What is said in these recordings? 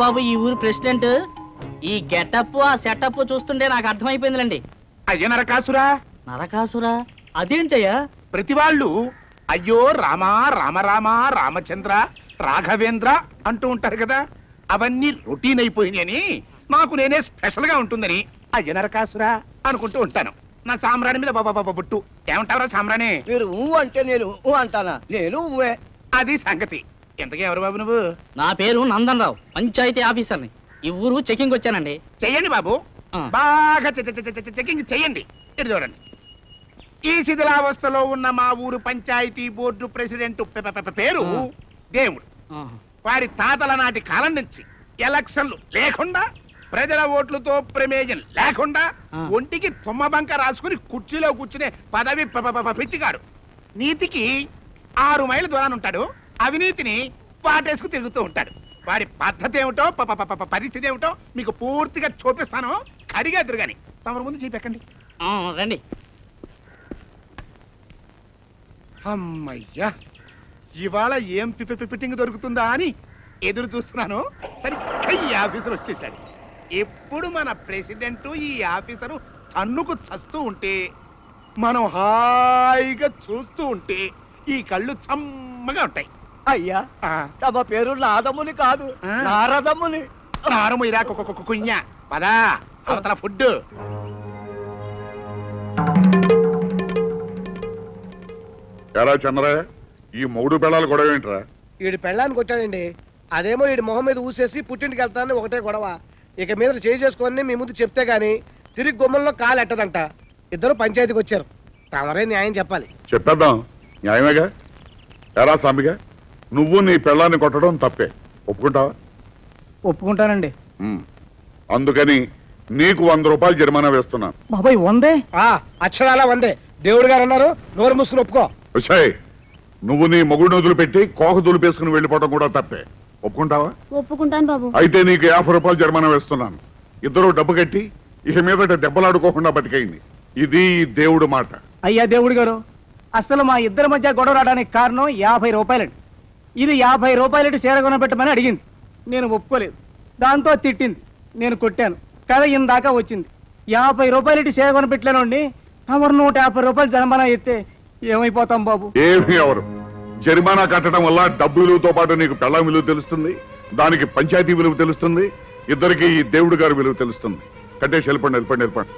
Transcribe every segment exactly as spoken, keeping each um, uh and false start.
బాబు ఈ ఊరు ప్రెసిడెంట్ ఈ గెటప్ ఆ సెటప్ చూస్తుంటే నాకు అర్థమైపోయిందిలండి. అయ్యో నరకాసురా నరకాసురా అదేంటయ్యా ప్రతి వాళ్ళు అయ్యో రామ రామ రామ రామచంద్ర రాఘవేంద్ర అంటూ ఉంటారు కదా, అవన్నీ రొటీన్ అయిపోయినాయని నాకు నేనే స్పెషల్ గా ఉంటుందని అయ్యో నరకాసురా అనుకుంటూ ఉంటాను. నా సామ్రాణి మీద బాబా బాబా బుట్టు ఏమంటారా సామ్రాణి మీరు అంటే నేను అంటానా? నేను అది సంగతి. ఎంతకీ ఎవరు బాబు నువ్వు? నా పేరు నందన్ రావు, పంచాయతీ ఆఫీసర్ని. ఈ ఊరు చెకింగ్ వచ్చానండి. చెయ్యండి బాబు, బాగా చెకింగ్ చెయ్యండి. ఇది చూడండి, ఈ శిథిలావస్థలో ఉన్న మా ఊరు పంచాయతీ బోర్డు ప్రెసిడెంట్ పేరు దేవుడు. వారి తాతల నాటి కాలం నుంచి ఎలక్షన్లు లేకుండా, ప్రజల ఓట్లతో ప్రమేయం లేకుండా, ఒంటికి తుమ్మబంక రాసుకుని కుర్చీలో కూర్చునే పదవి పిచ్చిగాడు. నీతికి ఆరు మైళ్ళ దూరాన్ని ఉంటాడు, అవినీతిని పాటేసుకు తిరుగుతూ ఉంటాడు. వారి పద్ధతి ఏమిటో పరిస్థితి ఏమిటో మీకు పూర్తిగా చూపిస్తాను. కడిగా ఎదురుగాని తమరు ముందు చూపెక్కండి రండి. అమ్మయ్యా, ఇవాళ ఏం ఫిట్టింగ్ దొరుకుతుందా అని ఎదురు చూస్తున్నాను. సరిగ్గా ఈ ఆఫీసర్ వచ్చేసాడు. ఎప్పుడు మన ప్రెసిడెంట్ ఈ ఆఫీసరు తన్నుకు చస్తూ ఉంటే, మనం హాయిగా చూస్తూ ఉంటే ఈ కళ్ళు చమ్మగా ఉంటాయి. అయ్యా తమ పేరు నాదముని కాదు నారదముని. నారము ఇరాకొక కుయ్య పదా అవతల ఫుడ్. ఎరా చంద్ర, ఈ మూడు పెళ్ళాలు గొడవ ఏంట్రా? వీడి పెళ్ళానికి వచ్చాడండి, అదేమో వీడి మొహం మీద ఊసేసి పుట్టింటికి వెళ్తానని ఒకటే గొడవ. ఇక మీద చేసుకొని మీ ముందు చెప్తే గాని తిరిగి గుమ్మంలో కాలు ఎట్టదంట. ఇద్దరు పంచాయతీకి వచ్చారు, తమరే న్యాయం చెప్పాలి. చెప్పేద్దాం, న్యాయమేగా. ఎరా సాంబిగా, నువ్వు నీ పెళ్ళాన్ని కొట్టడం తప్పే, ఒప్పుకుంటావా? ఒప్పుకుంటానండి. అందుకని నీకు వంద రూపాయలు జరిమానా వేస్తున్నాను. బాబాయ్ వందే? అక్షరాల వందే. దేవుడు గారు అన్నారు, నోరు మూసుకుని ఒప్పుకో. విషయ్, నువ్వు నీ మొగుడిని వదిలిపెట్టి కోక దులిపేసుకుని వెళ్ళిపోవడం కూడా తప్పే, ఒప్పుకుంటావా? ఒప్పుకుంటాను బాబు. అయితే నీకు యాభై రూపాయలు జరిమానా వేస్తున్నాను. ఇద్దరు డబ్బు కట్టి ఇక మీద దెబ్బలాడుకోకుండా బతికైంది. ఇది దేవుడు మాట. అయ్యా దేవుడు గారు, అసలు మా ఇద్దరి మధ్య గొడవ రావడానికి కారణం యాభై రూపాయలండి. ఇది యాభై రూపాయలు చేరగొన పెట్టమని అడిగింది, నేను ఒప్పుకోలేదు. దాంతో తిట్టింది, నేను కొట్టాను. కథ ఇందాక వచ్చింది. యాభై రూపాయలు చేరగొన పెట్టలేనండి, తమరు నూట యాభై రూపాయలు జరిమానా ఎత్తే ఏమైపోతాం బాబు? ఏమి ఎవరు జరిమానా కట్టడం వల్ల డబ్బు విలువతో పాటు నీకు పెళ్ళం విలువ తెలుస్తుంది, దానికి పంచాయతీ విలువ తెలుస్తుంది, ఇద్దరికి ఈ దేవుడు గారి విలువ తెలుస్తుంది. కట్టేసి వెళ్ళిపండి, వెళ్ళిపండి, వెళ్ళిపండి.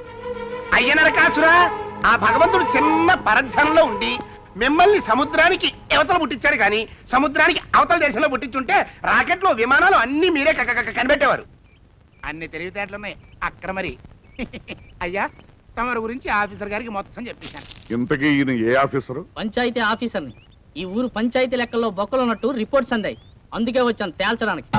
అయ్యనర కాసురా, ఆ భగవంతుడు చిన్న పరధ్యానంలో ఉండి మిమ్మల్ని సముద్రానికి అవతల పుట్టించాడు. కానీ సముద్రానికి అవతల దేశంలో పుట్టించుంటే రాకెట్లు విమానాలు అన్ని మీరే కనిపెట్టేవారు. అన్ని తెలివితేటలున్నాయి అక్కడ. మరి అయ్యా, తమరి గురించి ఆఫీసర్ గారికి మొత్తం చెప్పేశాను. ఇంతకీ ఈయన ఏ ఆఫీసరు? పంచాయతీ ఆఫీసర్ని. ఈ ఊరు పంచాయతీ లెక్కల్లో బొక్కలు ఉన్నట్టు రిపోర్ట్స్ అందాయి, అందుకే వచ్చాను తేల్చడానికి.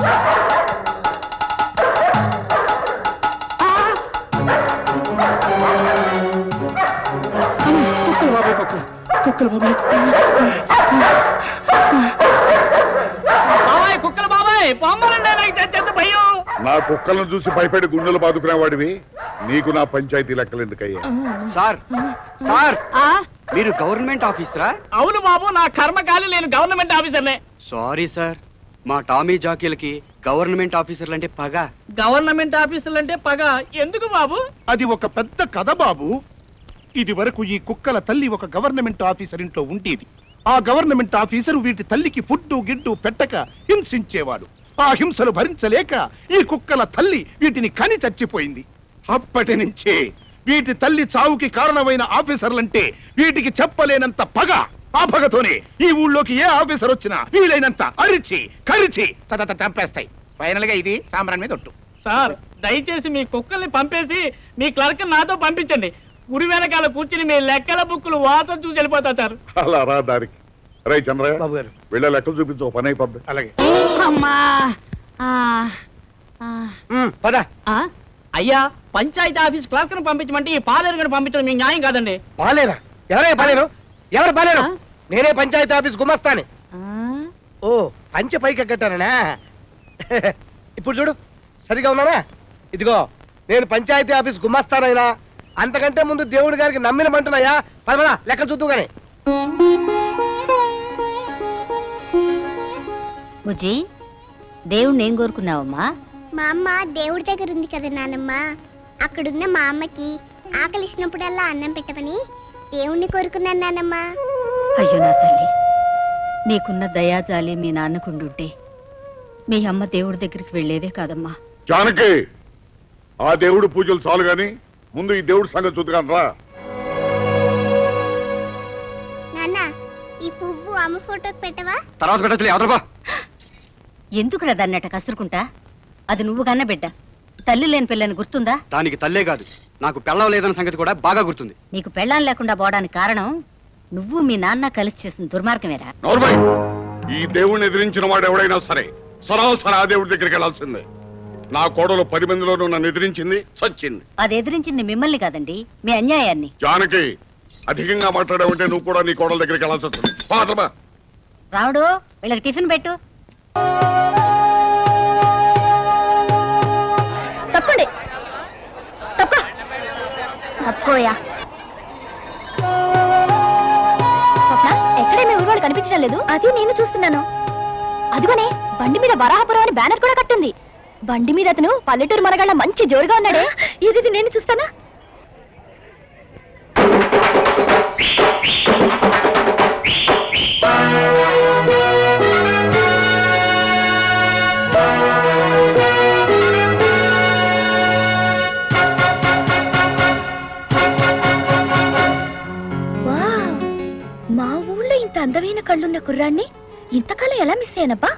కుక్కల బాబాయ్, బాబాయ్ కుక్కల బాబాయ్ బొమ్మలండి. నాకు చచ్చేంత భయం. నా కుక్కలను చూసి భయపడి గుండెలు బాదుకునే వాడివి, నీకు నా పంచాయతీ లెక్కలు ఎందుకయ్యా? సార్ సార్ మీరు గవర్నమెంట్ ఆఫీసరా? అవును బాబు, నా కర్మకాలి నేను గవర్నమెంట్ ఆఫీసర్నే. సారీ సార్, మా టామీ జాకీలకి గవర్నమెంట్ ఆఫీసర్లంటే పగ. గవర్నమెంట్ ఆఫీసర్లంటే పగ ఎందుకు బాబు? అది ఒక పెద్ద కథ బాబు. ఇది వరకు ఈ కుక్కల తల్లి ఒక గవర్నమెంట్ ఆఫీసర్ ఇంట్లో ఉండేది. ఆ గవర్నమెంట్ ఆఫీసర్ వీటి తల్లికి ఫుడ్డు గిడ్డు పెట్టక హింసించేవాడు. ఆ హింసలు భరించలేక ఈ కుక్కల తల్లి వీటిని కని చచ్చిపోయింది. అప్పటి నుంచే వీటి తల్లి చావుకి కారణమైన ఆఫీసర్లంటే వీటికి చెప్పలేనంత పగ. ఆ పగతోనే ఈ ఊళ్ళోకి ఏ ఆఫీసర్ వచ్చినా వీలైనంత అరిచి కరిచి తత చంపేస్తాయి. ఫైనల్ గా ఇది సాంబ్రాన్ మీద ఒట్టు. సార్ దయచేసి మీ కుక్కల్ని పంపేసి మీ క్లర్క్ నాతో పంపించండి. గుడి వెనకాల కూర్చుని మీ లెక్కల బుక్కులు వాసన చూసి వెళ్ళిపోతా సార్. అలా రా దానికి రై చంద్రయ్య బాబు గారు వెళ్ళే లెక్కలు చూపించు పని అయిపోద్ది. అలాగే పద. అయ్యా పంచాయతీ ఆఫీస్ క్లర్క్ ను పంపించమంటే ఈ పాలేరు పంపించడం మీ న్యాయం కాదండి. పాలేరా? ఎవరే పాలేరు? ఎవరు పాలేరు? నేనే పంచాయతీ ఆఫీస్ గుమస్తాని. ఓ పంచ పైకి ఎక్కట్టానా? ఇప్పుడు చూడు సరిగా ఉన్నానా? ఇదిగో నేను పంచాయతీ ఆఫీస్ గుమస్తానైనా అంతకంటే ముందు దేవుడి గారికి నమ్మిన మంటున్నాయా. పద పద లెక్క చూద్దు గాని. బుజ్జి దేవుణ్ణి ఏం కోరుకున్నావమ్మా? మా అమ్మ దేవుడి దగ్గర ఉంది కదా నానమ్మ, అక్కడున్న మా అమ్మకి ఆకలి ఇచ్చినప్పుడల్లా అన్నం పెట్టమని దేవుణ్ణి కోరుకున్నాను నానమ్మ. అయ్యో నా తల్లి, నీకున్న దయాజాలి మీ నాన్నకుండుంటే మీ అమ్మ దేవుడి దగ్గరికి వెళ్లేదే కాదమ్మా. జానకి, ఆ దేవుడు పూజలు చాలు గాని ముందు ఈ దేవుడి సంగతి చూద్దాం రా. నాన్న ఈ పువ్వు అమ్మ ఫోటోకి పెట్టవా? తర్వాత పెట్టలే అదరబా. ఎందుకు రా దాన్నట కసురుకుంటా? అది నువ్వు కన్న బిడ్డ. తల్లి లేని పిల్లని గుర్తుందా? దానికి తల్లే కాదు, నాకు పెళ్ళం లేదన్న సంగతి కూడా బాగా గుర్తుంది. నీకు పెళ్ళాం లేకుండా పోవడానికి కారణం నువ్వు మీ నాన్న కలిసి చేసిన దుర్మార్గమేరా. ఈ దేవుడిని ఎదిరించిన వాడు ఎవడైనా సరే సరాసరి ఆ దేవుడి దగ్గరికి వెళ్లాల్సిందే. నా కోడలు పది మందిలోనూ నన్ను ఎదిరించింది, చచ్చింది. అది ఎదిరించింది మిమ్మల్ని కాదండి, మీ అన్యాయాన్ని. జానకి అధికంగా మాట్లాడేవంటే నువ్వు కూడా నీ కోడల దగ్గరికి వెళ్లాల్సి వస్తుంది. రాముడు వీళ్ళకి టిఫిన్ పెట్టు. తప్పండి తప్ప తప్పుకోయా. ఎక్కడే మీ ఊరు కనిపించడం లేదు. అది నేను చూస్తున్నాను. అదిగోనే బండి మీద వరాహపురం అని బ్యానర్ కూడా కట్టుంది. బండి మీద అతను పల్లెటూరు మనగాళ్ళ మంచి జోరుగా ఉన్నాడే. ఇది నేను చూస్తానా? అందమైన కళ్ళున్న కుర్రాన్ని ఇంతకాలం ఎలా మిస్ అయ్యానబ్బా?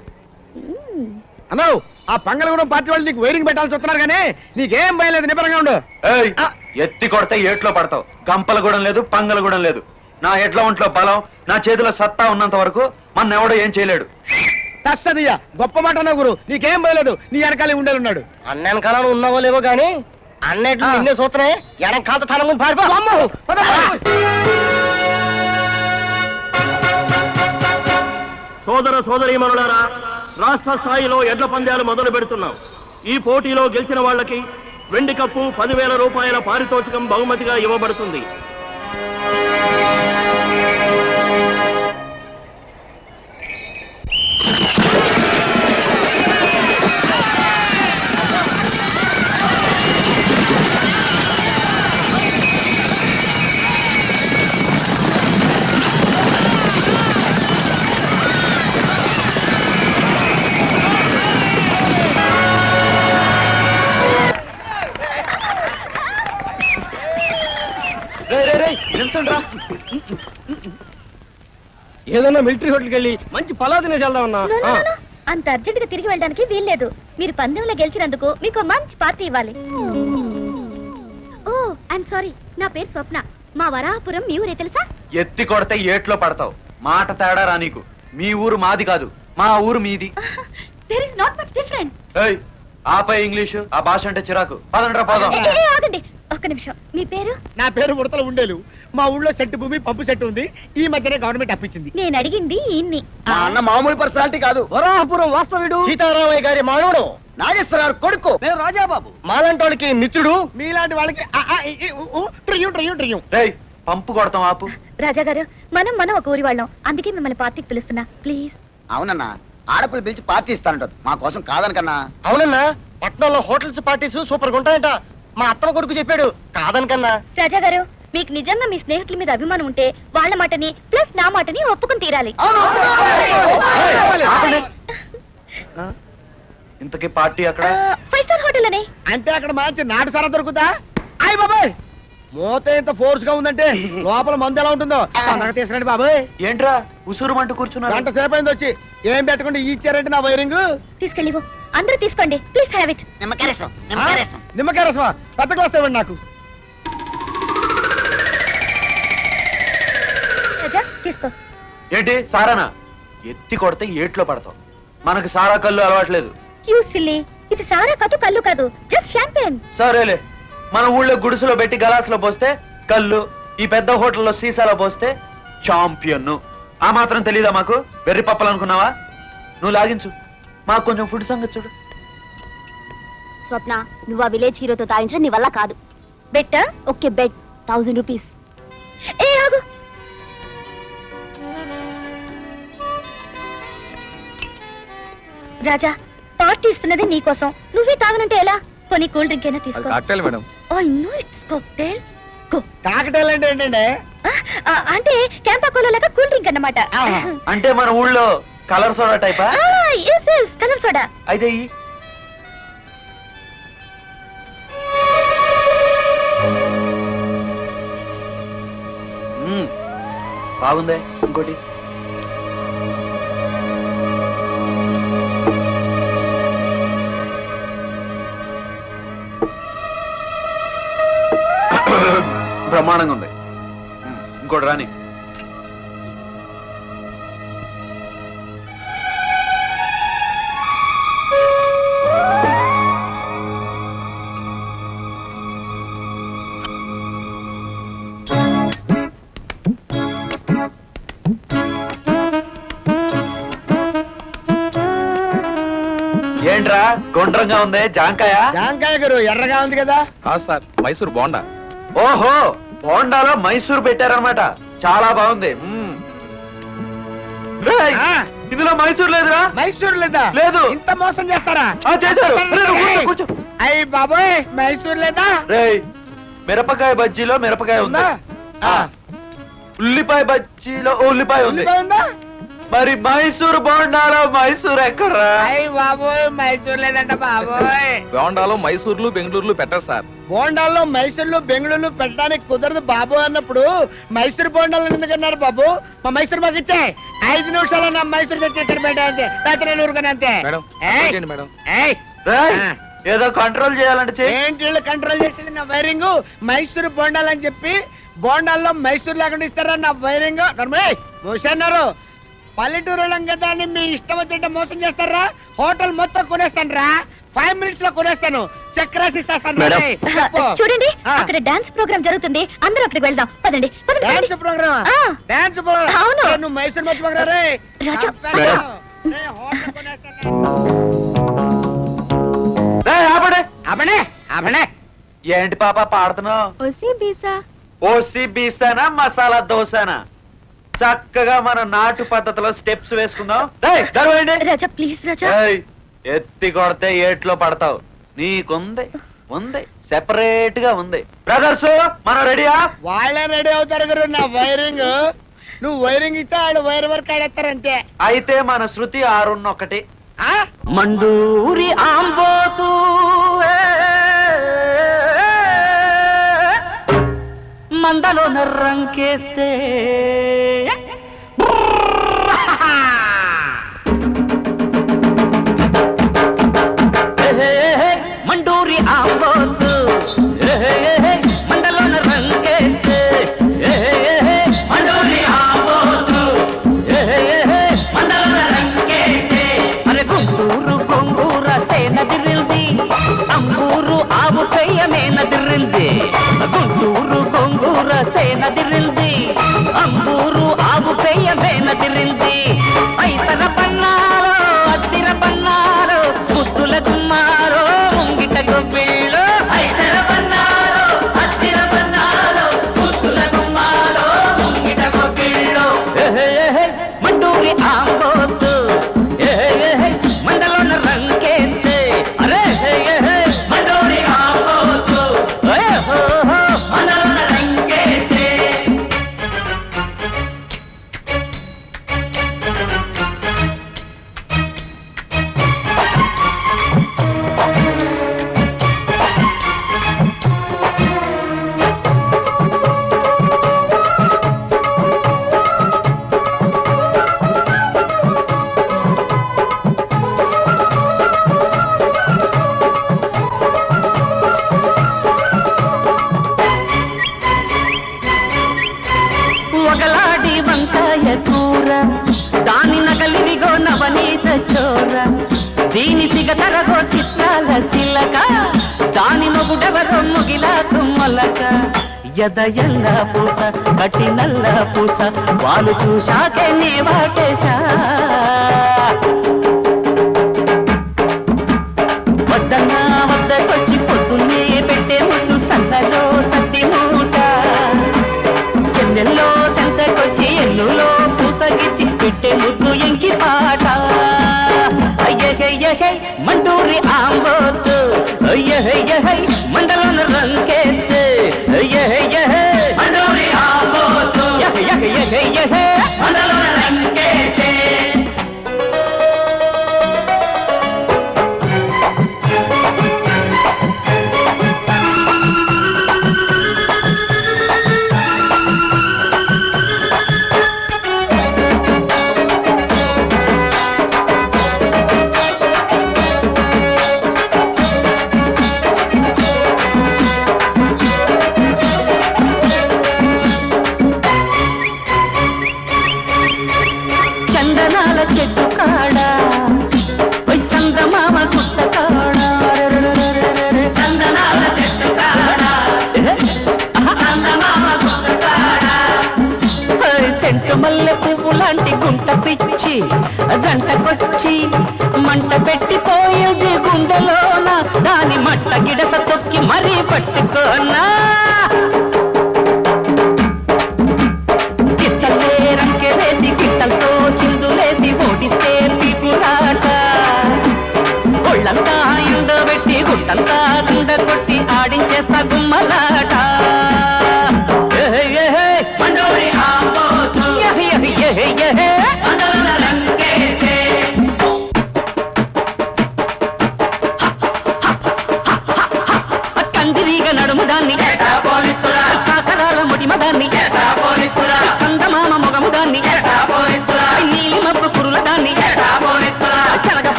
అన్నా ఆ పంగలగూడెం పార్టీ వాళ్ళు నీకు వైరింగ్ పెట్టాల్సి వస్తున్నారు కానీ నీకేం భయలేదు. నిపరంగా ఉండు. ఎత్తి కొడితే ఏట్లో పడతావు. గంపలగూడెం లేదు, పంగలగూడెం లేదు. నా ఎడ్ల ఒంట్లో బలం, నా చేతిలో సత్తా ఉన్నంత వరకు మన ఎవడో ఏం చేయలేడు. తస్తదియ్యా, గొప్ప మాట అన్నా గురు. నీకేం భయలేదు, నీ వెనకాలే ఉండేలున్నాడు. అన్న వెనకాలను ఉన్నావో లేవో గానీ అన్నట్లు నిన్నే చూస్తున్నాయి. వెనకాలతో తన పారిపో. సోదర సోదరీమణులారా, రాష్ట్ర స్థాయిలో ఎడ్ల పందాలు మొదలు పెడుతున్నాం. ఈ పోటీలో గెలిచిన వాళ్ళకి వెండి కప్పు పదివేల రూపాయల పారితోషికం బహుమతిగా ఇవ్వబడుతుంది. ఏదన్నా మిలిటరీ హోటల్కి వెళ్ళి మంచి పలా తినేసి వెళ్దామన్నా. అంత అర్జెంట్ గా తిరిగి వెళ్ళడానికి వీల్లేదు. మీరు పందెంలో గెలిచినందుకు మీకు మంచి పార్టీ ఇవ్వాలి. ఓ ఐఎమ్ సారీ, నా పేరు స్వప్న. మా వరాహపురం మీ ఊరే తెలుసా? ఎత్తి కొడితే ఏట్లో పడతావు. మాట తేడా రా నీకు. మీ ఊరు మాది కాదు, మా ఊరు మీది. There is not much difference. ఏయ్ ఆపే ఇంగ్లీష్, ఆ భాష అంటే చిరాకు. పదండ్రా పదం. ఆగండి ఒక్క నిమిషం. మీ పేరు? నా పేరు ఉడతల ఉండేలు. మా ఊళ్ళో సెట్ భూమి పంపు సెట్ ఉంది. ఈ మధ్యనే గవర్నమెంట్ అప్పించింది. నేను అడిగింది ఈయన్ని. మా అన్న మామూలు పర్సనాలిటీ కాదు. వరాహపురం వాస్తవుడు, సీతారామయ్య గారి మానవుడు, నాగేశ్వరరావు కొడుకు, నేను రాజాబాబు. మాలాంటి వాళ్ళకి మిత్రుడు, మీలాంటి వాళ్ళకి. పంపు కొడతాం ఆపు. రాజా గారు మనం మనం ఒక ఊరి వాళ్ళం, అందుకే మిమ్మల్ని పార్టీకి పిలుస్తున్నా ప్లీజ్. అవునన్నా ఆడపిల్ల పిలిచి పార్టీ ఇస్తానంటారు, మా కోసం కాదనకన్నా. అవునన్నా పట్నంలో హోటల్స్ పార్టీస్ సూపర్ గా ఉంటాయంట, మా అత్తమ్మ కొడుకు చెప్పాడు, కాదనకన్నా. రాజా గారు మీకు నిజంగా మీ స్నేహితుల మీద అభిమానం ఉంటే వాళ్ళ మాటని ప్లస్ నా మాటని ఒప్పుకుని తీరాలి. ఇంతకీ పార్టీ అక్కడ ఫైవ్ స్టార్ హోటల్ అనే అంటే అక్కడ మంచి నాటు సారా దొరుకుతా. అయ్య బాబాయ్ మోతే ఇంత ఫోర్స్ గా ఉందంటే లోపల మందు ఎలా ఉంటుందో నాకు తీసుకురండి బాబాయ్. ఏంట్రా ఉసురు అంటూ కూర్చున్నారు, గంట సేపు అయింది వచ్చి ఏం పెట్టకుండా ఇచ్చారంటే నా వైరింగ్ తీసుకెళ్ళి అందరూ తీసుకోండి ప్లీజ్. Have it. నిమ్మకాయ రసం, నిమ్మకాయ రసం, నిమ్మకాయ రసమా? పెద్ద గ్లాస్ ఇవ్వండి నాకు. తీసుకో. ఏంటి సారానా? ఎత్తి కొడితే ఏట్లో పడతాం, మనకు సారా కళ్ళు అలవాట్లేదు. ఇది సారా కాదు, కళ్ళు కాదు, జస్ట్ షాంపేన్. సరేలే, మన ఊళ్ళో గుడిసెలో పెట్టి గలాసులో పోస్తే కళ్ళు, ఈ పెద్ద హోటల్లో సీసాలో పోస్తే చాంపియన్. ఆ మాత్రం తెలీదా మాకు? వెర్రి పప్పలు అనుకున్నావా? నువ్వు లాగించు, మాకు కొంచెం ఫుడ్ సంగతి చూడు. స్వప్న నువ్వు ఆ విలేజ్ హీరోతో తాగించడం నీ వల్ల కాదు. Bet okay, bet thousand rupees. ఏ ఆగు, రాజా పార్టీ ఇస్తున్నది నీకోసం, నువ్వే తాగనంటే ఎలా? పోనీ కూల్ డ్రింక్ అయినా తీసుకో. Cocktail madam. Oh no, it's cocktail. Cocktail అంటే ఏంటండి? అంటే క్యాంపా కోలా లాగా కూల్ డ్రింక్ అన్నమాట. అంటే మన ఊళ్ళో కలర్ సోడా టైపా? yes yes colour soda. అయితే ఈ బాగుందే, ఇంకోటి బ్రహ్మాండంగా ఉంది, ఇంకోటి రాని. ఏంట్రా గుండ్రంగా ఉంది? జాంకాయ? జాంకాయ గారు ఎర్రగా ఉంది కదా. సార్ మైసూర్ బోండా. ఓహో బోండాలో మైసూర్ పెట్టారనమాట, చాలా బాగుంది. ఇందులో మైసూర్ లేదురా? మైసూర్ లేదా? లేదు. ఇంత మోసం చేస్తారా? చేశారు. అయ్య బాబోయ్ మైసూర్ లేదా? మిరపకాయ బజ్జీలో మిరపకాయ ఉందా? ఉల్లిపాయ బజ్జీలో ఉల్లిపాయ ఉంది. మరి మైసూర్ బోండాలో మైసూర్ ఎక్కడరా? బాబోయ్ మైసూర్ లేదంట బాబోయ్. బోండాలో మైసూర్లు బెంగళూరులు పెట్టారు సార్. బోండాల్లో మైసూర్లు బెంగళూరులు పెట్టడానికి కుదరదు బాబు అన్నప్పుడు మైసూర్ బోండాలు ఎందుకన్నారు బాబు? మా మైసూర్ మాకు ఇచ్చే ఐదు నిమిషాల్లో నా మైసూర్ తెచ్చి ఇక్కడ పెట్టాలంటే రాత్రి ఊరుకొని అంతే. ఏదో కంట్రోల్ చేయాలంటే ఏంటి కంట్రోల్ చేసింది నా వైరింగ్? మైసూర్ బోండాలని చెప్పి బోండాల్లో మైసూర్ లేకుండా ఇస్తారా నా వైరింగ్? అన్నారు పల్లెటూరు కదా అని మీ ఇష్టం వచ్చేట మోసం చేస్తారా? హోటల్ మొత్తం కొనేస్తాను రా, ఫైవ్ మినిట్స్ లో కొనేస్తాను, చక్రాసిస్తాను. చూడండి అక్కడ డాన్స్ ప్రోగ్రామ్ జరుగుతుంది, అందరూ అక్కడికి వెళ్దాం పదండి. Dance programme? Dance programme Mysore మర్చిపోకరే. ఏంటి పాప పాడుతున్నావు? ఓసి బీసా, ఓసి బీసానా మసాలా దోసానా? చక్కగా మన నాటు పద్ధతిలో స్టెప్స్ వేసుకుందాం. ఎత్తి కొడితే ఏట్లో పడతావు, నీకుంది ఉంది, సెపరేట్ గా ఉంది. బ్రదర్స్ మనం రెడీయా? వాళ్ళే రెడీ అవుతారు. నా వైరింగ్ నువ్వు వైరింగ్ ఇస్తే వాళ్ళు వైర్ వరకు ఆడేస్తారంటే. అయితే మన శృతి ఆరున్న ఒకటి మండూరి ఆంబోతూ మందలో నర్రంకేస్తే మండూరి ఆంబోతు మండలో నర్రంకేస్తే మండూరి ఆంబోతు మండలో నర్రంకేస్తే అరే గుంటూరు కొంగూర సేనదిరింది అంగూరు ఆవు కయ్యమే నదిరింది గుంటూరు కొంగూర సేనదిరింది అంగూరు ఆవు కయ్యమే నదిరింది ఐతన పన్నారో అత్తిన పన్నారో పుత్తుల తుమ్మారో ముంగిట గొబ్బిళ్ళు ఐతన పన్నారో అత్తిన పన్నారో పుత్తుల తుమ్మారో తరగో సిత్తాల సిలక దాని మొగుడెవరో ముగిలా తుమ్మలక ఎద ఎల్ల పూస కట్టి నల్ల పూస వాళ్ళు చూశాకే నీ వాటేశా వద్దన్నా వద్దకొచ్చి పొద్దున్నే పెట్టే ముందు సంతలో సత్తి మూట చెన్నెల్లో సంతకొచ్చి ఎల్లులో పూసగిచ్చి పెట్టే ముద్దు ఎంకి పాట मंदूरी आंबोत यह यह मंडलन रंकेस्त यह यह मंदूरी आंबोत यह यह यह यह मंडलन रंकेस्त జంటకొచ్చి మంట పెట్టిపోయేది గుండెలోన దాని మట్ట గిడస తొక్కి మరీ పట్టుకోనా గిట్టలే రంకెలేసి గిట్టలతో చిందులేసి ఓడిస్తే తీపులాట ఒళ్ళంతా ఇండో పెట్టి గుట్టంతా గుండ కొట్టి ఆడించేస్తా గుమ్మలాట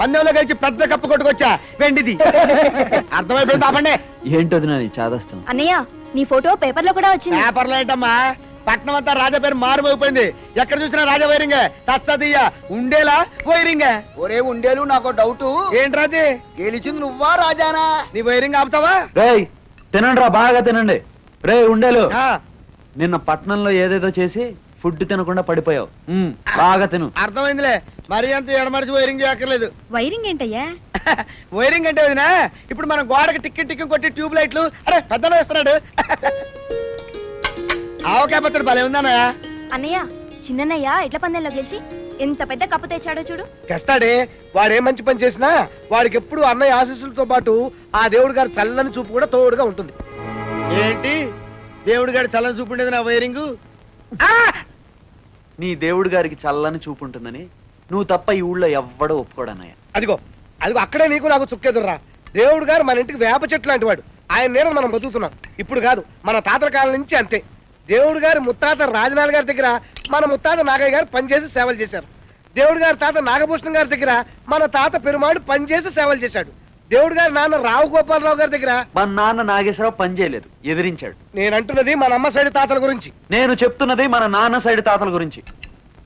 పందెంలో గెలిచి పెద్ద కప్పు కొట్టుకొచ్చా వెండిది అర్థమైపోయింది ఆపండి ఏంటో చాదస్తాం అన్నయ్య నీ ఫోటో పేపర్ లో కూడా వచ్చింది పేపర్ లో ఏంటమ్మా పట్నం అంతా రాజా పేరు మారుమైపోయింది ఎక్కడ చూసినా రాజా వైరింగ్ తస్తదీయ ఉండేలా వైరింగ్ ఒరే ఉండేలు నాకు డౌట్ ఏంట్రా అది గెలిచింది నువ్వా రాజానా నీ వైరింగ్ ఆపుతావా రేయ్ తినండి రా బాగా తినండి రేయ్ ఉండేలు నిన్న పట్నంలో ఏదేదో చేసి ఫుడ్ తినకుండా పడిపోయావు బాగా తిను అర్థమైందిలే మరి అంత ఎడమరిచి వైరింగ్ చేయక్కర్లేదు వైరింగ్ ఏంటయ్యా వైరింగ్ అంటే వదినా ఇప్పుడు మనం గోడకి టిక్కి టిక్కి కొట్టి ట్యూబ్ లైట్లు అరే పెద్దలో వేస్తున్నాడు ఆవకాయపత్రుడు భలే ఉందన్నయ్య అన్నయ్య చిన్నయ్య ఎట్ల పందెంలో గెలిచి ఎంత పెద్ద కప్పు తెచ్చాడో చూడు కష్టాడే వాడే మంచి పని చేసినా వాడికి ఎప్పుడు అన్నయ్య ఆశీస్సులతో పాటు ఆ దేవుడి గారి చల్లని చూపు కూడా తోడుగా ఉంటుంది ఏంటి దేవుడి గారి చల్లని చూపు ఉండేది నా వైరింగ్ నీ దేవుడి గారికి చల్లని చూపు ఉంటుందని నువ్వు తప్ప ఈ ఊళ్ళో ఎవ్వడో ఒప్పుకోడన్నయ్య అదిగో అదిగో అక్కడే నీకు నాకు చుక్కెదుర్రా దేవుడు గారు మన ఇంటికి వేప చెట్టు లాంటి వాడు ఆయన నేను మనం బతుకుతున్నాం ఇప్పుడు కాదు మన తాతల కాలం నుంచి అంతే దేవుడు గారు ముత్తాత రాజనాల్ గారి దగ్గర మన ముత్తాత నాగయ్య గారు పనిచేసి సేవలు చేశారు దేవుడు గారి తాత నాగభూషణం గారి దగ్గర మన తాత పెరుమాడు పనిచేసి సేవలు చేశాడు దేవుడు గారి నాన్న రావు గోపాలరావు గారి దగ్గర మన నాన్న నాగేశ్వరరావు పని చేయలేదు ఎదిరించాడు నేను అంటున్నది మన అమ్మ సైడ్ తాతల గురించి నేను చెప్తున్నది మన నాన్న సైడ్ తాతల గురించి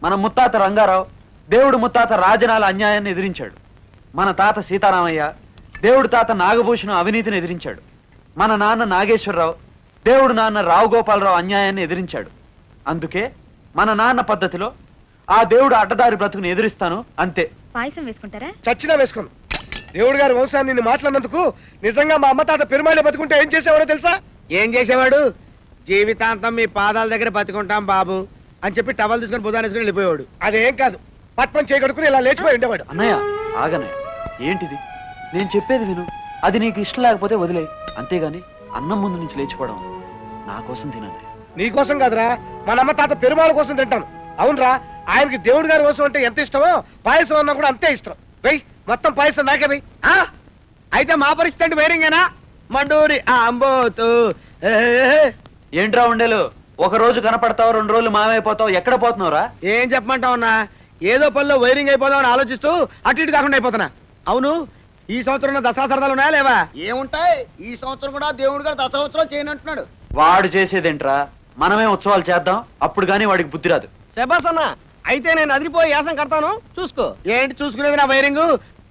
మన ముత్తాత రంగారావు దేవుడు ముత్తాత రాజనాల అన్యాయాన్ని ఎదిరించాడు మన తాత సీతారామయ్య దేవుడు తాత నాగభూషణం అవినీతిని ఎదిరించాడు మన నాన్న నాగేశ్వరరావు దేవుడు నాన్న రావు గోపాలరావు అన్యాయాన్ని ఎదిరించాడు అందుకే మన నాన్న పద్ధతిలో ఆ దేవుడు అడ్డదారి బ్రతుకుని ఎదిరిస్తాను అంతే పాయసం వేసుకుంటారా చచ్చినా వేసుకున్నాను దేవుడు గారి వంశాన్ని నిన్ను మాట్లాడినందుకు నిజంగా మా అమ్మ తాత పెరుమాళ బతుకుంటే ఏం చేసేవాడో తెలుసా ఏం చేసేవాడు జీవితాంతం మీ పాదాల దగ్గర బతుకుంటాం బాబు అని చెప్పి టవల్ తీసుకుని బుధాన్ని వెళ్ళిపోయేవాడు అదేం కాదు పట్నం చేయగడుకుని ఇలా లేచిపోయి ఉండేవాడు అన్నయ్య ఆగనయ్య ఏంటిది? నేను చెప్పేది విను. అది నీకు ఇష్టం లేకపోతే వదిలే, అంతేగాని అన్నం ముందు నుంచి లేచిపోవడం నా కోసం తినండి. నీకోసం కాదురా, మన అమ్మ తాత పెరుమాళ కోసం తింటాను. అవునరా, ఆయనకి దేవుడి గారి కోసం అంటే ఎంత ఇష్టమో పాయసం అన్నా కూడా అంతే ఇష్టం. వెయ్యి మొత్తం పాయసం నాకే వెయ్యి. అయితే మా పరిస్థితి వేరేనా? మండూరి అంబోతు ఏంట్రా ఉండేలు, ఒక రోజు కనపడతావు, రెండు రోజులు మామైపోతావు, ఎక్కడ పోతున్నావురా? ఏం చెప్పమంటావు అన్నా, ఏదో పనిలో వైరింగ్ అయిపోదామని ఆలోచిస్తూ అటు ఇటు కాకుండా అయిపోతున్నా. అవును, ఈ సంవత్సరం దసరా సరదాలు ఉన్నాయా లేవా? ఏముంటాయి, ఈ సంవత్సరం కూడా దేవుడు గారు దసరా ఉత్సవాలు చేయనంటున్నాడు. వాడు చేసేదేంట్రా, మనమే ఉత్సవాలు చేద్దాం, అప్పుడు గానీ వాడికి బుద్ధి రాదు. శబాస్ అన్న, అయితే నేను అదిరిపోయి యాసం కడతాను, చూసుకో. ఏంటి చూసుకునేది, నా వైరింగ్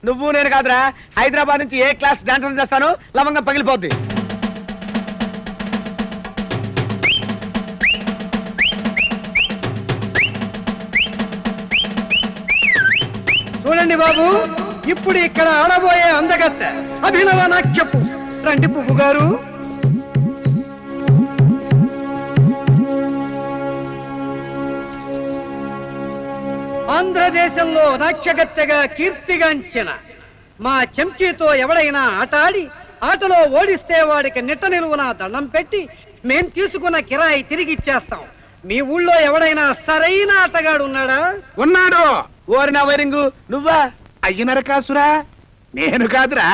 నువ్వు నేను కాదురా, హైదరాబాద్ నుంచి ఏ క్లాస్ డాన్స్ చేస్తాను, లవంగం పగిలిపోద్ది. చూడండి బాబు, ఇప్పుడు ఇక్కడ ఆడబోయే అందగత్త అభినవ నాట్యపు. రండి పువ్వు గారు. ఆంధ్రదేశంలో నాట్యగత్తెగా కీర్తిగాంచిన మా చెంకీతో ఎవడైనా ఆట ఆడి ఆటలో ఓడిస్తే వాడికి నిట్ట నిలువున దండం పెట్టి మేం తీసుకున్న కిరాయి తిరిగి ఇచ్చేస్తాం. మీ ఊళ్ళో ఎవడైనా సరైన ఆటగాడు ఉన్నాడా? ఉన్నాడు. ఓరినా వైరింగు, నువ్వా? అయ్యనర కాసురా, నేను కాదురా,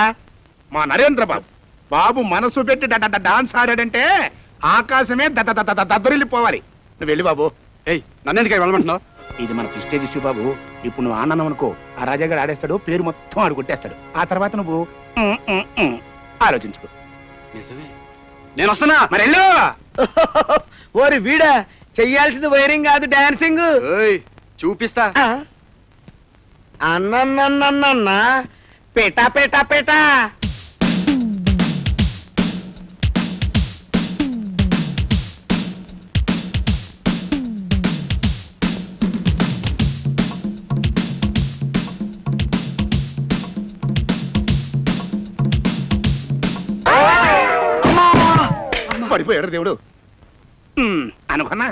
మా నరేంద్ర బాబు. బాబు మనసు పెట్టి డాన్స్ ఆడాడంటే ఆకాశమే దద్దరిల్లిపోవాలి. నువ్వు వెళ్ళి బాబు. ఏయ్, నన్నెందుకు వెళ్ళమంటున్నావు? ఇది మన ప్రిస్టేజ్ ఇష్యూ బాబు. ఇప్పుడు నువ్వు ఆన్నాను అనుకో, ఆ రాజాగారు ఆడేస్తాడు, పేరు మొత్తం ఆడుకుంటేస్తాడు. ఆ తర్వాత నువ్వు ఆలోచించుకో. నిజమే, నేను వస్తున్నా మరి. వెళ్ళు. ఓరి వీడా, చెయ్యాల్సింది వైరింగ్ కాదు డాన్సింగ్. చూపిస్తా. అన్న పేటా పేటా పేటా పడిపోయాడు దేవుడు. అనుకున్నా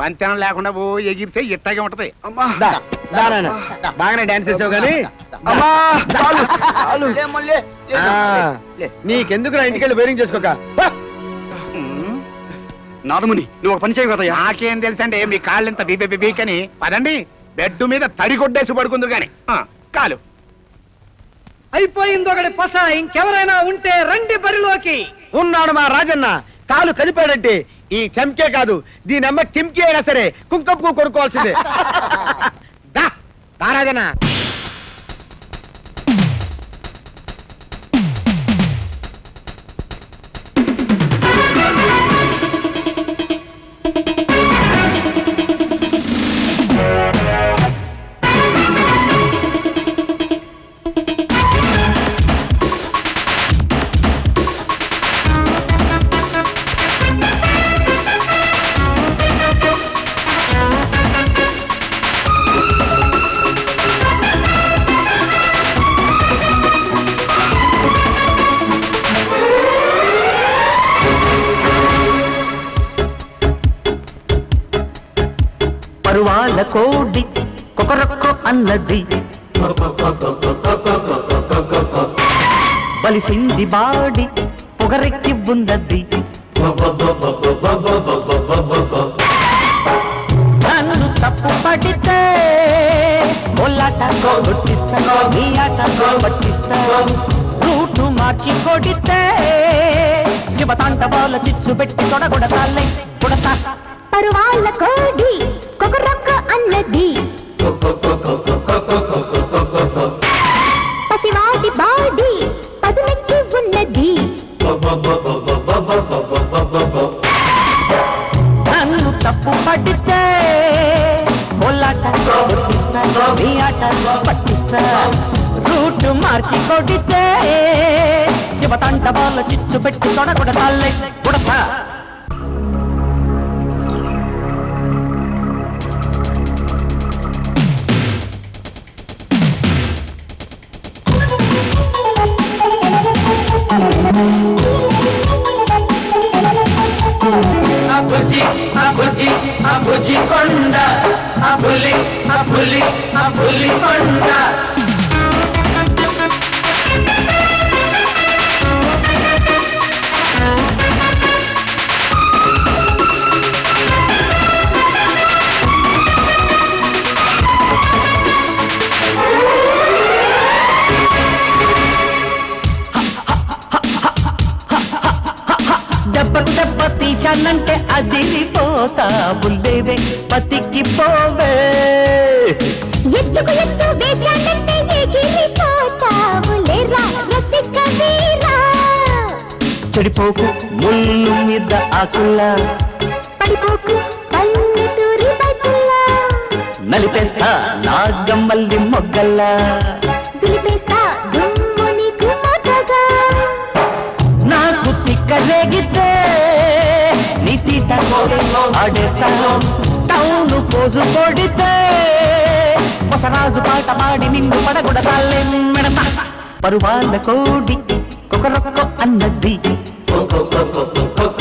పంచనం లేకుండా ఓ ఎగిరితే ఎట్టాగే ఉంటది. అమ్మా బాగానే డాన్స్ చేసావు కానీ నీకెందుకు నా ఇంటికెళ్ళి బేరింగ్ చేసుకోక. నాదముని, నువ్వు ఒక పని చేయకపోతా. నాకేం తెలుసండి మీ కాళ్ళు ఎంత బీపీ బీకని. పదండి, బెడ్ మీద తడి కొట్టేసి పడుకుందరు కానీ. కాలు అయిపోయింది ఒకటి పస. ఇంకెవరైనా ఉంటే రండి బరిలోకి. ఉన్నాడు మా రాజన్న, కాలు కలిపాడంటే ఈ చెంకే కాదు దీని అమ్మ కిమ్కే అయినా సరే కుంకం పువ్వు కొనుక్కోవాల్సిందే. రాజన్న కోడి కొకరొక్క అన్నది బలిసింది బాడి పొగరెక్కి ఉన్నది. నన్ను తప్పు పడితే మొల్లాట కొట్టిస్తాను, నీ ఆట పట్టిస్తాను, రూటు మార్చి కొడితే శివతాండవాల చిచ్చు పెట్టి తొడగొడతాలై కొడతా. పరువాల కోడి కొకరొక్క అన్నది పసివాడి బాడి పదునెక్కి ఉన్నది. నన్ను తప్పు పడితే మొల్లాట కొట్టిస్తాను, నీ ఆట పట్టిస్తాను, రూటు మార్చి కొడితే శివతాంట వాళ్ళ చిచ్చు పెట్టి తొడగొడతాలై కొడతా. అబుజి అబుజి అబుజి కొండ అబులి అబులి అబులి కొండ నన్నంటే అదిరిపోతా బుల్లేవే పతికి పోవే ఎత్తుకు ఎత్తు వేశానంటే ఎగిరిపోతా బుల్లేరా రసిక వీరా చెడిపోకు ముళ్ళు మీద ఆకులా పడిపోకు పళ్ళు తూరి పైపుల్ల నలిపేస్తా నాగమల్లి మొగ్గల్లా దులిపేస్తా దుమ్ము నీకు మోతగా నాకు తిక్కలేగితే ఆడేస్తాను టౌను పోజు కొడితే బసరాజు పాట పాడి నిన్ను పడగొడతాలెమ్మెడతా పరువాల కోడి కొకరొక్క అన్నది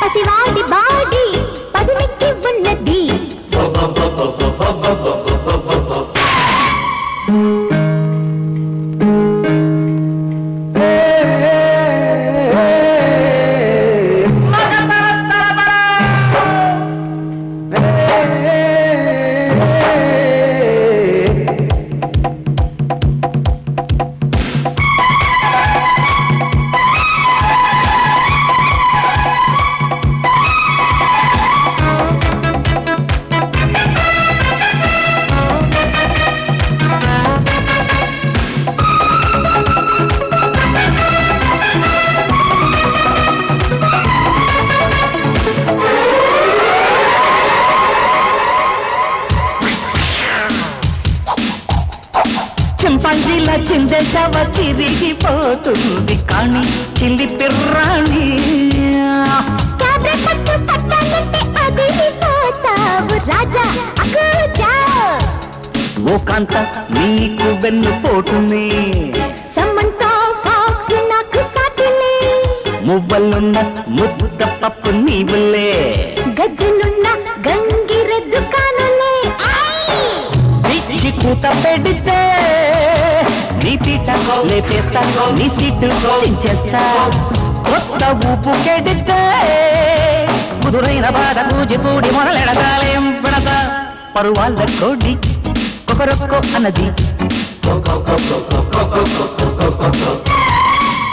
పసివాడి బాడి పదునికి ఉన్నది చిందేశావా చిరిగిపోతుంది కానీ చిల్లి పిర్రాణి ఓ కాంత నీకు వెన్ను పోటుంది మువ్వలున్న ముద్ద పప్పు నీవులే గజ్జలున్న గంగిరెద్దు కానులే కూత పెడితే నీ పీట లేపేస్తా నీ సీటు చించేస్తా కొత్త ఊపు కెడితే ముదురైన బాధ పూజ పూడి మొదలెడతాలేం పెడతా పరువాళ్ళ కోడి కొకరొక్కో అన్నది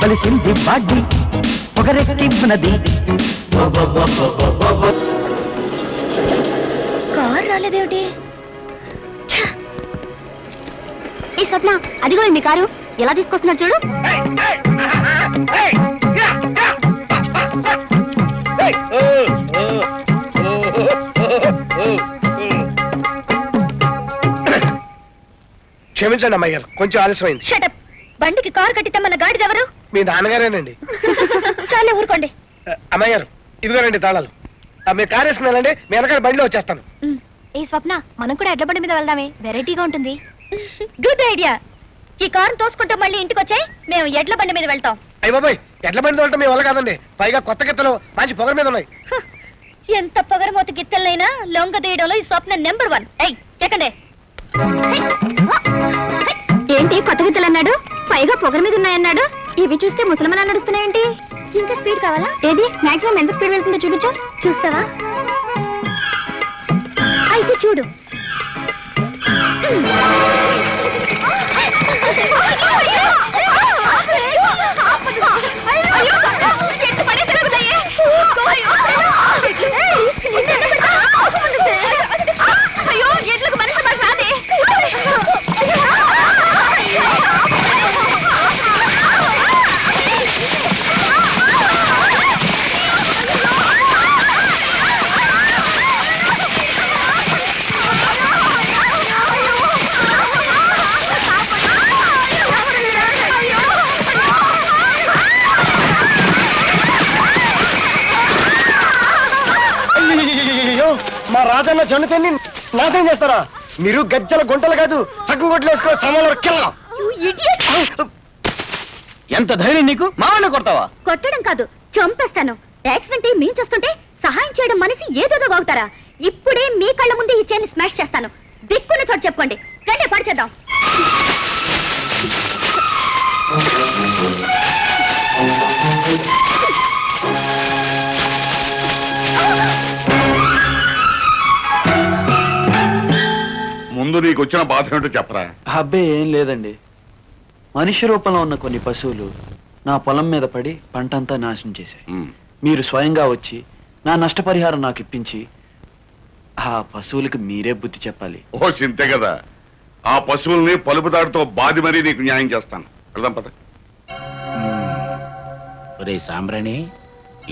కలిసింది బాడి ఒకరెక్కి ఉన్నది కారు రాలేదేమిటి ఈ స్వప్న అదిగో మీ కారు ఎలా తీసుకొస్తున్నారు చూడు క్షమించండి అమ్మాయి గారు కొంచెం ఆలస్యమైంది షటప్ బండికి కారు కట్టితమన్న గాడిద ఎవరు మీ నాన్నగారేనండి చాలే ఊరుకోండి అమ్మాయి గారు ఇదిగోనండి తాళాలు మీ కారు వేస్తున్నానండి మీ వెనకాల బండిలో వచ్చేస్తాను ఈ స్వప్న మనం కూడా ఎడ్ల బండి మీద వెళ్దామే వెరైటీగా ఉంటుంది గుడ్ ఐడియా ఈ కారు తోసుకుంటా మళ్ళీ ఇంటికి వచ్చాయి మేము ఎడ్ల బండి మీద వెళ్తాం అయ్య బాబాయ్ ఎడ్ల బండి తోట మేము వల్ల కాదండి పైగా కొత్త గిత్తలు మంచి పొగర మీద ఉన్నాయి ఎంత పొగరమోత గిత్తెలైనా లొంగ తీయడంలో ఈ స్వప్న నెంబర్ వన్ ఎక్కండి ఏంటి కొత్త గిత్తలు అన్నాడు పైగా పొగర మీద ఉన్నాయన్నాడు ఇవి చూస్తే ముసలమనా నడుస్తున్నాయేంటి ఇంకా స్పీడ్ కావాలా ఏది మాక్సిమం ఎంత స్పీడ్ వెళ్తుందో చూపించు చూస్తావా అయితే చూడు రాజన్న జొన్న చెన్ని నాశనం చేస్తారా మీరు గజ్జల గుంటలు కాదు సగ్గు గొడ్లు వేసుకుని సమానం ఎంత ధైర్యం నీకు మామూలు కొడతావా కొట్టడం కాదు చంపేస్తాను యాక్సిడెంట్ మేము చేస్తుంటే సహాయం చేయడం మనిషి ఏదేదో బాగుతారా ఇప్పుడే మీ కళ్ళ ముందే ఈ చెన్ని స్మాష్ చేస్తాను దిక్కున చోటు చెప్పుకోండి రండి పాడు చేద్దాం ముందు నీకు వచ్చిన బాధ ఏంటో చెప్పరా అబ్బే ఏం లేదండి మనిషి రూపంలో ఉన్న కొన్ని పశువులు నా పొలం మీద పడి పంటంతా నాశనం చేశాయి మీరు స్వయంగా వచ్చి నా నష్టపరిహారం నాకు ఇప్పించి ఆ పశువులకు మీరే బుద్ధి చెప్పాలి. ఓ చింతే కదా, ఆ పశువుల్ని పలుపుదాడితో బాధి మరీ నీకు న్యాయం చేస్తాను. వెళ్దాం పద. ఒరే సాంబ్రాణి,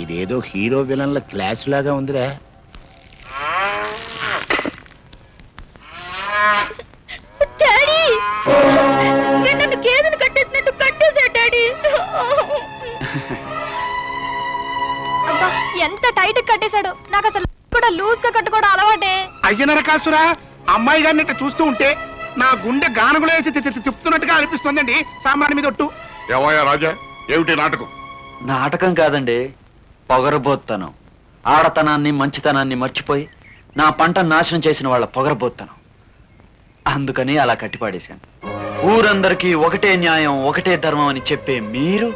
ఇదేదో హీరో విలన్ల క్లాస్ లాగా ఉందిరా. ఎంత టైట్ కట్టేశాడు, నాకు అసలు కూడా లూజ్ గా కట్టుకోవడం అలవాటే. అయ్య నరకాసురా, అమ్మాయి గారిని ఇట్లా చూస్తూ ఉంటే నా గుండె గానుగులో వేసి తిప్పుతున్నట్టుగా అనిపిస్తుందండి. సామాన్య మీద ఒట్టు. ఏవయ్యా రాజా, ఏమిటి నాటకం? నాటకం కాదండి, పొగరబోత్తనం. ఆడతనాన్ని మంచితనాన్ని మర్చిపోయి నా పంట నాశనం చేసిన వాళ్ళ పొగరబోత్తనం. అందుకని అలా కట్టిపాడేశాను. ఊరందరికీ ఒకటే న్యాయం ఒకటే ధర్మం అని చెప్పే మీరు,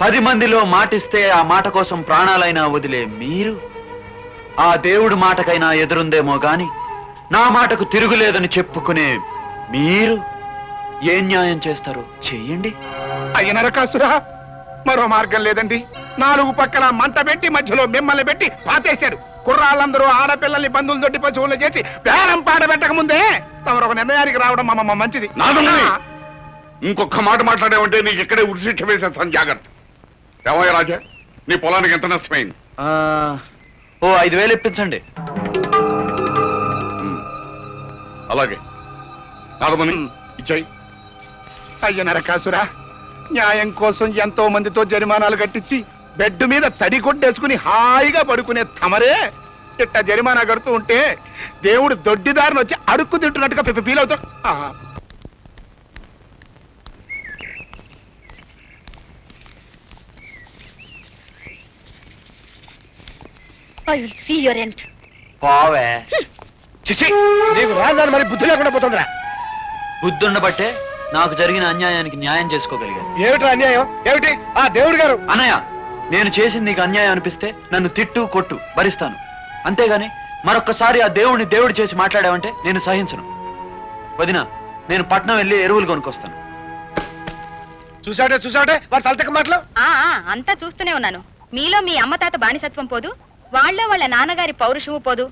పది మందిలో మాటిస్తే ఆ మాట కోసం ప్రాణాలైనా వదిలే మీరు, ఆ దేవుడి మాటకైనా ఎదురుందేమో గాని నా మాటకు తిరుగులేదని చెప్పుకునే మీరు ఏ న్యాయం చేస్తారో చెయ్యండి. అయ్య నరకాసురా, మరో మార్గం లేదండి. నాలుగు పక్కల మంట పెట్టి మధ్యలో మిమ్మల్ని పెట్టి పాతేశారు. కుర్రాళ్ళందరూ ఆడపిల్లల్ని బంధువులు దొడ్డి పశువులు చేసి బేరం పాడబెట్టక ముందే తమరు ఒక నిర్ణయానికి రావడం మమ్మ మంచిది. ఇంకొక మాట మాట్లాడేవంటే నీకు ఇక్కడే ఉరిశిక్ష వేసేస్తాను, జాగ్రత్త. ఏమయ్య రాజా, నీ పొలానికి ఎంత నష్టమైంది? ఓ ఐదు వేలు ఇప్పించండి. అలాగే నాదమని ఇచ్చాయి. అయ్య నరకాసురా, న్యాయం కోసం ఎంతో మందితో జరిమానాలు కట్టించి బెడ్ మీద తడి కొట్టేసుకుని హాయిగా పడుకునే తమరే ఇట్ట జరిమానా కడుతూ ఉంటే దేవుడు దొడ్డిదారిని వచ్చి అడుక్కు తింటున్నట్టుగా ఫీల్ అవుతాడు. బుద్ధి లేకుండా పోతుందిరా. బుద్ధి ఉండబట్టే నాకు జరిగిన అన్యాయానికి న్యాయం చేసుకోగలిగాను. ఏమిటి అన్యాయం? ఏమిటి? ఆ దేవుడు గారు అన్నయ్య, నేను చేసింది నీకు అన్యాయం అనిపిస్తే నన్ను తిట్టు కొట్టు భరిస్తాను. అంతేగాని మరొక్కసారి ఆ దేవుడిని దేవుడు చేసి మాట్లాడావంటే నేను సహించను. వదినా, నేను పట్నం వెళ్ళి ఎరువులు కొనుక్కొస్తాను. చూసాడే చూసాడే వాడు తలతక్క మాటలు. అంతా చూస్తూనే ఉన్నాను. మీలో మీ అమ్మ తాత బానిసత్వం పోదు, వాళ్ళ వాళ్ళ నాన్నగారి పౌరుషము పోదు.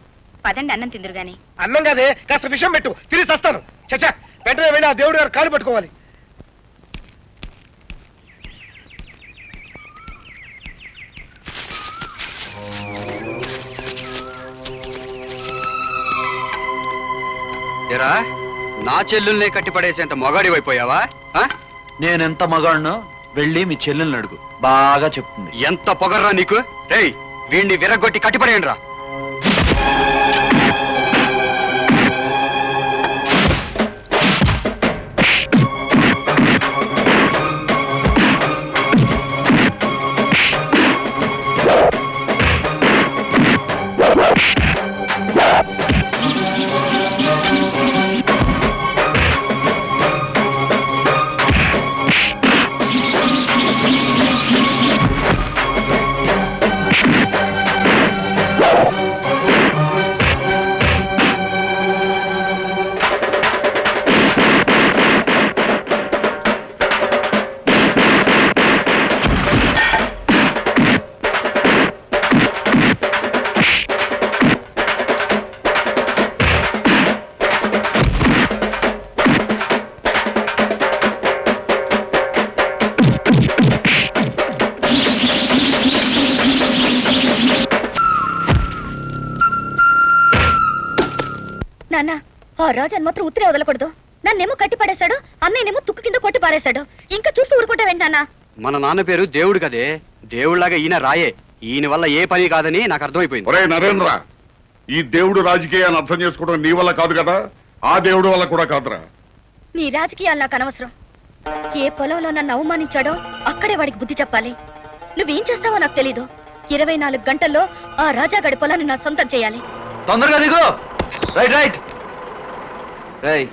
పదండి అన్నం తిందురు గాని. అన్నం కాదే, కాస్త విషయం పెట్టు, తిరిగి వస్తాను. చచ్చా, వెంటనే వెళ్ళి ఆ దేవుడు గారు కాలు పట్టుకోవాలి. ఎరా, నా చెల్లెల్ని కట్టిపడేసేంత మొగాడివైపోయావా? నేనెంత మగాడినో వెళ్ళి మీ చెల్లెల్ని అడుగు, బాగా చెప్తుంది. ఎంత పొగర్రా నీకు! రేయ్, వీణ్ణి విరగొట్టి కట్టిపడేయండి రా. రాజు అని మాత్రం ఉత్తరే వదలకూడదు. నన్నేమో కట్టి పడేశాడు, అన్నయ్యనేమో తుక్కు కింద కొట్టి పారేశాడు. ఇంకా చూస్తూ ఊరుకుంటా వెంటన్న. మన నాన్న పేరు దేవుడు కదే, దేవుళ్లాగా ఈయన రాయే. ఈయన వల్ల ఏ పని కాదని నాకు అర్థమైపోయింది. ఒరే నరేంద్ర, ఈ దేవుడు రాజకీయాన్ని అర్థం చేసుకోవడం నీ వల్ల కాదు కదా, ఆ దేవుడు వల్ల కూడా కాదురా. నీ రాజకీయాలు నాకు అనవసరం. ఏ పొలంలో నన్ను అవమానించాడో అక్కడే వాడికి బుద్ధి చెప్పాలి. నువ్వేం చేస్తావో నాకు తెలీదు. ఇరవై నాలుగు గంటల్లో ఆ రాజా గడి పొలాన్ని నా సొంతం చేయాలి. తొందరగా దిగు. రైట్ రైట్ రేయ్,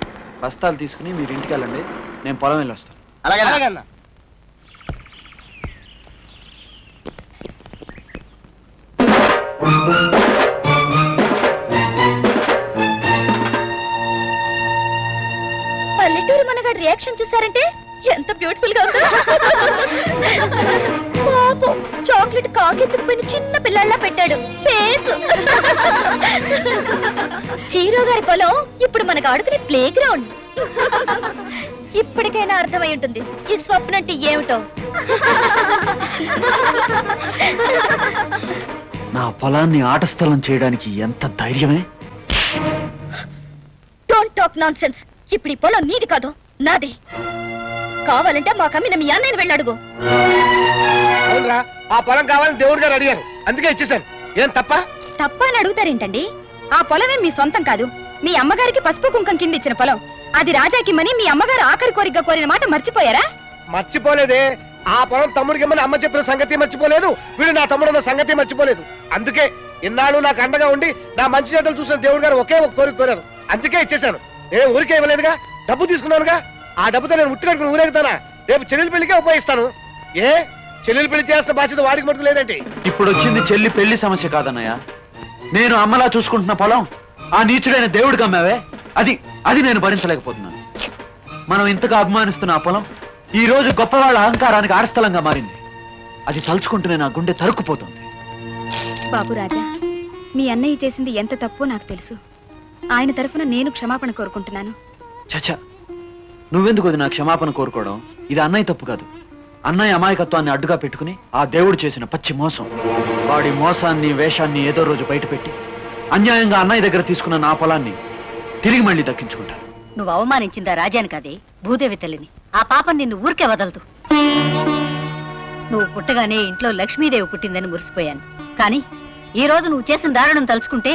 బస్తాలు తీసుకుని మీరు ఇంటికి వెళ్ళండి, నేను పొలం వెళ్ళి వస్తాను. అలాగే. పల్లెటూరు మనగాడు రియాక్షన్ చూసారంటే ఎంత బ్యూటిఫుల్ గా ఉందో. పాపం చాక్లెట్ కాకెత్తుకుపోయిన చిన్న పిల్లల్లా పెట్టాడు ఫేస్. హీరో గారి పొలం ఇప్పుడు మనకు ఆడుకునే ప్లే గ్రౌండ్. ఇప్పటికైనా అర్థమై ఉంటుంది ఈ స్వప్న అంటే ఏమిటో. నా పొలాన్ని ఆటస్థలం చేయడానికి ఎంత ధైర్యమే. Don't talk nonsense. ఇప్పుడు ఈ పొలం నీది కాదు నాది. కావాలంటే మా కమ్మిన మీ అన్నయ్యని వెళ్ళడుగు. ఆ పొలం కావాలని దేవుడు గారు అడిగారు, అందుకే ఇచ్చేసాను. ఏం తప్ప తప్ప అని అడుగుతారేంటండి? ఆ పొలమే మీ సొంతం కాదు. మీ అమ్మగారికి పసుపు కుంకం కింద ఇచ్చిన పొలం అది. రాజాకి మని మీ అమ్మగారు ఆఖరి కోరిక కోరిన మాట మర్చిపోయారా? మర్చిపోలేదే. ఆ పొలం తమ్ముడికి మని అమ్మ చెప్పిన సంగతి మర్చిపోలేదు, వీడు నా తమ్ముడన్న సంగతి మర్చిపోలేదు. అందుకే ఇన్నాళ్ళు నాకు అండగా ఉండి నా మంచి చేతలు చూసిన దేవుడు గారు ఒకే ఒక కోరిక కోరారు, అందుకే ఇచ్చేసాను. ఏ ఊరికే ఇవ్వలేదుగా, డబ్బు తీసుకున్నానుగా. ఆ డబ్బుతో నేను ఉట్టినట్టుకుని ఊరేగుతానా? రేపు చెల్లెల పెళ్లికే ఉపయోగిస్తాను. ఏ చెల్లెల పెళ్లి చేయాల్సిన బాధ్యత వాడికి మటుకు లేదంటే. ఇప్పుడు వచ్చింది చెల్లి పెళ్లి సమస్య కాదన్నయ్య. నేను అమ్మలా చూసుకుంటున్న పొలం ఆ నీచుడైన దేవుడికి అమ్మావే, అది అది నేను భరించలేకపోతున్నాను. మనం ఇంతగా అభిమానిస్తున్న ఆ పొలం ఈ రోజు గొప్పవాళ్ళ అహంకారానికి ఆడస్థలంగా మారింది. అది తలుచుకుంటూనే నా గుండె తరుక్కుపోతుంది. బాబు రాజా, మీ అన్నయ్య చేసింది ఎంత తప్పో నాకు తెలుసు. ఆయన తరఫున నేను క్షమాపణ కోరుకుంటున్నాను. చచ్చా, నువ్వెందుకు అది నా క్షమాపణ కోరుకోవడం? ఇది అన్నయ్య తప్పు కాదు. అన్నయ్య అమాయకత్వాన్ని అడ్డుగా పెట్టుకుని ఆ దేవుడు చేసిన పచ్చి మోసం. వాడి మోసాన్ని వేషాన్ని ఏదో రోజు బయటపెట్టి అన్యాయంగా అన్నయ్య దగ్గర తీసుకున్న నా పొలాన్ని తిరిగి మళ్ళీ దక్కించుకుంటాను. నువ్వు అవమానించిందా రాజాని కాదే, భూదేవి తల్లిని. ఆ పాపం నిన్ను ఊరికే వదలదు. నువ్వు పుట్టగానే ఇంట్లో లక్ష్మీదేవి పుట్టిందని మురిసిపోయాను. కానీ ఈ రోజు నువ్వు చేసిన దారుణం తలుచుకుంటే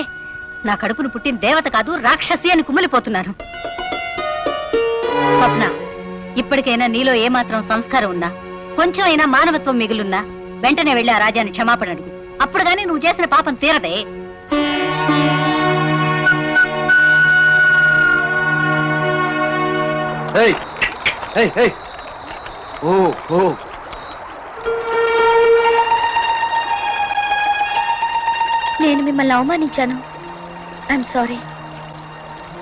నా కడుపును పుట్టిన దేవత కాదు రాక్షసి అని కుమిలిపోతున్నాను. స్వప్న, ఇప్పటికైనా నీలో ఏమాత్రం సంస్కారం ఉన్నా కొంచెం అయినా మానవత్వం మిగులున్నా వెంటనే వెళ్ళి ఆ రాజాని క్షమాపణ అడుగు. అప్పుడు గానీ నువ్వు చేసిన పాపం తీరదే. నేను మిమ్మల్ని అవమానించాను. I'm sorry.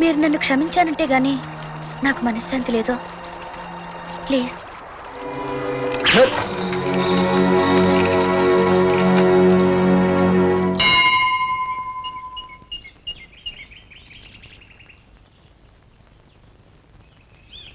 మీరు నన్ను క్షమించానంటే గానీ నాకు మనశ్శాంతి లేదు. ప్లీజ్.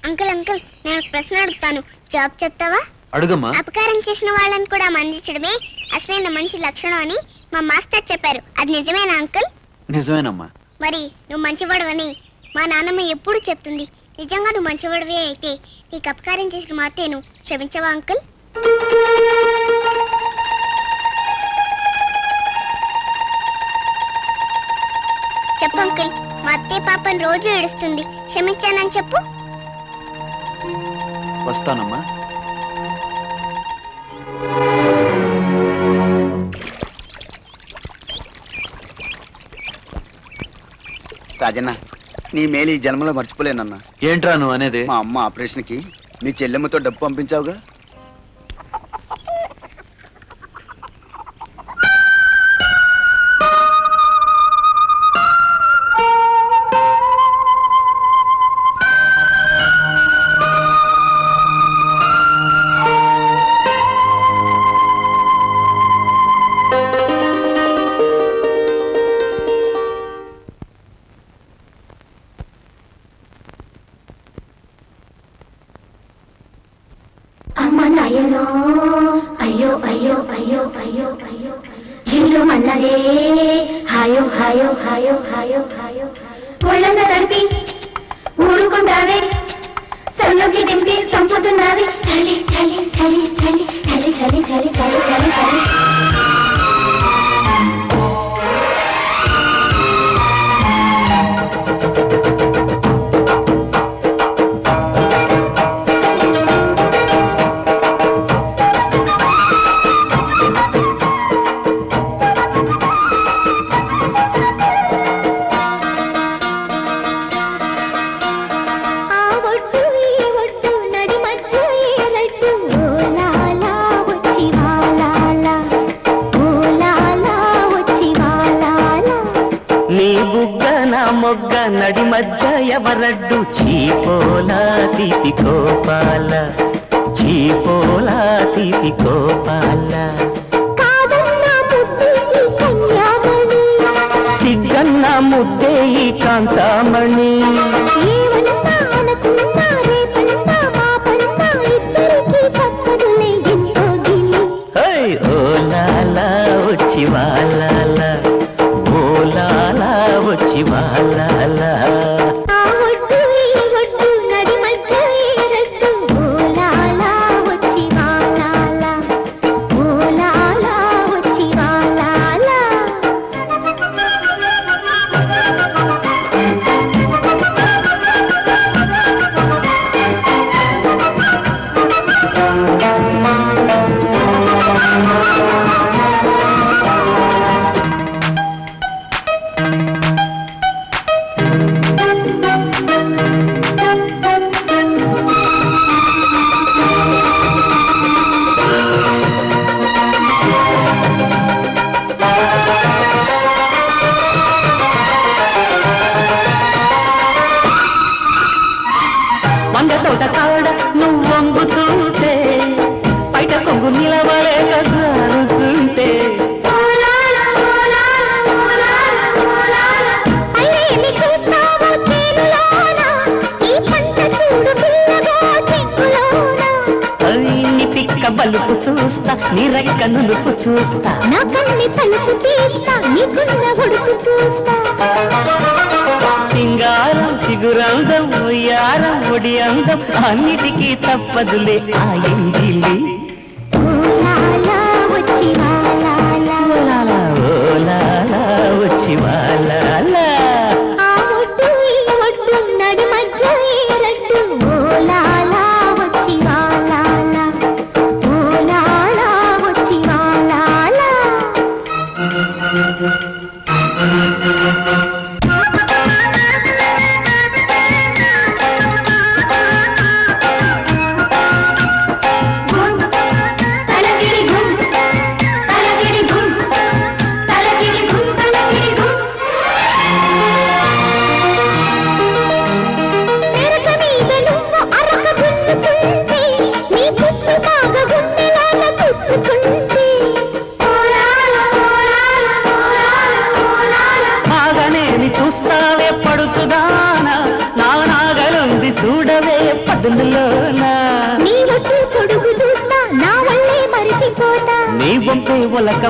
అంకుల్ అంకుల్ నేను ఒక ప్రశ్న అడుగుతాను, జాబ్ చెప్తావా? అడుగమ్మా. అపకారం చేసిన వాళ్ళని కూడా మందించడమే అసలైన మనిషి లక్షణం అని మా మాస్టర్ చెప్పారు, అది నిజమేనా అంకుల్? నిజమేనమ్మా. మరి నువ్వు మంచివాడవని మా నాన్నమ్మ ఎప్పుడు చెప్తుంది. నిజంగా నువ్వు మంచివాడివే అయితే నీకు అపకారం చేసిన మాతేను క్షమించవా అంకుల్? చెప్పు అంకుల్, మా అత్తే పాపను రోజు ఏడుస్తుంది, క్షమించానని చెప్పు. వస్తానమ్మా. రాజన్న, నీ మేలు ఈ జన్మలో మర్చిపోలేనన్నా. ఏంట్రా నువ్వు అనేది? మా అమ్మ ఆపరేషన్కి నీ చెల్లెమ్మతో డబ్బు పంపించావుగా. నడి మధ్య ఎవరడ్డు చీపోలా తీపి గోపాల చీపోలా తీపి గోపాల సిగ్గన్న ముద్దే ఈ కాంతామణి వాలాలా ఓలాలా వచ్చి వాలాలా అన్నిటికీ తప్పదులే ఆయంగిలి ఓలాలా వచ్చి వాలాలా ఓలాలా ఓలాలా వచ్చి వాలాలా ఆ ఒట్టు ఈ ఒట్టు నడి మధ్య ఏరట్టు ఓలాలా వచ్చి వాలాలా ఓలాలా వచ్చి వాలాలా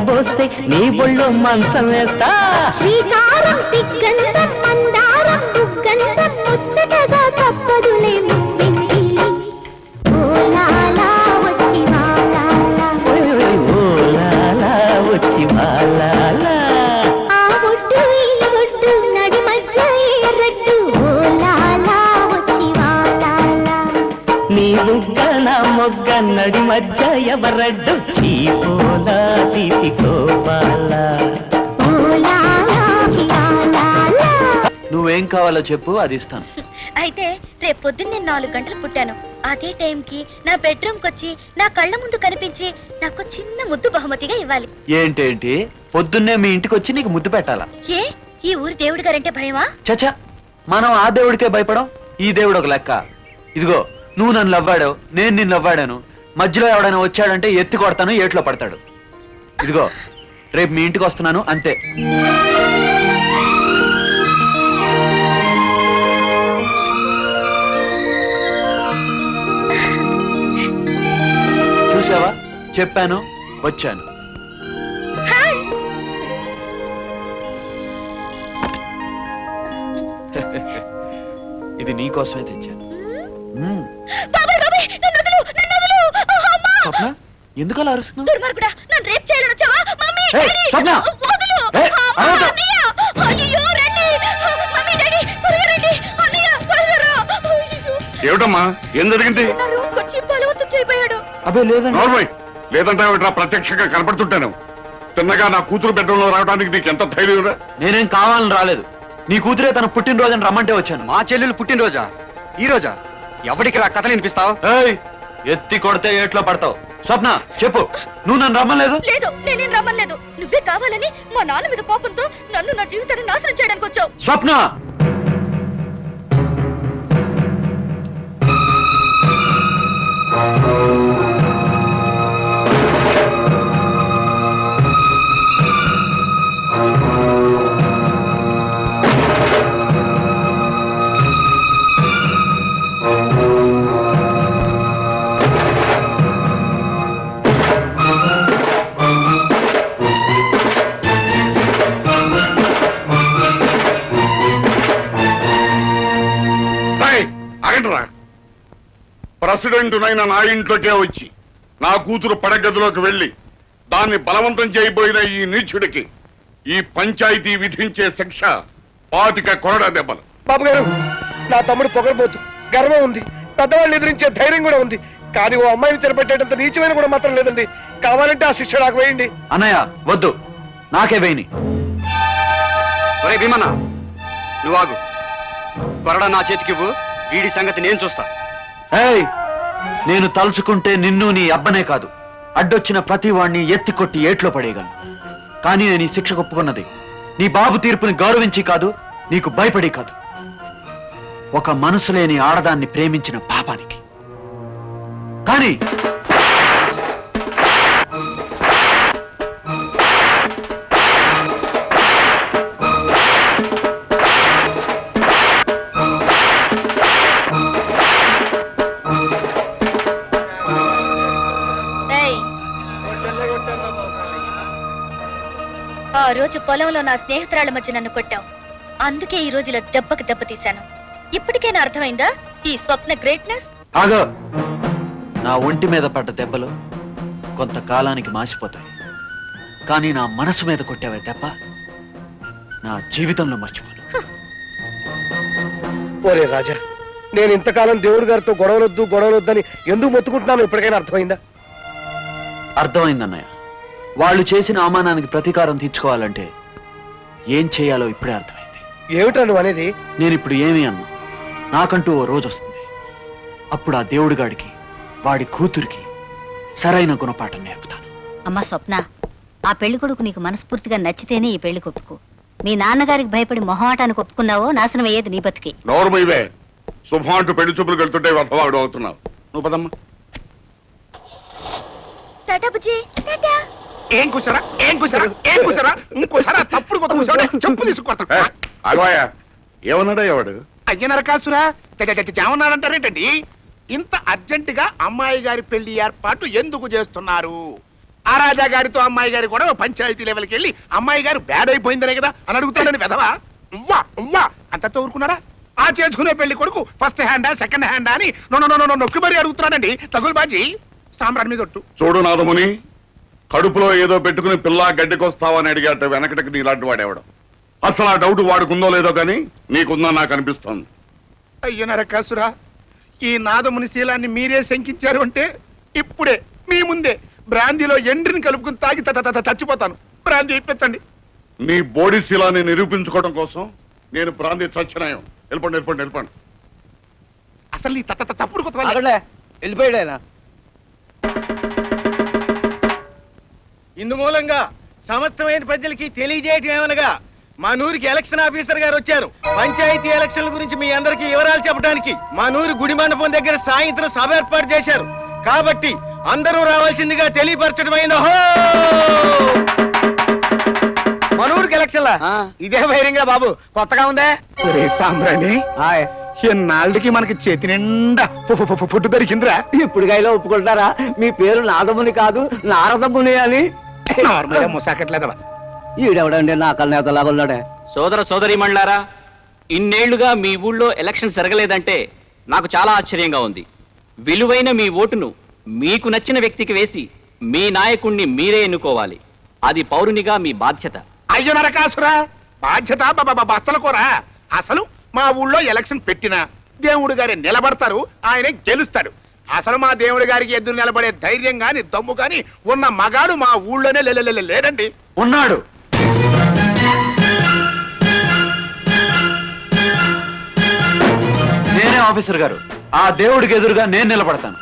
బోస్తే నీ బొళ్ళు మంచం వేస్తా శ్రీకారం తిగ్గంధం మందారం దుగ్గంధం ముచ్చటగా తప్పదులే ముప్పెంగిలి ఓలాలా వచ్చి వాలాలా ఓలాలా వచ్చి వాలాలా ఆ ఒట్టు ఈ ఒట్టు నడి మధ్య ఏరట్టు ఓలాలా వచ్చి వాలాలా నీ ముగ్గ నా మొగ్గ నడి మధ్య ఎవరడ్డు చీపోలా నువ్వేం కావాలో చెప్పు అది ఇస్తాను. అయితే రేపు పొద్దున్న నేను నాలుగు గంటలు పుట్టాను. అదే టైంకి నా బెడ్రూమ్కి వచ్చి నా కళ్ళ ముందు కనిపించి నాకు చిన్న ముద్దు బహుమతిగా ఇవ్వాలి. ఏంటేంటి పొద్దున్నే మీ ఇంటికి వచ్చి నీకు ముద్దు పెట్టాలా? ఏ ఈ ఊరు దేవుడి గారంటే భయమా? చచ్చా, మనం ఆ దేవుడికే భయపడం, ఈ దేవుడు ఒక లెక్క. ఇదిగో నువ్వు నన్ను లవ్వాడావు, నేను నిన్ను లవ్వాడాను. మధ్యలో ఎవడైనా వచ్చాడంటే ఎత్తి కొడతాను, ఏట్లో పడతాడు. ఇదిగో రేపు మీ ఇంటికి వస్తున్నాను అంతే. చూసావా, చెప్పాను, వచ్చాను. ఇది నీకోసమే తెచ్చాను. ఎందుకు అలా అరుస్తున్నావు? ఏమిటమ్మా, ఏం జరిగింది? లేదంటే ప్రత్యక్షంగా కనపడుతుంటాను. తిన్నగా నా కూతురు బెడ్రూమ్ లో రావడానికి నీకు ఎంత ధైర్యం? నేనేం కావాలని రాలేదు, నీ కూతురే తన పుట్టినరోజు రమ్మంటే వచ్చాను. మా చెల్లెలు పుట్టినరోజా? ఈ రోజా? ఎవరికి రా కథలు వినిపిస్తావు? ఎత్తి కొడితే ఏట్లో పడతావు. స్వప్న చెప్పు, నువ్వు నన్ను రమ్మలేదు? లేదు, నేనేం రమ్మలేదు. నువ్వే కావాలని మా నాన్న మీద కోపంతో నన్ను, నా జీవితాన్ని నాశనం చేయడానికి వచ్చావు. స్వప్న, అగటరా ప్రెసిడెంట్ నైనా నా ఇంట్లోకే వచ్చి నా కూతురు పడగదిలోకి వెళ్ళి దాన్ని బలవంతం చేయబోయిన ఈ నీచుడికి ఈ పంచాయతీ విధించే శిక్ష పాతిక కొరడా దెబ్బలు. బాబు గారు, నా తమ్ముడు పొగరబోతు, గర్వం ఉంది, పెద్దవాళ్ళు ఎదిరించే ధైర్యం కూడా ఉంది, కానీ ఓ అమ్మాయిని తెరపెట్టేటంత నీచమైన కూడా మాత్రం లేదండి. కావాలంటే ఆ శిక్ష నాకు వేయండి. అన్నయ్య వద్దు, నాకే వేయని. ఒరే భీమన్న, నువ్వు ఆగు, కొరడా నా చేతికి ఇవ్వు, వీడి సంగతి నేను చూస్తా. ఏయ్, నేను తలుచుకుంటే నిన్ను నీ అబ్బనే కాదు అడ్డొచ్చిన ప్రతి వాడిని ఎత్తి కొట్టి ఏట్లో పడేయగలను. కానీ నేను ఈ శిక్ష ఒప్పుకున్నది నీ బాబు తీర్పుని గౌరవించి కాదు, నీకు భయపడి కాదు, ఒక మనసు లేని ఆడదాన్ని ప్రేమించిన పాపానికి. కానీ ఆ రోజు పొలంలో నా స్నేహితురాల మధ్య నన్ను కొట్టావు, అందుకే ఈ రోజులో దెబ్బకి దెబ్బ తీశాను. ఇప్పటికైనా అర్థమైందా ఈ స్వప్న గ్రేట్నెస్? ఆగో, నా ఒంటి మీద పడ్డ దెబ్బలు కొంతకాలానికి మాసిపోతాయి, కానీ నా మనసు మీద కొట్టావే దెబ్బ నా జీవితంలో మర్చిపోను. ఓరే రాజా, నేను ఇంతకాలం దేవుడి గారితో గొడవలొద్దు గొడవలొద్దని ఎందుకు మొత్తుకుంటున్నాను ఇప్పటికైనా అర్థమైందా? అర్థమైందన్నయ్య. వాళ్ళు చేసిన అవమానానికి ప్రతీకారం తీర్చుకోవాలంటే ఏం చేయాలో ఇప్పుడే అర్థమైంది. ఏమిటా నువ్వు అనేది? నేను ఇప్పుడు ఏమీ అన్నా, నాకంటూ ఓ రోజు వస్తుంది, అప్పుడు ఆ దేవుడిగాడికి వాడి కూతురికి సరైన గుణపాఠం నేర్పుతాను. అమ్మా స్వప్న, ఆ పెళ్లి కొడుకు నీకు మనస్ఫూర్తిగా నచ్చితేనే ఈ పెళ్లి కొప్పుకు. మీ నాన్నగారికి భయపడి మొహమాటానికి ఒప్పుకున్నావో నాశనం అయ్యేది నీ బతికి. శుభాంటు పెళ్లి చూపులు వెళ్తుంటే నువ్వు పదమ్మా. ఏం కుసరా ఏం కుసరా ఏం కుసరా ఇంకోసారా తప్పుడు కొత్త కూసాడు, చెప్పులు తీసుకుపోతాడు. ఏమన్నాడా ఎవడు? అయ్యనరకాసురా ఏమన్నాడంటారేంటండి? ఇంత అర్జెంటుగా అమ్మాయి గారి పెళ్లి ఏర్పాటు ఎందుకు చేస్తున్నారు? ఆ రాజా గారితో అమ్మాయి గారి కూడా పంచాయతీ లెవెల్కి వెళ్ళి అమ్మాయి గారు బ్యాడ్ అయిపోయిందనే కదా అని అడుగుతాడని వెధవా. ఉవ్వా ఉవ్వా అంతతో ఊరుకున్నారా? ఆ చేసుకునే పెళ్లి కొడుకు ఫస్ట్ హ్యాండా సెకండ్ హ్యాండా అని నో నొక్కి మరీ అడుగుతున్నాడండి. తగులు బాజీ సాంబ్రాణి మీద ఒట్టు. చూడు నాదముని, కడుపులో ఏదో పెట్టుకుని పిల్ల గడ్డికొస్తావని అడిగాట వెనకటికి నీలాంటి వాడేవాడు. అసలు ఆ డౌట్ వాడుకుందో లేదో కానీ నీకుందా నాకు అనిపిస్తోంది. అయ్యో నరకాసురా, ఈ నాదముని శీలాన్ని మీరే శంకించారు అంటే ఇప్పుడే మీ ముందే బ్రాందీలో ఎండ్రిని కలుపుకుని తాగి చచ్చిపోతాను. బ్రాందీ ఇప్పించండి. నీ బోడీ శీలాన్ని నిరూపించుకోవడం కోసం నేను బ్రాందీ చచ్చినాయం. వెళ్ళిపోండి వెళ్ళిపోండి వెళ్ళిపోండి. అసలు నీ తప్పుడు వెళ్ళిపోయాడు. ఇందు మూలంగా సమస్తమైన ప్రజలకి తెలియజేయటం ఏమనగా మా నూరికి ఎలక్షన్ ఆఫీసర్ గారు వచ్చారు పంచాయతీ ఎలక్షన్ల గురించి మీ అందరికీ వివరాలు చెప్పడానికి. మా నూరు గుడి మండపం దగ్గర సాయంత్రం సభ ఏర్పాటు చేశారు, కాబట్టి అందరూ రావాల్సిందిగా తెలియపరచడమైన మా నూరికి ఎలక్షన్లా. ఇదే వైరంగా బాబు, కొత్తగా ఉందా? సాంబ్రాణి, ఎన్నాళ్ళకి మనకి చేతి నిండా పుట్టు దొరికిందిరా. ఇప్పుడుగాయలో ఒప్పుకుంటారా మీ పేరు నాదముని కాదు నారదముని అని? ఈడెవడండి నా కళ్ళనేతలాగా ఉన్నాడే. సోదర సోదరి మండలారా, ఇన్నేళ్లుగా మీ ఊళ్ళో ఎలక్షన్ జరగలేదంటే నాకు చాలా ఆశ్చర్యంగా ఉంది. విలువైన మీ ఓటును మీకు నచ్చిన వ్యక్తికి వేసి మీ నాయకుణ్ణి మీరే ఎన్నుకోవాలి, అది పౌరునిగా మీ బాధ్యత. అయ్యో నరకాసురా, బాధ్యత బస్తల కూర. అసలు మా ఊళ్ళో ఎలక్షన్ పెట్టినా దేవుడు గారే నిలబడతారు, ఆయనే గెలుస్తాడు. అసలు మా దేవుడి గారికి ఎదురు నిలబడే ధైర్యం గాని దమ్ము గాని ఉన్న మగాడు మా ఊళ్ళోనే లేడండి. ఉన్నాడు. నేనే ఆఫీసర్ గారు, ఆ దేవుడికి ఎదురుగా నేను నిలబడతాను.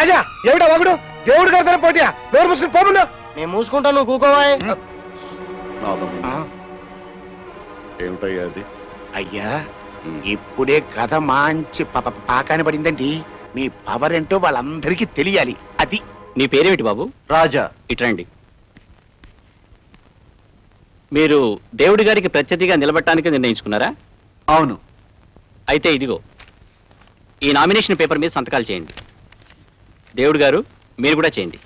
రాజా, ఎవడా మగుడు? దేవుడి గారితో పోటీయా? నోరు మూసుకుని పోకుండా. నేను మూసుకుంటాను, నువ్వు కూకోవాయి. ఏమిటయ్యా అది? అయ్యా, ఇప్పుడే కథ మంచి పాకాని పడిందండి. మీ పవర్ ఏంటో వాళ్ళందరికీ తెలియాలి. అది నీ పేరేమిటి బాబు? రాజా. ఇట్రండి. మీరు దేవుడి గారికి ప్రత్యర్థిగా నిలబడటానికి నిర్ణయించుకున్నారా? అవును. అయితే ఇదిగో ఈ నామినేషన్ పేపర్ మీద సంతకాలు చేయండి. దేవుడి గారు మీరు కూడా చేయండి.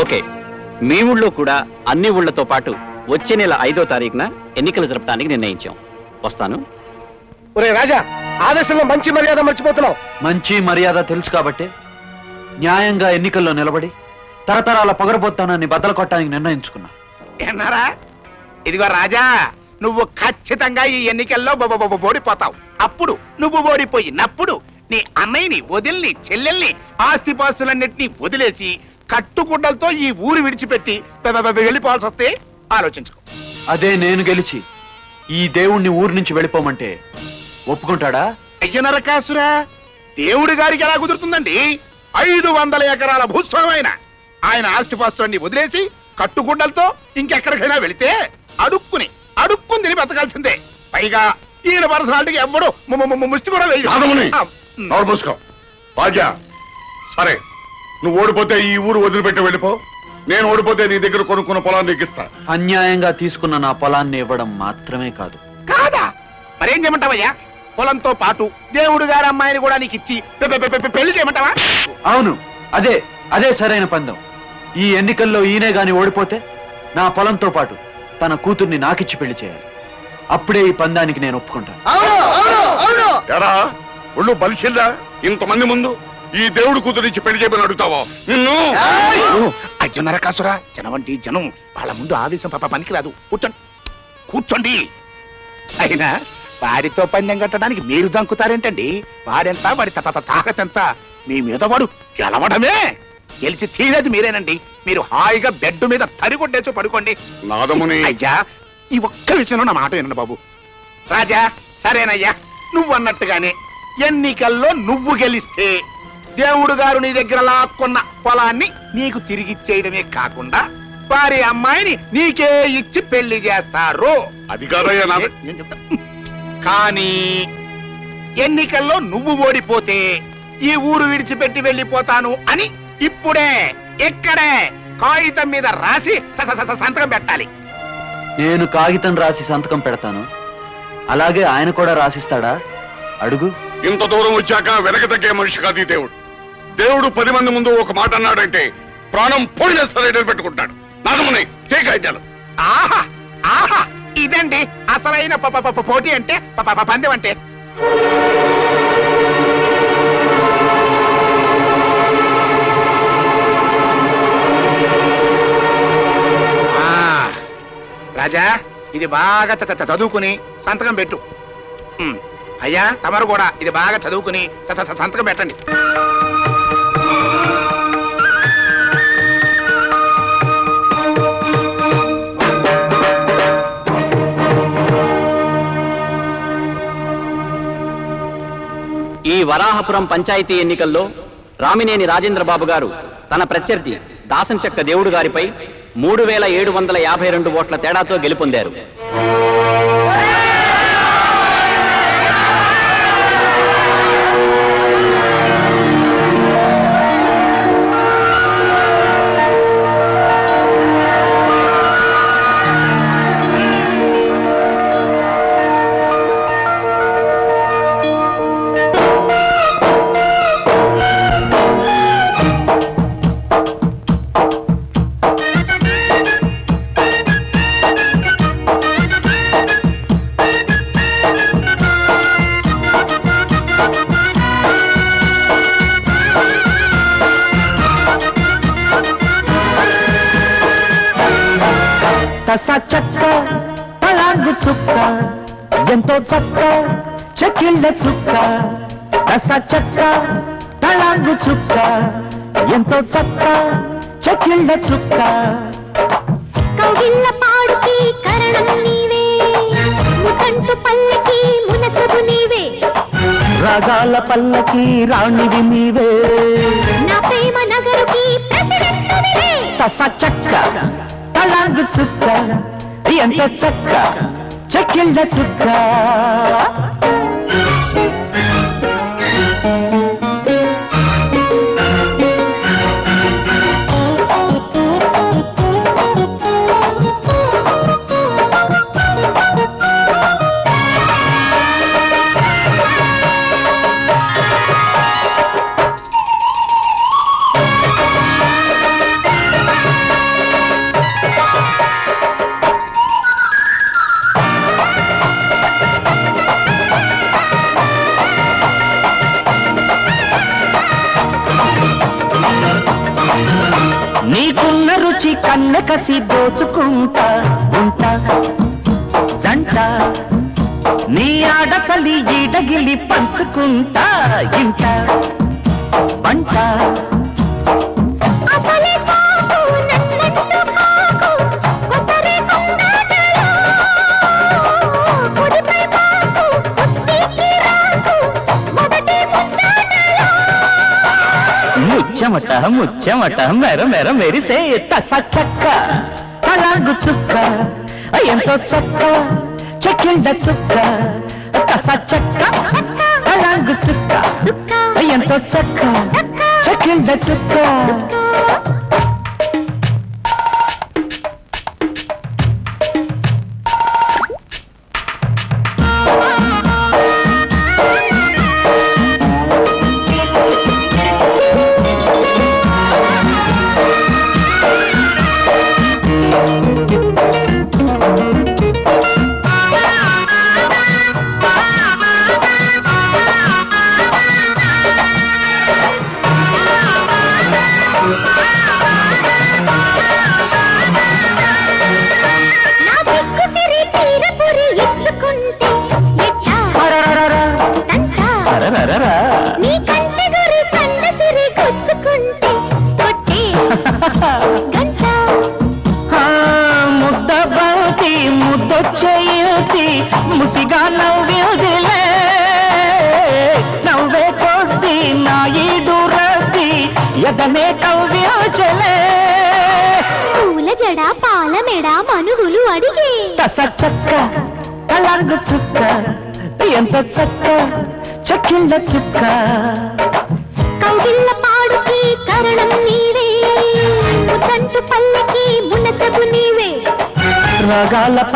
ఓకే, మీ ఊళ్ళో కూడా అన్ని ఊళ్ళతో పాటు వచ్చే నెల ఐదో తారీఖున ఎన్నికలు జరపడానికి నిర్ణయించాం. వస్తాను. ఒరే రాజా, ఆదేశంలో మంచి మర్యాద మర్చిపోతున్నావు. మంచి మర్యాద తెలుసు కాబట్టి న్యాయంగా ఎన్నికల్లో నిలబడి తరతరాల పొగరబోతానని బద్దలు కొట్టడానికి నిర్ణయించుకున్నా. ఎన్నారా? ఇదిగో రాజా, నువ్వు ఖచ్చితంగా ఈ ఎన్నికల్లో ఓడిపోతావు. అప్పుడు నువ్వు ఓడిపోయినప్పుడు నీ అన్నయ్యని, వదిలిని, చెల్లెల్ని, ఆస్తిపాస్తులన్నింటినీ వదిలేసి కట్టుకుండలతో ఈ ఊరు విడిచిపెట్టి వెళ్ళిపోవాల్సి వస్తే ఆలోచించుకో. అదే నేను గెలిచి ఈ దేవుణ్ణి ఊరు నుంచి వెళ్ళిపోమంటే ఒప్పుకుంటాడా? అయ్య నరకాసురా, దేవుడి గారికి ఎలా కుదురుతుందండి? ఐదు వందల ఎకరాల భూస్వామైన ఆయన ఆస్తిపాస్తులన్నీ వదిలేసి కట్టుకుండలతో ఇంకెక్కడికైనా వెళితే అడుక్కుని అడుక్కుని తిని బతకాల్సిందే. పైగా ఈయన పర్సనాలిటీకి ఎవ్వడు ముష్టి కూడా వేయకో. భాగ్య, సరే నువ్వు ఓడిపోతే ఈ ఊరు వదిలిపెట్టి వెళ్ళిపో. నేను ఓడిపోతే నీ దగ్గర కొనుక్కున్న పొలాన్ని ఎక్కిస్తా. అన్యాయంగా తీసుకున్న నా పొలాన్ని ఇవ్వడం మాత్రమే కాదు. కాదా? మరేం చేయమంటావయ్యా? పొలంతో పాటు దేవుడు గారి అమ్మాయిని కూడా నీకు ఇచ్చి పెళ్లి చేయమంటావా? అవును, అదే అదే సరైన పందం. ఈ ఎన్నికల్లో ఈయనే గాని ఓడిపోతే నా పొలంతో పాటు తన కూతుర్ని నాకిచ్చి పెళ్లి చేయాలి. అప్పుడే ఈ పందానికి నేను ఒప్పుకుంటాను. ఒళ్ళు బలిసిల్లా? ఇంతమంది ముందు ఈ దేవుడు కూతురించి పెళ్లి చేయమని అడుగుతావా నిన్ను? అయ్యో నరకాసురా, జనవంటి జనం వాళ్ళ ముందు ఆవేశం పాప పనికిరాదు. కూర్చోండి కూర్చోండి. అయినా వారితో పందెం కట్టడానికి మీరు దంకుతారేంటండి? వాడెంత, వాడి తాకతెంత, మీ మీద వాడు గెలవడమే. గెలిచి తీరేది మీరేనండి. మీరు హాయిగా బెడ్ మీద తరిగొట్టేసి పడుకోండి. అయ్యా, ఈ ఒక్క విషయంలో నా మాట వినండి బాబు. రాజా, సరేనయ్యా, నువ్వు అన్నట్టుగానే ఎన్నికల్లో నువ్వు గెలిస్తే దేవుడు గారు నీ దగ్గర లాక్కున్న పొలాన్ని నీకు తిరిగిచ్చేయడమే కాకుండా వారి అమ్మాయిని నీకే ఇచ్చి పెళ్లి చేస్తారు. అది కాదయ్యా నేను చెప్తా. కానీ ఎన్నికల్లో నువ్వు ఓడిపోతే ఈ ఊరు విడిచిపెట్టి వెళ్ళిపోతాను అని ఇప్పుడే ఎక్కడే కాగితం మీద రాసి సంతకం పెట్టాలి. నేను కాగితం రాసి సంతకం పెడతాను. అలాగే ఆయన కూడా రాసిస్తాడా? అడుగు. ఇంత దూరం వచ్చాక వెనక తగ్గే మనిషి కాదు దేవుడు. దేవుడు పది మంది ముందు ఒక మాట అన్నాడంటే ప్రాణం పోయిన సరే పెట్టుకుంటాడు. ఆహా ఆహా, ఇదండి అసలైన పోటీ అంటే, పందెం అంటే. రాజా, ఇది బాగా చదువుకుని సంతకం పెట్టు. అయ్యా, తమరు కూడా ఇది బాగా చదువుకుని సంతకం పెట్టండి. ఈ వరాహపురం పంచాయతీ ఎన్నికల్లో రామినేని రాజేంద్రబాబు గారు తన ప్రత్యర్థి దాసంచక్క దేవుడు గారిపై మూడు వేల ఏడు వందల యాభై రెండు ఓట్ల తేడాతో గెలుపొందారు. చక్కా తలాంగు చుక్క ఎంతో చక్క చెక్కిళ్ళ చుక్క రస చక్క తలాంగు చుక్క ఎంతో చక్క చెక్కిళ్ళ చుక్క కౌగిళ్ళ పాడుకి కరణం నీవే ముకంటు పల్లకి మునసబు నీవే రాగాల పల్లకి రాణివి నీవే నా ప్రేమ నగరుకి ప్రతిరత్న నీవే తస చక్క తలాంగు చుక్క ఎంత చక్క చెక్కిళ్ళ చుక్క నీకున్న రుచి కన్న కసి దోచుకుంటా ఉంటా జంట నీ ఆడసలి ఈడగిలి పంచుకుంటా ఇంట పంట ముచ్చమట ముచ్చమట మెర మెర మెరిసే తసక్క తలాగు చుక్క ఎంతో చక్క చెక్కిండ చుక్క తసక్క తలాగు చుక్క ఎంతో చక్క చెక్కిండ చుక్క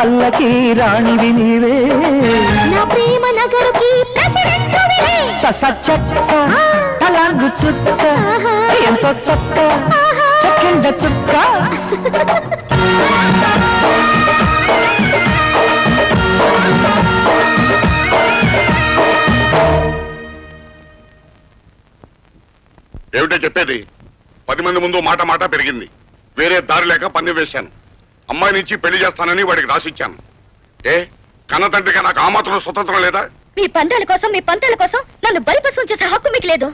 పల్లకి రాణివి నీవే నా ప్రేమ నగరుకి ప్రతిరక్షుడివే తసచ్చక్క తలాంగు చుక్క ఎంత చక్క చక్కింద చుక్క ఏమిటో చెప్పేది? పది మంది ముందు మాట మాట పెరిగింది. వేరే దారి లేక పన్ను వేశాను. అమ్మాయి నుంచి పెళ్లి చేస్తానని వాడికి రాసిచ్చాను. ఏ కన్న తండ్రిగా నాకు ఆ మాత్రం స్వతంత్రం లేదా? మీ పందాల కోసం మీ పంతాల కోసం నన్ను బలిపశం చేసే హక్కు మీకు లేదు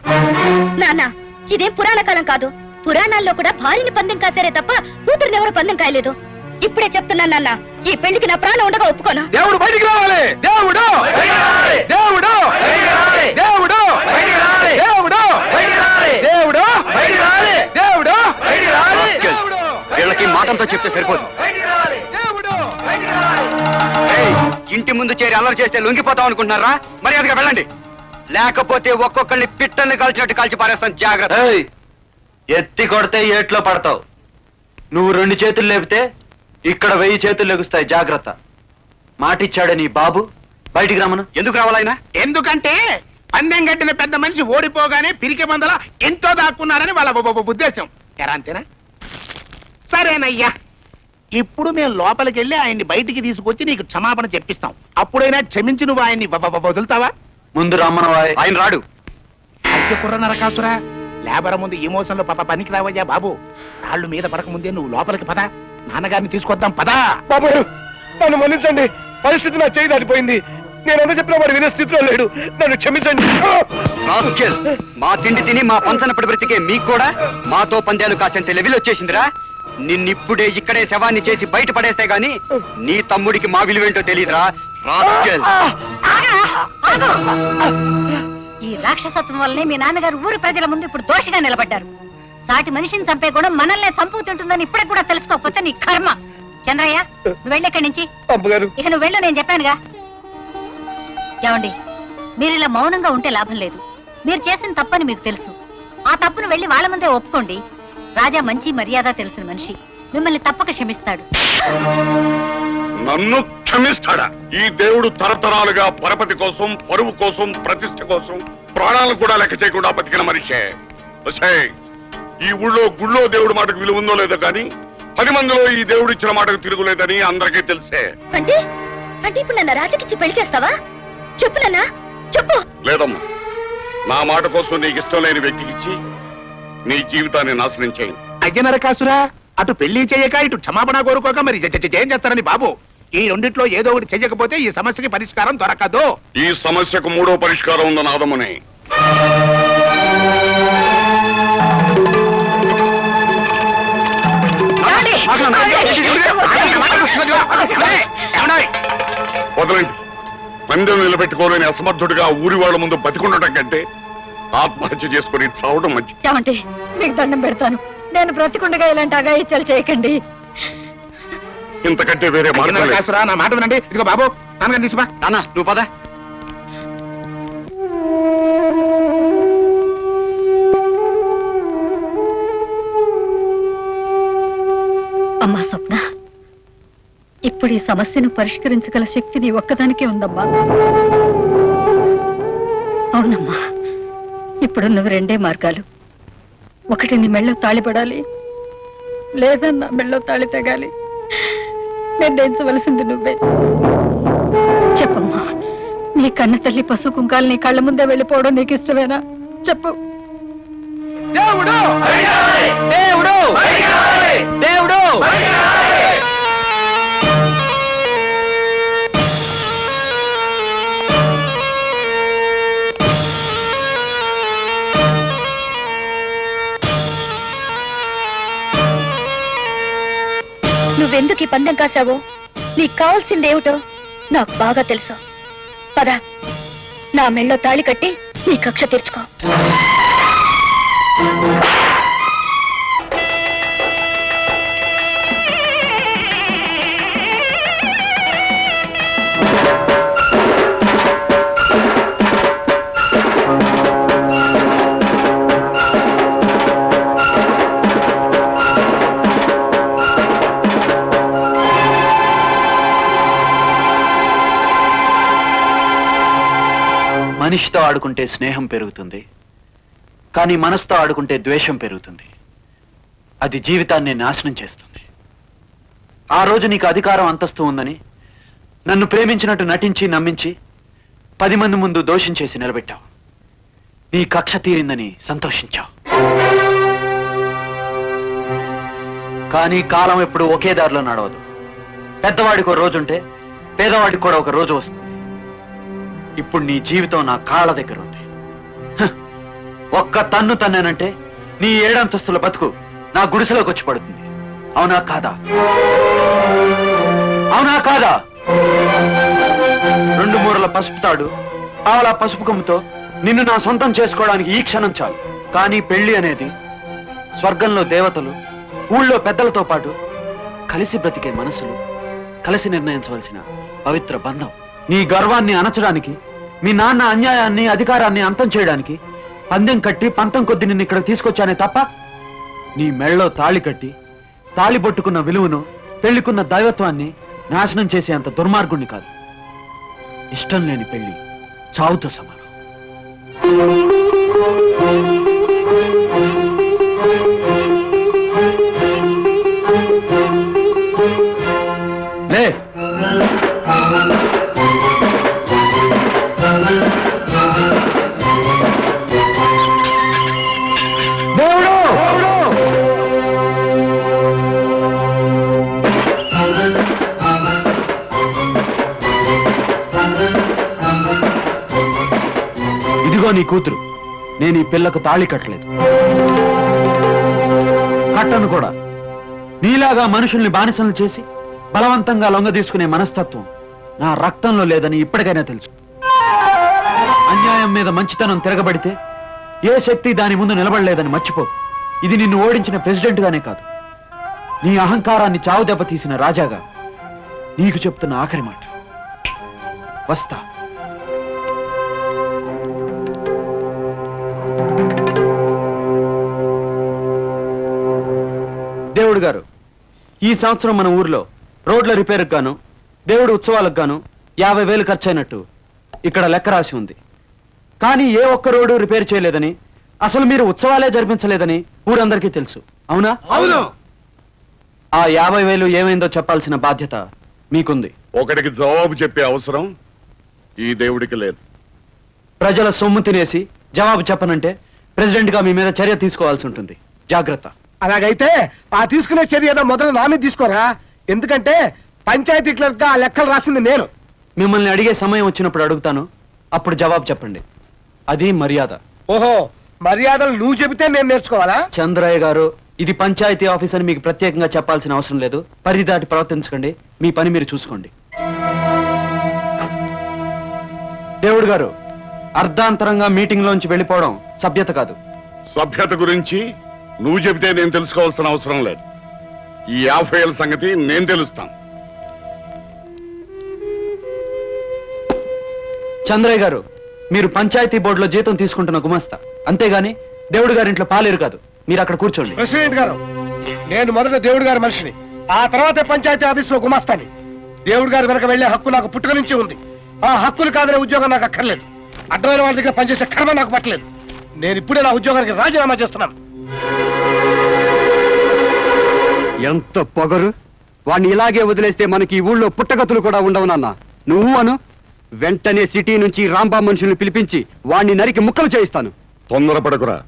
నాన్న. ఇదేం పురాణ కాలం కాదు. పురాణాల్లో కూడా భార్యని పందెం కాసారే తప్ప కూతురుని ఎవరు పందెం కాయలేదు. ఇప్పుడే చెప్తున్నాను నాన్న, ఈ పెళ్లికి నా ప్రాణం ఉండగా ఒప్పుకోను. దేవుడు బయటికి రావాలి. దేవుడు దేవుడు దేవుడు దేవుడు దేవుడు దేవుడు వీళ్ళకి మాటంతో చెప్తే సరిపోదు. ఇంటి ముందు చేరి అల్లరి చేస్తే లొంగిపోతాం అనుకుంటున్నారా? మర్యాదగా వెళ్ళండి, లేకపోతే ఒక్కొక్కరిని పిట్టల్ని కాల్చినట్టు కాల్చి పారేస్తాను. జాగ్రత్త. ఎత్తి కొడితే ఏట్లో పడతావు. నువ్వు రెండు చేతులు లేపితే ఇక్కడ వెయ్యి చేతులు లెగుస్తాయి. జాగ్రత్త. మాటిచ్చాడే నీ బాబు. బయటికి రమ్మను. ఎందుకు రావాలైనా? ఎందుకంటే పందెం కట్టిన పెద్ద మనిషి ఓడిపోగానే పిరికి మందల ఎంతో దాక్కున్నారని వాళ్ళ ఉద్దేశం. ఎరా అంతేనా? సరేనయ్యా, ఇప్పుడు మేము లోపలికి వెళ్ళి ఆయన్ని బయటికి తీసుకొచ్చి నీకు క్షమాపణ చెప్పిస్తాం. అప్పుడైనా క్షమించి నువ్వు ఆయన్ని వదులుతావా? ముందు రమ్మనవాయ్. ఆయన రాడు. అయ్య కుర్ర నరకాసురా, లేబర్ ముందు ఎమోషన్లో పాప పనికి రావయ్యా బాబు. రాళ్ళు మీద పడక ముందే నువ్వు లోపలికి పదా. నాన్నగారిని తీసుకొద్దాం పదా. బాబు నన్ను మన్నించండి. పరిస్థితి నా చేయి దాటిపోయింది. నేనన్నా చెప్పిన వాడు వినే స్థితిలో లేడు. నన్ను క్షమించండి. మా తిండి తిని మా పంచన ప్రవృత్తికే మీకు కూడా మాతో పందేలు కాసంత లెవెల్ వచ్చేసిందిరా. నిన్నిప్పుడే ఇక్కడే శవాన్ని చేసి బయట పడేస్తే గాని నీ తమ్ముడికి మా విలువేంటో తెలియదురా. ఈ రాక్షసత్వం వల్లనే మీ నాన్నగారు ఊరి ప్రజల ముందు ఇప్పుడు దోషిగా నిలబడ్డారు. సాటి మనిషిని చంపే కూడా మనల్నే చంపుతుంటుందని ఇప్పుడే కూడా తెలుసుకోకపోతే నీ కర్మ. చంద్రయ్య, నువ్వు వెళ్ళి ఇక్కడి నుంచి. ఇక నువ్వు వెళ్ళు, నేను చెప్పానుగా. ఏమండి, మీరు ఇలా మౌనంగా ఉంటే లాభం లేదు. మీరు చేసిన తప్పని మీకు తెలుసు. ఆ తప్పును వెళ్ళి వాళ్ళ ముందే ఒప్పుకోండి. రాజా మంచి మర్యాద తెలిసిన మనిషి, మిమ్మల్ని తప్పక క్షమిస్తాడు. నన్ను క్షమిస్తాడా? ఈ దేవుడు తరతరాలుగా పరపతి కోసం, పరువు కోసం, ప్రతిష్ట కోసం ప్రాణాలను కూడా లెక్క చేయకుండా బతికిన మనిషే. ఈ ఊళ్ళో గుళ్ళో దేవుడి మాటకు విలువ ఉందో లేదో కానీ పది మందిలో ఈ దేవుడు ఇచ్చిన మాటకు తిరుగులేదని అందరికీ తెలిసే. అంటే అంటే ఇప్పుడు నన్ను రాజాకిచ్చి పెళ్లి చేస్తావా? చెప్పు నాన్నా, చెప్పు. లేదమ్మా, నా మాట కోసం నీకు ఇష్టం లేని వ్యక్తికిచ్చి నీ జీవితాన్ని నాశనం చేయండి. మధ్య నరకాసురా అటు పెళ్లి చేయక ఇటు క్షమాపణ కోరుకోక మరి ఏం చేస్తారని బాబు. ఈ రెండిట్లో ఏదో ఒకటి చెయ్యకపోతే ఈ సమస్యకి పరిష్కారం దొరకదు. ఈ సమస్యకు మూడో పరిష్కారం ఉందని ఆదమని వదలండి. పందెం నిలబెట్టుకోలేని అసమర్థుడిగా ఊరి వాళ్ళ ముందు బతికుండటం కంటే ఆత్మహత్య చేసుకుని చావడం మంచిది. మీకు దండం పెడతాను, నేను బ్రతికుండగా ఇలాంటి అగాయిత్యాలు చేయకండి. ఇంతకంటే వేరే మార్గం నా మాట వినండి. ఇదిగో బాబు నాన్నగారు తీసుకురా. నాన్న నువ్వు పద. అమ్మా స్వప్న, ఇప్పుడు ఈ సమస్యను పరిష్కరించగల శక్తి నీ ఒక్కదానికే ఉందమ్మా. అవునమ్మా, ఇప్పుడు నువ్వు రెండే మార్గాలు. ఒకటి నీ మెళ్ళో తాళిపడాలి, లేదా నా మెళ్ళో తాళి తెగాలి. నిర్ణయించవలసింది నువ్వే. చెప్పమ్మా, నీ కన్న తల్లి పశు కుంకాలు నీ కళ్ళ ముందే వెళ్ళిపోవడం నీకు ఇష్టమేనా? చెప్పు. దేవుడు దేవుడు దేవుడు నువ్వెందుకు ఈ పందెం కాసావో నీకు కావాల్సిందేమిటో నాకు బాగా తెలుసు. పద, నా మెళ్ళో తాళి కట్టి నీ కక్ష తీర్చుకో. మనిషితో ఆడుకుంటే స్నేహం పెరుగుతుంది, కానీ మనసుతో ఆడుకుంటే ద్వేషం పెరుగుతుంది. అది జీవితాన్ని నాశనం చేస్తుంది. ఆ రోజు నీకు అధికారం అంతస్తు ఉందని నన్ను ప్రేమించినట్టు నటించి నమ్మించి పది మంది ముందు దోషించేసి నిలబెట్టావు. నీ కక్ష తీరిందని సంతోషించావు. కానీ కాలం ఎప్పుడు ఒకే దారిలో నడవదు. పెద్దవాడికి ఒక రోజుంటే పేదవాడికి కూడా ఒక రోజు వస్తుంది. ఇప్పుడు నీ జీవితం నా కాళ్ళ దగ్గర ఉంది. ఒక్క తన్ను తన్నానంటే నీ ఏడంతస్తుల బతుకు నా గుడిసెలోకి వచ్చి పడుతుంది. అవునా కాదా? అవునా కాదా? రెండు మూరల పసుపు తాడు ఆవల పసుపు కొమ్ముతో నిన్ను నా సొంతం చేసుకోవడానికి ఈ క్షణం చాలు. కానీ పెళ్లి అనేది స్వర్గంలో దేవతలు, ఊళ్ళో పెద్దలతో పాటు కలిసి బ్రతికే మనసులు కలిసి నిర్ణయించవలసిన పవిత్ర బంధం. నీ గర్వాన్ని అణచడానికి, మీ నాన్న అన్యాయాన్ని అధికారాన్ని అంతం చేయడానికి పందెం కట్టి పంతం కొద్ది నిన్ను ఇక్కడ తీసుకొచ్చానే తప్ప నీ మెళ్ళలో తాళి కట్టి తాళి పట్టుకున్న విలువను పెళ్లికున్న దైవత్వాన్ని నాశనం చేసే అంత దుర్మార్గుణ్ణి కాదు. ఇష్టం లేని పెళ్లి చావుతో సమానం. నీ కూతురు. నేను ఈ పిల్లకు తాళి కట్టలేదు, కట్టను కూడా. నీలాగా మనుషుల్ని బానిసలు చేసి బలవంతంగా లొంగ తీసుకునే మనస్తత్వం నా రక్తంలో లేదని ఇప్పటికైనా తెలుసు. అన్యాయం మీద మంచితనం తిరగబడితే ఏ శక్తి దాని ముందు నిలబడలేదని మర్చిపో. ఇది నిన్ను ఓడించిన ప్రెసిడెంట్ గానే కాదు, నీ అహంకారాన్ని చావు దెబ్బ తీసిన రాజాగా నీకు చెప్తున్న ఆఖరి మాట. వస్తా. దేవుడు గారు, ఈ సంవత్సరం మన ఊర్లో రోడ్ల రిపేర్కి గాను దేవుడు ఉత్సవాలకు గాను యాభై వేలు ఖర్చు అయినట్టు ఇక్కడ లెక్క రాసి ఉంది. కానీ ఏ ఒక్క రోడ్డు రిపేర్ చేయలేదని, అసలు మీరు ఉత్సవాలే జరిపించలేదని ఊరందరికీ తెలుసు. అవునా? అవును. ఆ యాభై వేలు ఏమైందో చెప్పాల్సిన బాధ్యత మీకుంది. ఒకటికి జవాబు చెప్పే అవసరం ఈ దేవుడికి లేదు. ప్రజల సొమ్ము తినేసి జవాబు చెప్పనంటే ప్రెసిడెంట్గా మీ మీద చర్య తీసుకోవాల్సి ఉంటుంది. జాగ్రత్త. అలాగైతే ఆ తీసుకునే చర్య ఏదో మొదలు నా మీద తీసుకోరా. ఎందుకంటే పంచాయతీ క్లర్క్ గా ఆ లెక్కలు రాసింది నేను. మిమ్మల్ని అడిగే సమయం వచ్చినప్పుడు అడుగుతాను, అప్పుడు జవాబు చెప్పండి. అది మర్యాద. ఓహో, మర్యాదలు నువ్వు చెబితే నేను నేర్చుకోవాలా? చంద్రయ్య గారు, ఇది పంచాయతీ ఆఫీస్ అని మీకు ప్రత్యేకంగా చెప్పాల్సిన అవసరం లేదు. పరిధి దాటి ప్రవర్తించకండి, మీ పని మీరు చూసుకోండి. దేవుడు గారు, అర్ధాంతరంగా మీటింగ్ లోంచి వెళ్ళిపోవడం సభ్యత కాదు. సభ్యత గురించి నువ్వు చెబితే నేను తెలుసుకోవాల్సిన అవసరం లేదు. ఈ యాభై ఏళ్ళ సంగతి నేను తెలుస్తాను. చంద్రయ్య గారు, మీరు పంచాయతీ బోర్డులో జీతం తీసుకుంటున్న గుమస్తా, అంతేగాని దేవుడు గారింట్లో పాలేరు కాదు. మీరు అక్కడ కూర్చోండి. ప్రెసిడెంట్ గారు, నేను మొదట దేవుడు గారి మనిషిని, ఆ తర్వాత పంచాయతీ ఆఫీసులో గుమస్తాని. దేవుడు గారి వెనక వెళ్లే హక్కు నాకు పుట్టుక నుంచి ఉంది. ఆ హక్కులు కాదనే ఉద్యోగం నాకు అక్కర్లేదు. అడ్డమైన వాళ్ళ దగ్గర పనిచేసే కర్మ నాకు పట్టలేదు. నేను ఇప్పుడే నా ఉద్యోగానికి రాజీనామా చేస్తున్నాను. ఎంత పొగరు! వాడిని ఇలాగే వదిలేస్తే మనకి ఈ ఊళ్ళో పుట్టగతులు కూడా ఉండవు నాన్న. నువ్వు అను, వెంటనే సిటీ నుంచి రాంబా మనుషుల్ని పిలిపించి వాణ్ణి నరికి ముక్కలు చేయిస్తాను. తొందరపడకురా,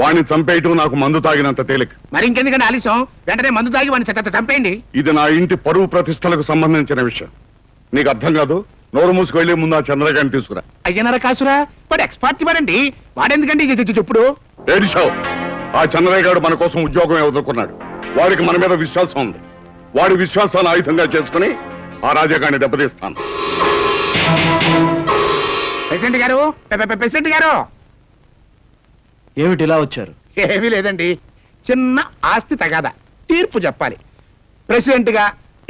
వాణ్ణి చంపేయటం నాకు మందు తాగినంత తేలిక. మరి ఇంకెందుకని ఆలస్యం? వెంటనే మందు తాగి వాడిని చెత్త చంపేయండి. ఇది నా ఇంటి పరువు ప్రతిష్టలకు సంబంధించిన విషయం. నీకు అర్థం కాదు, నోరు మూసుకు వెళ్ళి ముందు ఆ చంద్రగాని తీసుకురా. అయ్యనరా కాసురా, వాడు ఎక్స్పర్ట్ ఇవ్వడండి, వాడెందుకండి ఇప్పుడు? ఆ చంద్రయ్య గారు మన కోసం ఉద్యోగం వదులుకున్నాడు. వాడికి మన మీద విశ్వాసం ఉంది. వాడి విశ్వాసాన్ని ఆయుధంగా చేసుకుని ఆ రాజాగాన్ని దెబ్బతీస్తాను. ప్రెసిడెంట్ గారు, ప్రెసిడెంట్ గారు, ఏమిటి ఇలా వచ్చారు? ఏమీ లేదండి, చిన్న ఆస్తి తగాదా, తీర్పు చెప్పాలి. ప్రెసిడెంట్ గా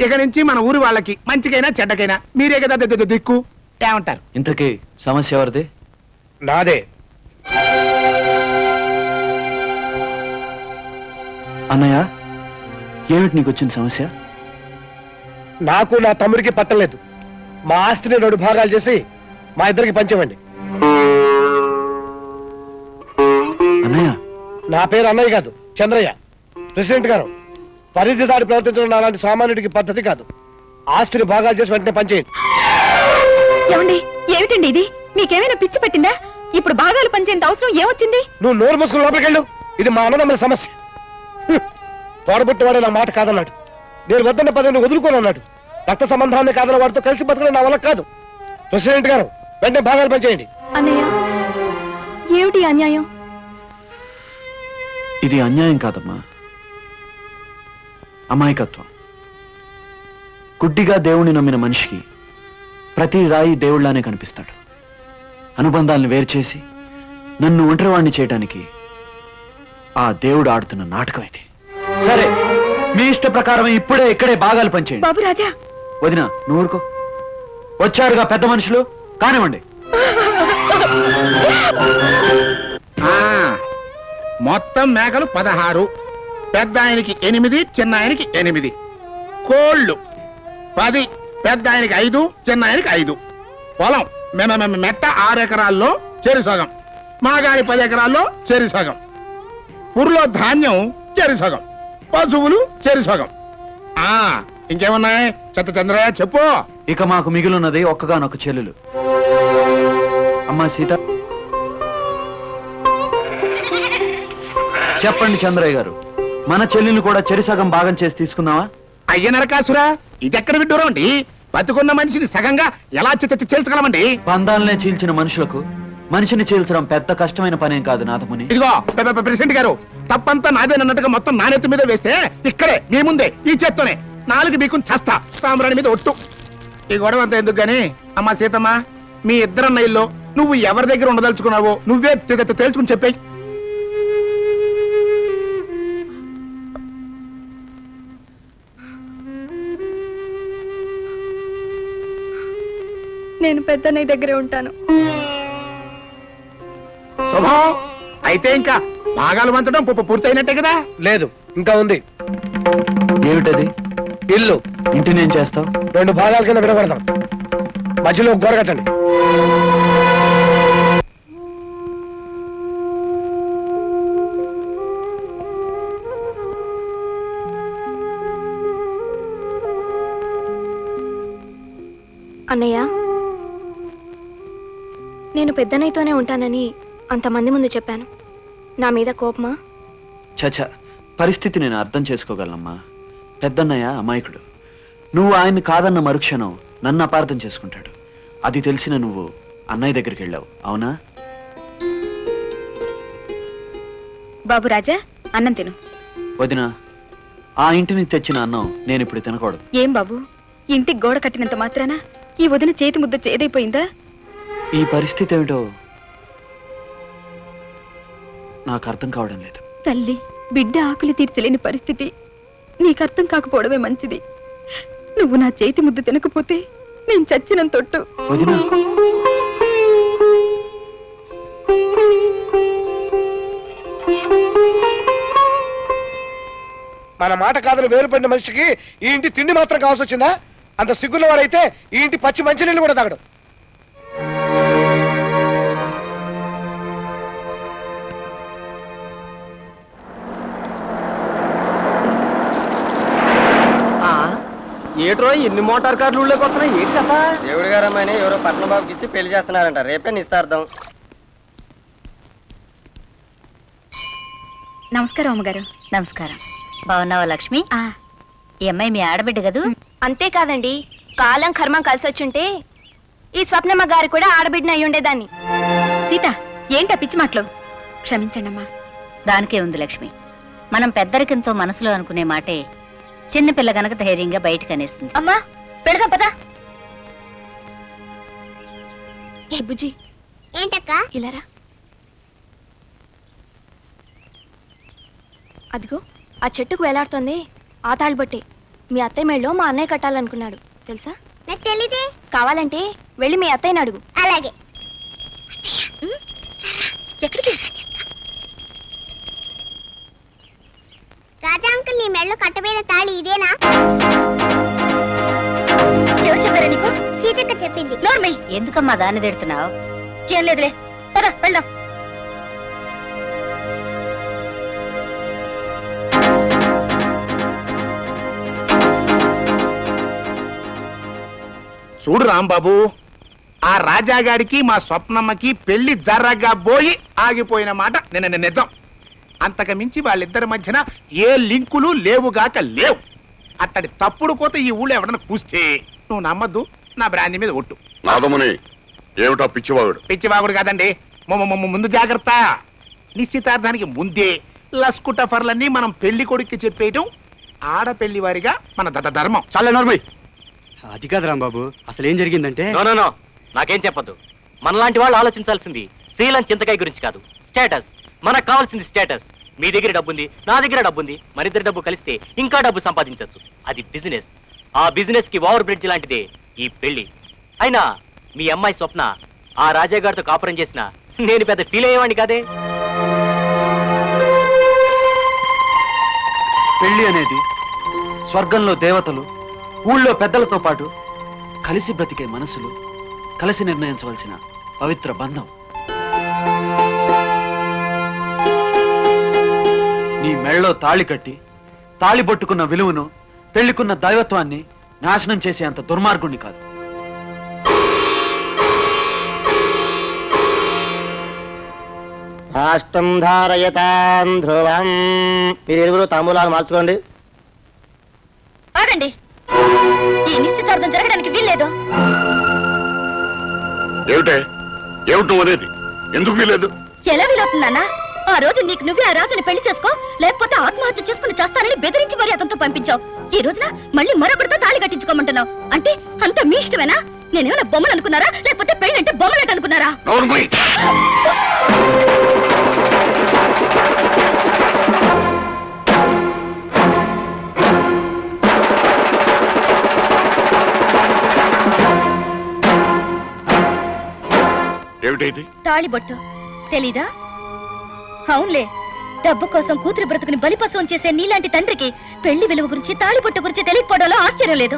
ఇక నుంచి మన ఊరి వాళ్ళకి మంచికైనా చెడ్డకైనా మీరే కదా దిక్కు. ఏమంటారు? ఇంతకీ సమస్య ఎవరిది? నాదే. అన్నయ్య, ఏమిటి నీకు వచ్చిన సమస్య? నాకు నా తమ్ముడికి పట్టలేదు. మా ఆస్తిని రెండు భాగాలు చేసి మా ఇద్దరికి పంచేవండి. అన్నయ్య, నా పేరు అన్నయ్య కాదు, చంద్రయ్య. ప్రెసిడెంట్ గారు, పరిధి దాడి ప్రవర్తించడం నా లాంటి సామాన్యుడికి పద్ధతి కాదు. ఆస్తిని భాగాలు చేసి వెంటనే పంచేయండి. ఏమండి, ఏమిటండి ఇది? మీకేమైనా పిచ్చి పెట్టిందా? ఇప్పుడు భాగాలు పంచేంత అవసరం ఏమొచ్చింది? నువ్వు నోరు మూసుకుని లోపలికెళ్ళు. ఇది మా అన్నదమ్ముల సమస్య. తోడబుట్టివాడే నా మాట కాదన్నాడు, నేను వద్దన్న పదవిని వదులుకోను అన్నాడు. రక్త సంబంధాన్ని కాదన్న వాడితో కలిసి బతకడం నా వల్ల కాదు. ప్రెసిడెంట్ గారు, వెంటనే భాగాలు పంచేయండి. అన్నయ్య, ఏమిటి అన్యాయం? ఇది అన్యాయం కాదమ్మా, అమాయకత్వం. గుడ్డిగా దేవుణ్ణి నమ్మిన మనిషికి ప్రతి రాయి దేవుళ్లానే కనిపిస్తాడు. అనుబంధాలను వేరుచేసి నన్ను ఒంటరివాణ్ణి చేయడానికి ఆ దేవుడు ఆడుతున్న నాటకం ఇది. సరే, మీ ఇష్ట ప్రకారం ఇప్పుడే ఇక్కడే భాగాలు పంచేయండి. బాబు రాజా, వదినా నువ్వు ఊరుకో. వచ్చారుగా పెద్ద మనుషులు, కానివ్వండి. మొత్తం మేకలు పదహారు, పెద్ద ఆయనకి ఎనిమిది, చిన్న ఆయనకి ఎనిమిది. కోళ్ళు పది, పెద్ద ఆయనకి ఐదు, చిన్న ఆయనకి ఐదు. పొలం మేము మెట్ట ఆరు ఎకరాల్లో చెరుసగం, మాగాని పది ఎకరాల్లో చెరుసగం, ఊర్లో ధాన్యం చెరుసగం, పశువులు చెరుసగం. ఆ ఇంకేమున్నాయి చెత్త చంద్రయ్య చెప్పు. ఇక మాకు మిగిలినది ఒక్కగానొక్క చెల్లెలు అమ్మా సీత. చెప్పండి చంద్రయ్య గారు, మన చెల్లెలు కూడా చెరుసగం భాగం చేసి తీసుకుందామా? అయ్య నరకాసురా, ఇది ఎక్కడ విడ్డూరం అండి? బతుకున్న మనిషిని సగంగా ఎలా చీల్చగలమండి? పందాలనే చీల్చిన మనుషులకు మనిషిని చీల్చడం పెద్ద కష్టమైన పనేం కాదు నాథముని. ఇదిగో ప్రెసిడెంట్ గారు, తప్పంతా నాదేనన్నట్టుగా మొత్తం నాణ్యత మీద వేస్తే ఇక్కడే మీ ముందే ఈ చేత్తోనే నాలుగు బీకుని చస్తా, సామ్రాణి మీద ఒట్టు. ఈ గొడవ అంతా ఎందుకు గాని, అమ్మా సీతమ్మ, మీ ఇద్దరన్నయ్యల్లో నువ్వు ఎవరి దగ్గర ఉండదలుచుకున్నావో నువ్వే తేల్చుకుని చెప్పాయి. నేను పెద్దన్నయ్య దగ్గరే ఉంటాను. అయితే ఇంకా భాగాలు పంచడం పూర్తయినట్టే కదా? లేదు, ఇంకా ఉంది. ఏమిటది? ఇల్లు. ఇంటిని ఏం చేస్తావు? రెండు భాగాల కింద విడగొడతాం, మధ్యలో గోడ కట్టండి. అన్నయ్య, నేను పెద్దనైతోనే ఉంటానని అంతమంది ముందు చెప్పాను, నా మీద కోపమా? చచ్చా, పరిస్థితి నేను అర్థం చేసుకోగలనమ్మా. పెద్దన్నయ్య అమాయకుడు. నువ్వు ఆయన్ని కాదన్న మరుక్షణం నన్ను అపార్థం చేసుకుంటాడు. అది తెలిసిన నువ్వు అన్నయ్య దగ్గరికి వెళ్ళావు, అవునా? బాబు రాజా, అన్నం తిను. వదినా, ఆ ఇంటిని తెచ్చిన అన్నం నేను ఇప్పుడు తినకూడదు. ఏం బాబు, ఇంటికి గోడ కట్టినంత మాత్రాన ఈ వదిన చేతి ముద్ద చేదైపోయిందా? ఈ పరిస్థితి ఏమిటో నాకు అర్థం కావడం లేదు. తల్లి, బిడ్డ ఆకులు తీర్చలేని పరిస్థితి నీకు అర్థం కాకపోవడమే మంచిది. నువ్వు నా చేతి ముద్ద తినకపోతే నేను చచ్చినంతొట్టు. మన మాట కాదని వేలుపడిన మనిషికి ఈ ఇంటి తిండి మాత్రం కావాల్సి వచ్చిందా? అంత సిగ్గుల వాడైతే ఈ ఇంటి పచ్చి మంచినీళ్ళు కూడా తాగడం. ఏట్రో ఎన్ని మోటార్ కార్లు ఊళ్ళోకి వస్తున్నాయి ఏంటి కదా? దేవుడు గారమ్మని ఎవరో పట్నం బాబుకి ఇచ్చి పెళ్లి చేస్తున్నారంట. రేపే నిస్తార్థం. నమస్కారం అమ్మగారు. నమస్కారం. బాగున్నావా లక్ష్మి? ఈ అమ్మాయి మీ ఆడబిడ్డ కదూ? అంతేకాదండి, కాలం కర్మం కలిసి వచ్చుంటే ఈ స్వప్నమ్మ గారు కూడా ఆడబిడ్డ అయి ఉండేదాన్ని. సీత, ఏంటా పిచ్చి మాటలు? క్షమించండి అమ్మా. దానికే ఉంది లక్ష్మి, మనం పెద్దరికంతో మనసులో అనుకునే మాటే చిన్నపిల్ల గనక ధైర్యంగా బయటకు అనేస్తుంది. అమ్మా పెడదాం పదా. బుజ్జి ఏంటక్కా ఇలా రా. అదిగో ఆ చెట్టుకు వేలాడుతోంది ఆ తాళ్ళు బట్టి. మీ అత్తయ్య మేళ్ళలో మా అన్నయ్య కట్టాలనుకున్నాడు, తెలుసా? నాకు తెలీదే. కావాలంటే వెళ్ళి మీ అత్తయ్యని అడుగు. అలాగే. ఎక్కడికి? రాజా అంకుల్, నీ మెళ్ళలో కట్టబోయిన తాళి ఇదేనా? ఎవరు చెప్పారా నీకు? సీతక్క చెప్పింది. నోర్మి, ఎందుకమ్మా దాన్ని తిడుతున్నావు? ఏం లేదులే, పద వెళ్దాం. చూడు రాంబాబు, ఆ రాజాగాడికి మా స్వప్నమ్మకి పెళ్లి జరగబోయి ఆగిపోయిన మాట నిన్న నిజం. అంతకు మించి వాళ్ళిద్దరి మధ్యన ఏ లింకులు లేవుగాక లేవు. అట్టడి తప్పుడు కోత ఈ ఊళ్ళో ఎవడన్నా కూస్తే నువ్వు నమ్మద్దు. నా బ్రాంది మీద ఒట్టు. ఏమిటో పిచ్చివాగుడు? పిచ్చివాగుడు కాదండి, ముందు జాగ్రత్త. నిశ్చితార్థానికి ముందే లస్కుటఫర్లన్నీ మనం పెళ్లి కొడుక్కి చెప్పేయటం ఆడపెళ్లి వారిగా మన ధర్మం. చల్లనోర్మై. అది కాదు రాంబాబు, అసలు ఏం జరిగిందంటే. నాకేం చెప్పద్దు. మనలాంటి వాళ్ళు ఆలోచించాల్సింది శీలం చింతకాయ గురించి కాదు, స్టేటస్. మనకు కావాల్సింది స్టేటస్. మీ దగ్గర డబ్బుంది, నా దగ్గర డబ్బుంది, మరిద్దరి డబ్బు కలిస్తే ఇంకా డబ్బు సంపాదించవచ్చు. అది బిజినెస్. ఆ బిజినెస్ కి ఓవర్ బ్రిడ్జ్ లాంటిదే ఈ పెళ్లి. అయినా మీ అమ్మాయి స్వప్న ఆ రాజా గారితో కాపురం చేసిన నేను పెద్ద ఫీల్ అయ్యేవాడిని కాదే. పెళ్లి అనేది స్వర్గంలో దేవతలు, ఊళ్ళో పెద్దలతో పాటు కలిసి బ్రతికే మనసులు కలిసి నిర్ణయించవలసిన పవిత్ర బంధం. నీ మెళ్ళలో తాళి కట్టి తాళి పట్టుకున్న విలువను, పెళ్లికున్న దైవత్వాన్ని నాశనం చేసే అంత దుర్మార్గుణ్ణి కాదు. అష్టం ధారయతాం ధ్రువం. మీరెరుగురు తాంబూలాలు మార్చుకోండి. ఆగండి, ఈ నిశ్చితార్థం జరగడానికి వీల్లేదు. ఏమిటే ఏమిటో అనేది? ఎందుకు వీలేదు? ఎలా వీలవుతుందన్నా? ఆ రోజు నీకు నువ్వే ఆ రాజుని పెళ్లి చేసుకో, లేకపోతే ఆత్మహత్య చేసుకుని చేస్తానని బెదిరించి మరి అతనితో పంపించావు. ఈ రోజున మళ్ళీ మరొకరితో తాళి కట్టించుకోమంటున్నావు అంటే అంత మీ ఇష్టమేనా? నేనేమైనా బొమ్మలు అనుకున్నారా, లేకపోతే పెళ్లి అంటే బొమ్మలకి అనుకున్నారా? తాళిబొట్టు తెలీదా? అవునులే, డబ్బు కోసం కూతురు బ్రతుకుని బలిపశువం చేసే నీలాంటి తండ్రికి పెళ్లి విలువ గురించి, తాళిబొట్టు గురించి తెలియకపోవడంలో ఆశ్చర్యం లేదు.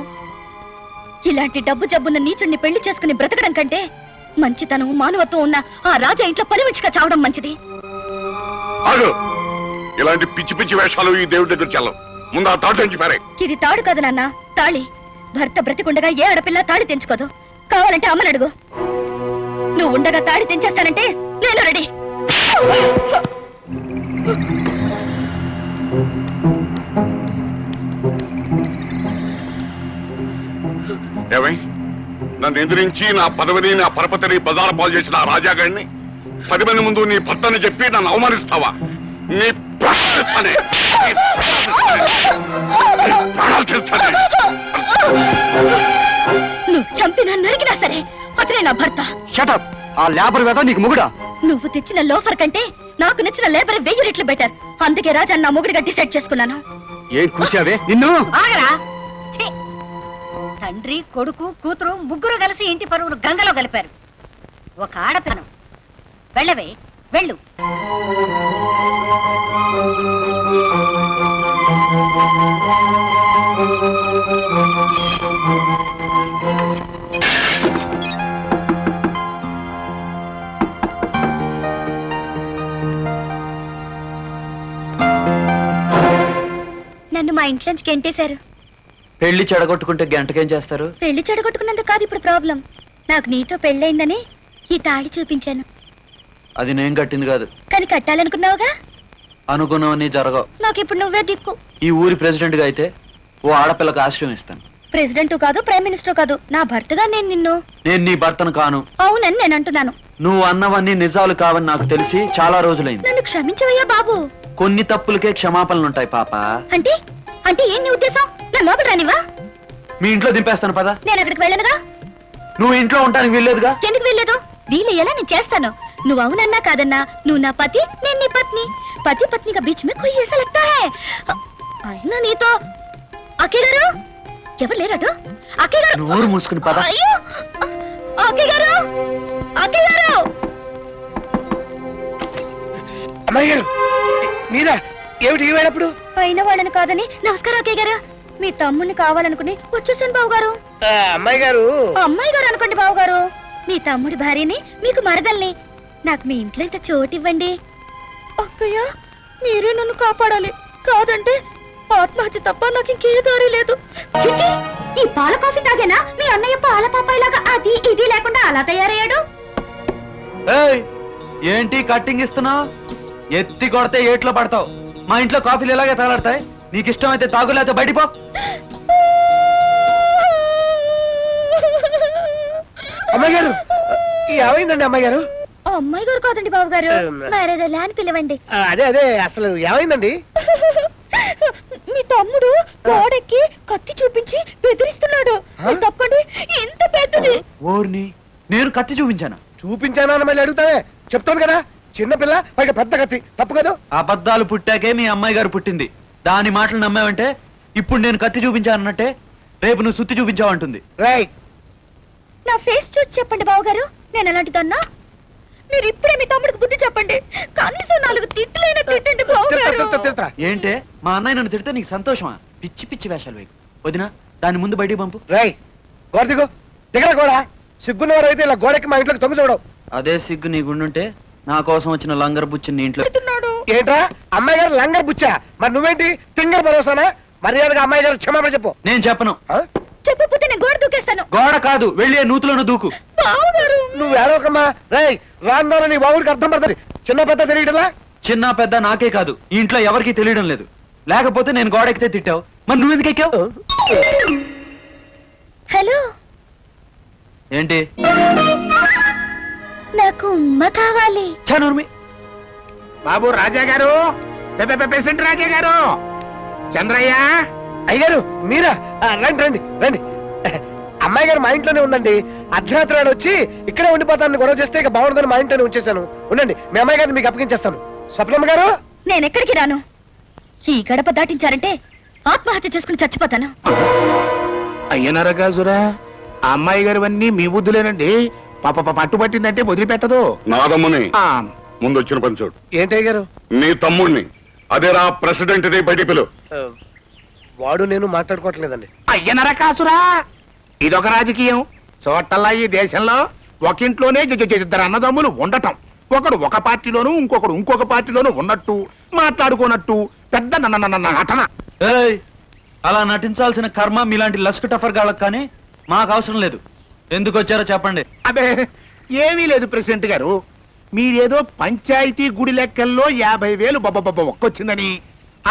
ఇలాంటి డబ్బు జబ్బున్న నీచుడిని పెళ్లి చేసుకుని బ్రతకడం కంటే మంచితనం, మానవత్వం ఉన్న ఆ రాజా ఇంట్లో పని మనిషిగా చావడం మంచిది. ఇలాంటి పిచ్చి పిచ్చి వేషాలు ఈ దేవుడి దగ్గర చల్లవు. ముందు ఆ తాడు తెంచి పారే. ఇది తాడు కాదు నాన్న, తాళి. భర్త బ్రతికుండగా ఏ ఆడపిల్ల తాళి తెంచుకోదు. కావాలంటే అమ్మని అడుగు. నువ్వు ఉండగా తాడి తెంచేస్తానంటే నేను రెడీ. నన్ను ఎదిరించి నా పదవిని నా పరపతిని బజారు పాలు చేసిన ఆ రాజాగాడిని పది మంది ముందు నీ భర్తని చెప్పి నన్ను అవమానిస్తావా? నీ ప్రాణాలు నువ్వు చంపినా నరికినా సరే అతనే నా భర్త. షటప్! ఆ లేబర్ వేద నీకు మొగుడా? నువ్వు తెచ్చిన లోఫర్ కంటే నాకు నచ్చిన లేబర్ వెయ్యి రెట్లు బెటర్. అందుకే రాజా నా మొగుడిగా డిసైడ్ చేసుకున్నాను. ఏం కూర్చావే నిన్ను? ఆగరా! తండ్రి కొడుకు కూతురు ముగ్గురు కలిసి ఇంటి పరువును గంగలో కలిపారు. ఒక ఆడపిల్లను వెళ్ళవే వెళ్ళు. నన్ను మా ఇంట్లోంచి గెంటేశారు. పెళ్లి చెడగొట్టుకుంటే గంటకేం చేస్తారు? పెళ్లి చెడగొట్టుకున్నందుకు కాదు ఇప్పుడు ప్రాబ్లం. నాకు నీతో పెళ్ళయిందని ఈ తాళి చూపించాను. అది నేను కట్టింది కాదు. కానీ కట్టాలనుకున్నావుగా? అనుకున్నావని జరగవు. నాకు ఇప్పుడు నువ్వే దిక్కు. ఈ ఊరి ప్రెసిడెంట్ గా అయితే ఓ ఆడపిల్లకు ఆశ్రయం ఇస్తాను. ప్రెసిడెంట్ కాదు, ప్రైమ్ మినిస్టర్ కాదు, నా భర్తగా నేను నిన్ను. నేను నీ భర్తను కాను. అవునని నేను అంటున్నాను. నువ్వు అన్నవన్నీ నిజాలు కావని నాకు తెలిసి చాలా రోజులైంది. నన్ను క్షమించవయ్యా బాబు. కొన్ని తప్పులకే క్షమాపణలుంటాయి పాప. అంటే అంటే ఏం నీ ఉద్దేశం? మీ ఇంట్లో దింపేస్తాను పదా. నేను అక్కడికి వెళ్ళనుగా. నువ్వు ఇంట్లో ఉంటానికి వీల్లేదుగా. ఎందుకు వీల్లేదు? వీలయ్యేలా నేను చేస్తాను. నువ్వు అవునన్నా కాదన్నా నువ్వు నా పతి, నేను నీ పత్ని. పతి పత్నిగా బీచ్ మే కోయి ఏసా లగ్తా హై. అయినా నీతో అఖిల్ గారు ఎవరు లేరాడు? అఖిల్ గారు నోరు మూసుకుని పదా. అయ్యో అఖిల్ గారు, అఖిల్ గారు. అమ్మాయి గారు మీరా? ఏమిటి ఏమైనప్పుడు? అయిన వాళ్ళని కాదని. నమస్కారం అఖిల్ గారు. మీ తమ్ముడిని కావాలనుకుని వచ్చేసాను బాబు గారు. అమ్మాయి గారు అమ్మాయి గారు అనుకోండి బాబు గారు. మీ తమ్ముడి భార్యని, మీకు మరదల్ని. నాకు మీ ఇంట్లో ఇంత చోటు ఇవ్వండి అక్కయ్య. మీరే నన్ను కాపాడాలి. కాదంటే ఆత్మహత్య తప్ప నాకు ఇంకే దారి లేదు. ఈ పాల కాఫీ తాగేనా మీ అన్నయ్య పాల పాపాయిలాగా అది ఇది లేకుండా అలా తయారయ్యాడు? ఏంటి కట్టింగ్ ఇస్తున్నావు? ఎత్తి కొడితే ఏట్లో పడతావు. మా ఇంట్లో కాఫీలు ఎలాగే తగలడతాయి. నీకు ఇష్టం అయితే తాగు, లేకపోతే బయటిపో. అమ్మాయి గారు ఏమైందండి? అమ్మాయి గారు అమ్మాయి గారు కాదండి బాబు గారు, మరేదోలా అని పిలవండి. అదే అదే అసలు ఏమైందండి? మీ తమ్ముడు గోడకి కత్తి చూపించి బెదిరిస్తున్నాడు. తప్పండి ఎంత పెద్దది. ఓర్ని, నేను కత్తి చూపించానా? చూపించానా అని మళ్ళీ అడుగుతావే? చెప్తాను కదా, చిన్నపిల్ల పైగా పెద్ద కత్తి. తప్పు కదా. అబద్ధాలు పుట్టాకే మీ అమ్మాయి గారు పుట్టింది. దాని మాటలు నమ్మావంటే ఇప్పుడు నేను కత్తి చూపించానన్నట్టే రేపు నువ్వు సుత్తి చూపించావంటుంది. నా ఫేస్ చూసి చెప్పండి బాబు గారు నేను అలాంటిదన్నా. మీరు ఇప్పుడే మీ తమ్ముడికి బుద్ధి చెప్పండి. కనీసం నాలుగు తిట్లైనా తిట్టండి బాబు గారు. ఏంటే మా అన్నయ్య నన్ను తిడితే నీకు సంతోషమా? పిచ్చి పిచ్చి వేషాలు వేయకు. వదినా దాని ముందు బయటికి పంపు. రై గోడ దిగు. దిగర గోడ. సిగ్గున్నవారు అయితే ఇలా గోడకి మా ఇంట్లోకి తొంగి చూడవు. అదే సిగ్గు నీ గుండుంటే నా కోసం వచ్చిన లంగర్ బుచ్చిని ఇంట్లో. ఏంట్రా అమ్మాయి గారు లంగర్ బుచ్చా? మరి నువ్వేంటి తింగర్ భరోసానా? మర్యాదగా అమ్మాయి గారు క్షమాపణ చెప్పు. నేను చెప్పను. చెప్పకపోతే నేను గోడ దూకేస్తాను. గోడ కాదు, వెళ్ళి నూతులను దూకు. నువ్వు ఏడవకమ్మా. రై రాందోళన నీ బావుడికి అర్థం పడుతుంది. చిన్న పెద్ద తెలియటలా? చిన్న పెద్ద నాకే కాదు ఈ ఇంట్లో ఎవరికి తెలియడం లేదు. లేకపోతే నేను గోడ ఎక్కితే తిట్టావు, మరి నువ్వెందుకు ఎక్కావు? హలో ఏంటి? నాకు ఉమ్మ కావాలి. బాబు రాజా గారు, ప్రెసిడెంట్ రాజా గారు, చంద్రయ్య అయ్యారు మీరా? రండి రండి రండి. అమ్మాయి గారు మా ఇంట్లోనే ఉందండి. అర్ధరాత్రి వచ్చి ఇక్కడే ఉండిపోతాను గొడవ చేస్తే ఇక బాగుండదని మా ఇంట్లోనే ఉంచేసాను. ఉండండి, మీ అమ్మాయి గారిని మీకు అప్పగించేస్తాను. స్వప్నమ్మ గారు నేను ఎక్కడికి రాను. ఈ గడప దాటించారంటే ఆత్మహత్య చేసుకుని చచ్చిపోతాను. అయ్యనరగాజురా, ఆ అమ్మాయి గారివన్నీ మీ బుద్ధులేనండి. పాప పట్టుబట్టిందంటే వదిలిపెట్టదు. నా తమ్ముని ముందు వచ్చిన పని చూడు. ఏంటి గారు? నీ తమ్ముడిని. అదేరా ప్రెసిడెంట్ ని బయట పిలు. వాడు నేను మాట్లాడుకోవట్లేదండి. అయ్యనరా కాసురా, ఇదొక రాజకీయం. చోటల్లా ఈ దేశంలో ఒకింట్లోనే ఇద్దరు అన్నదమ్ములు ఉండటం, ఒకడు ఒక పార్టీలోను ఇంకొకడు ఇంకొక పార్టీలోను ఉన్నట్టు మాట్లాడుకోనట్టు పెద్ద నటన. అలా నటించాల్సిన కర్మ మీలాంటి లస్క్ టఫర్ గాళ్ళకి కానీ మాకు అవసరం లేదు. ఎందుకు వచ్చారో చెప్పండి. అదే ఏమీ లేదు ప్రెసిడెంట్ గారు, మీరేదో పంచాయతీ గుడి లెక్కల్లో యాభై వేలు బొబ్బ ఒక్కొచ్చిందని,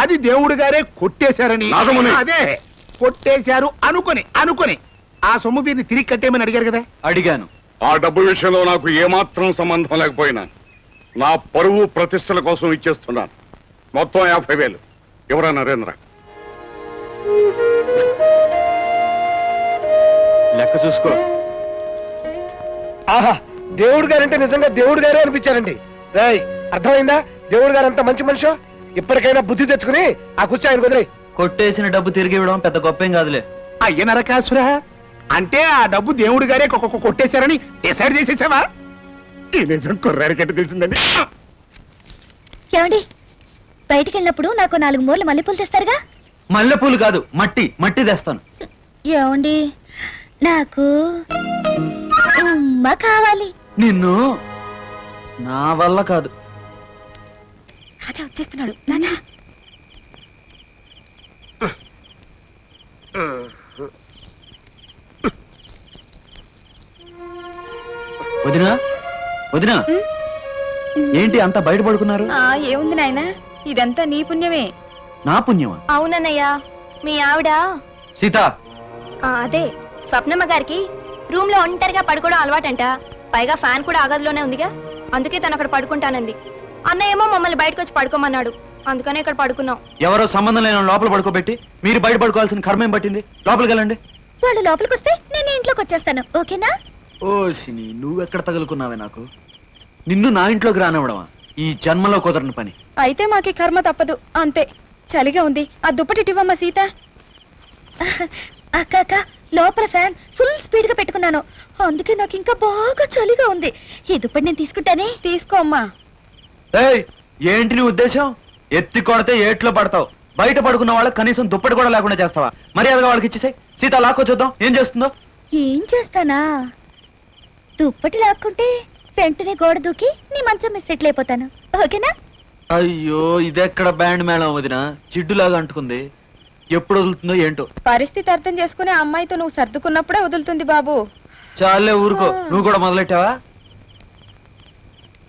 అది దేవుడు గారే కొట్టేశారని, అదే కొట్టేశారు అనుకుని అనుకుని आ सोम वीर तिरी कटेमन अड़गर कदा अड़गा आ डबू विषय में నాకు ఏమాత్రం సంబంధం లేకపోయినా నా పరువు ప్రతిష్టల కోసం ఇచ్చేస్తున్నాను మొత్తం యాభై వేలు ఎవరా నరేంద్ర లెక్క చూసుకో ఆహా దేవుడు గారంటే నిజంగా దేవుడు గారే అనిపిచారండి రేయ్ అర్థమైందా దేవుడు గారంత మంచి మనిషి ఇప్పటికైనా బుద్ధి తెచ్చుకొని ఆ కుచ్చ ఆయన కొదిలే కొట్టేసిన డబ్బు తిరిగి ఇవ్వడం పెద్ద గొప్పేం కాదులే అయ్య నరకాసురా అంటే ఆ డబ్బు దేవుడి గారే కొట్టేశారని డిసైడ్ చేసేసావా ఈ నిజం కుర్రాడికి తెలిసిందండి ఏమండి బయటికి వెళ్ళినప్పుడు నాకు నాలుగు మూల మల్లెపూలు తెస్తారుగా మల్లెపూలు కాదు మట్టి మట్టి తెస్తాను ఏమండి నాకు ఉమ్మ కావాలి నిన్ను నా వల్ల కాదు రాజా వచ్చేస్తున్నాడు నానా వదినా వదినా ఏంటి అంత బయట పడుకున్నారు ఆ ఏముంది నాయన ఇదంతా నీ పుణ్యమే నా పుణ్యమా అవునన్నయ్య మీ ఆవిడ సీత అదే స్వప్నమ్మ గారికి రూమ్ లో ఒంటరిగా పడుకోవడం అలవాటంట పైగా ఫ్యాన్ కూడా ఆగదులోనే ఉందిగా అందుకే తను అక్కడ పడుకుంటానంది అన్నయ్యేమో మమ్మల్ని బయటకు వచ్చి పడుకోమన్నాడు అందుకనే ఇక్కడ పడుకున్నాం ఎవరో సంబంధం లేని లోపల పడుకోబెట్టి మీరు బయట పడుకోవాల్సిన కర్మేం పట్టింది లోపలికి వెళ్ళండి వాళ్ళు లోపలికి వస్తే నేను ఇంట్లోకి వచ్చేస్తాను ఓకేనా ఓసిని నువ్వెక్కడ తగులుకున్నావే నాకు నిన్ను నా ఇంట్లోకి రానివ్వడమా ఈ జన్మలో కుదరని పని అయితే మాకి కర్మ తప్పదు అంతే చలిగా ఉంది ఆ దుప్పటిటివ్వమ్మా సీత అక్క అక్క లోపల ఫ్యాన్ ఫుల్ స్పీడ్ గా పెట్టుకున్నాను అందుకే నాకు ఇంకా బాగా చలిగా ఉంది ఈ దుప్పటి నేను తీసుకుంటానే తీసుకోమ్మా ఏంటి నీ ఉద్దేశం ఎత్తి కొడితే ఏట్లో పడతావు బయట పడుకున్న వాళ్ళకి కనీసం దుప్పటి కూడా లేకుండా చేస్తావా మర్యాదగా వాళ్ళకి ఇచ్చేసే సీత లాక్కో చూద్దాం ఏం చేస్తుందో ఏం చేస్తానా దుప్పటి లాక్కుంటే పెంటనే గోడ దూకి నీ మంచం మీద సెటిల్ అయిపోతాను ఓకేనా అయ్యో ఇదెక్కడ బ్యాండ్ మేళం వదినా జిడ్డులాగా అంటుకుంది ఎప్పుడు వదులుతుందో ఏంటో పరిస్థితి అర్థం చేసుకునే అమ్మాయితో నువ్వు సర్దుకున్నప్పుడే వదులుతుంది బాబు చాలే ఊరుకో నువ్వు కూడా మొదలెట్టావా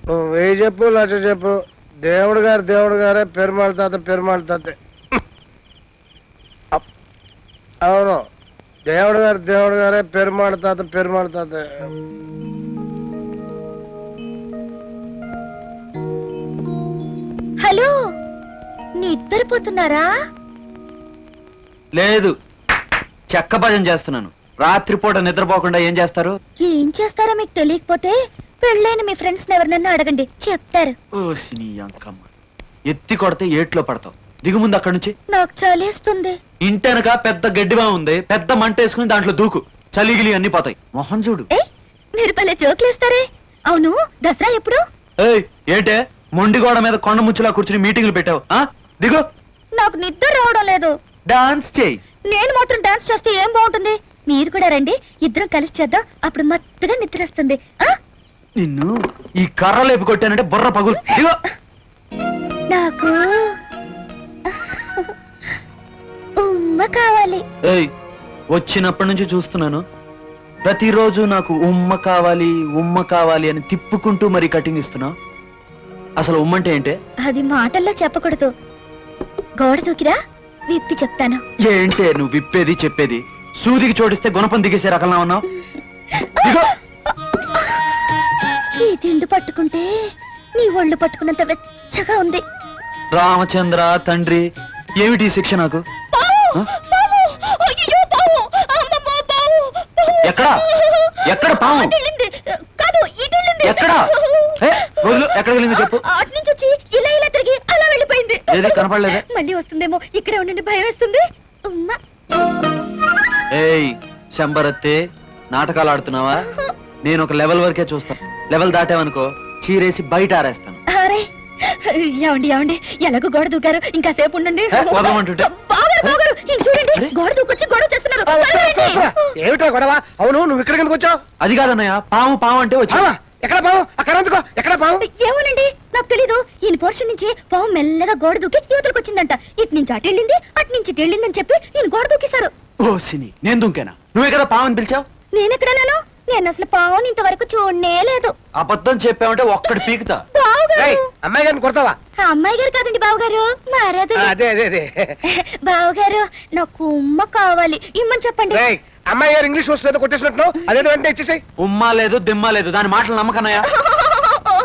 నువ్వే చెప్పు లచ్చ చెప్పు దేవుడు గారు దేవుడు గారే పెరుమాళ తాత పెరుమాళ తాత అవును దేవుడు గారు దేవుడు గారే పెరుమాళ తాత పెరుమాళ తాత హలో నిద్రపోతున్నారా లేదు చెక్క భజన చేస్తున్నాను రాత్రిపూట నిద్రపోకుండా ఏం చేస్తారు ఏం చేస్తారో మీకు తెలియకపోతే పెళ్ళైన మీ ఫ్రెండ్స్ ఎవరినన్నా అడగండి చెప్తారు ఎత్తి కొడితే ఏట్లో పడతావు దిగుముందు అక్కడి నుంచి నాకు చలేస్తుంది ఇంటనక పెద్ద గడ్డివా ఉంది పెద్ద మంట వేసుకుని దాంట్లో దూకు చలిగిలి అన్ని పోతాయి మొహం చూడు మీరు భలే జోకులేస్తారే అవును దసరా ఎప్పుడు ఏంటే మొండిగోడ మీద కొండ ముచ్చులా కూర్చుని మీటింగ్లు పెట్టావు దిగు నాకు నిద్ర రావడం లేదు డాన్స్ చేయి నేను మాత్రం డాన్స్ చేస్తే ఏం బాగుంటుంది మీరు కూడా రండి ఇద్దరం కలిసి చేద్దాం అప్పుడు మత్తుగా నిద్ర వస్తుంది నిన్ను ఈ కర్ర లేపి కొట్టానంటే బుర్ర పగులు నాకు ఉమ్మ కావాలి వచ్చినప్పటి నుంచి చూస్తున్నాను ప్రతిరోజు నాకు ఉమ్మ కావాలి ఉమ్మ కావాలి అని తిప్పుకుంటూ మరీ కటింగ్ ఇస్తున్నా అసలు ఉమ్మంటే ఏంటే అది మాటల్లో చెప్పకూడదు గోడ దూకిరా విప్పి చెప్తాను ఏంటే నువ్వు విప్పేది చెప్పేది సూదికి చోటిస్తే గుణపం దిగేసే రకంలా ఉన్నావు ఈ తిండు పట్టుకుంటే నీ ఒళ్ళు పట్టుకున్నంత వెచ్చగా ఉంది రామచంద్ర తండ్రి ఏమిటి శిక్ష నాకు ఎక్కడ ఎక్కడ పాము ఎక్కడ శంబరత్తే నాటకాలు ఆడుతున్నావా నేను ఒక లెవెల్ వరకే చూస్తాను లెవెల్ దాటావనుకో చీరేసి బయట ఆరేస్తాను ఎలాగో గోడ దూకారు ఇంకా సేపు ఉండండి ఏమిటో గొడవ అవును నువ్వు ఇక్కడ కనుక వచ్చావు అది కాదన్నయ్య పాము పాము అంటే వచ్చావా ఎక్కడ పావు అక్కడ అందుకో ఎక్కడ పావు ఏమోనండి నాకు తెలీదు ఈయన పోర్షన్ నుంచి పావు మెల్లగా గోడ దూకి యువతలకు వచ్చిందంట ఇటు నుంచి అటు వెళ్ళింది అటు నుంచి ఇటు వెళ్ళిందని చెప్పి నేను గోడ దూకేశారు ఓ సిని నేను దూకేనా నువ్వే కదా పావు అని పిలిచావు నేను ఎక్కడ నాను నేను అసలు పావు ఇంతవరకు చూడనే లేదు అబద్ధం చెప్పామంటే ఒక్కడి పీకుతా అమ్మాయి గారిని కొడతావా అమ్మాయి గారు కాదండి బావుగారు మారదు బావుగారు నాకు ఉమ్మ కావాలి ఇమ్మని చెప్పండి అమ్మాయి గారు ఇంగ్లీష్ వస్తుందో కొట్టేసినట్టు అదేదో అంటే ఇచ్చేసాయి. ఉమ్మా లేదు దిమ్మా లేదు దాని మాటలు నమ్మకన్నాయా?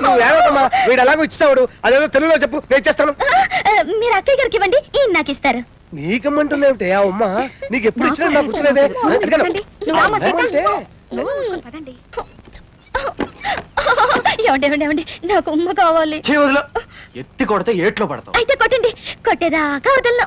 నువ్వు ఏమవుతామా వీడు అలాగే ఇచ్చేవాడు అదేదో తెలుగులో చెప్పు నేను ఇచ్చేస్తాను. మీరు అక్కయ్య గారికి ఇవ్వండి ఈయన నాకు ఇస్తారు. నీకమ్మంటున్నావుటే ఆ ఉమ్మ నీకు ఎప్పుడు ఇచ్చినా నాకు గుర్తులేదే. నాకు ఉమ్మ కావాలి. ఎత్తి కొడితే ఏట్లో పడతావు. అయితే కొట్టండి కొట్టేదాకా వదలను.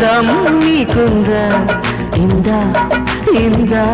தம் நீக்குந்த இந்தா இந்தா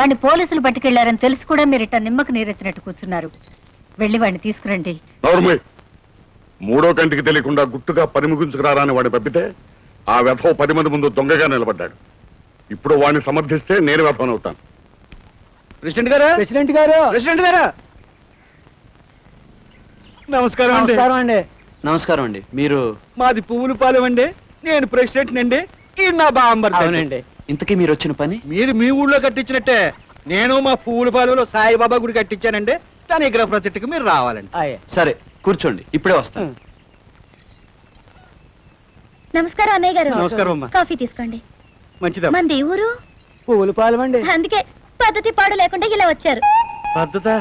వాణ్ణి పోలీసులు పట్టుకెళ్లారని తెలుసు కూడా మీరిట నిమ్మకు నీరెత్తినట్టు కూర్చున్నారు. వెళ్ళి వాడిని తీసుకురండి. మూడో కంటికి తెలియకుండా గుట్టుగా పరిముగించుకురాని వాడిని పంపితే ఆ వ్యథ పది మంది ముందు దొంగగా నిలబడ్డాడు. ఇప్పుడు వాడిని సమర్థిస్తే నేను వ్యథం అవుతాను. ప్రెసిడెంట్ గారు ప్రెసిడెంట్ గారు ప్రెసిడెంట్ గారు నమస్కారం అండి. నమస్కారం అండి. మీరు? మాది పువ్వులు పాలెం అండి. నేను ప్రెసిడెంట్ అండి. నా బాంబర్నండి. ఇంతకీ మీరు వచ్చిన పని? మీరు మీ ఊళ్ళో కట్టించినట్టే నేను మా పువ్వుల పాలెంలో సాయిబాబా గుడి కట్టించానండి. దాని విగ్రహ ప్రతిష్ఠకి మీరు రావాలండి. సరే కూర్చోండి, ఇప్పుడే వస్తాను. నమస్కారం అన్నయ్య గారు. నమస్కారం అమ్మా. కాఫీ తీసుకోండి. మంచిదా? మంది ఊరు పువ్వుల పాలెం అండి. అందుకే పద్ధతి పాడు లేకుండా ఇలా వచ్చారు. పద్ధతా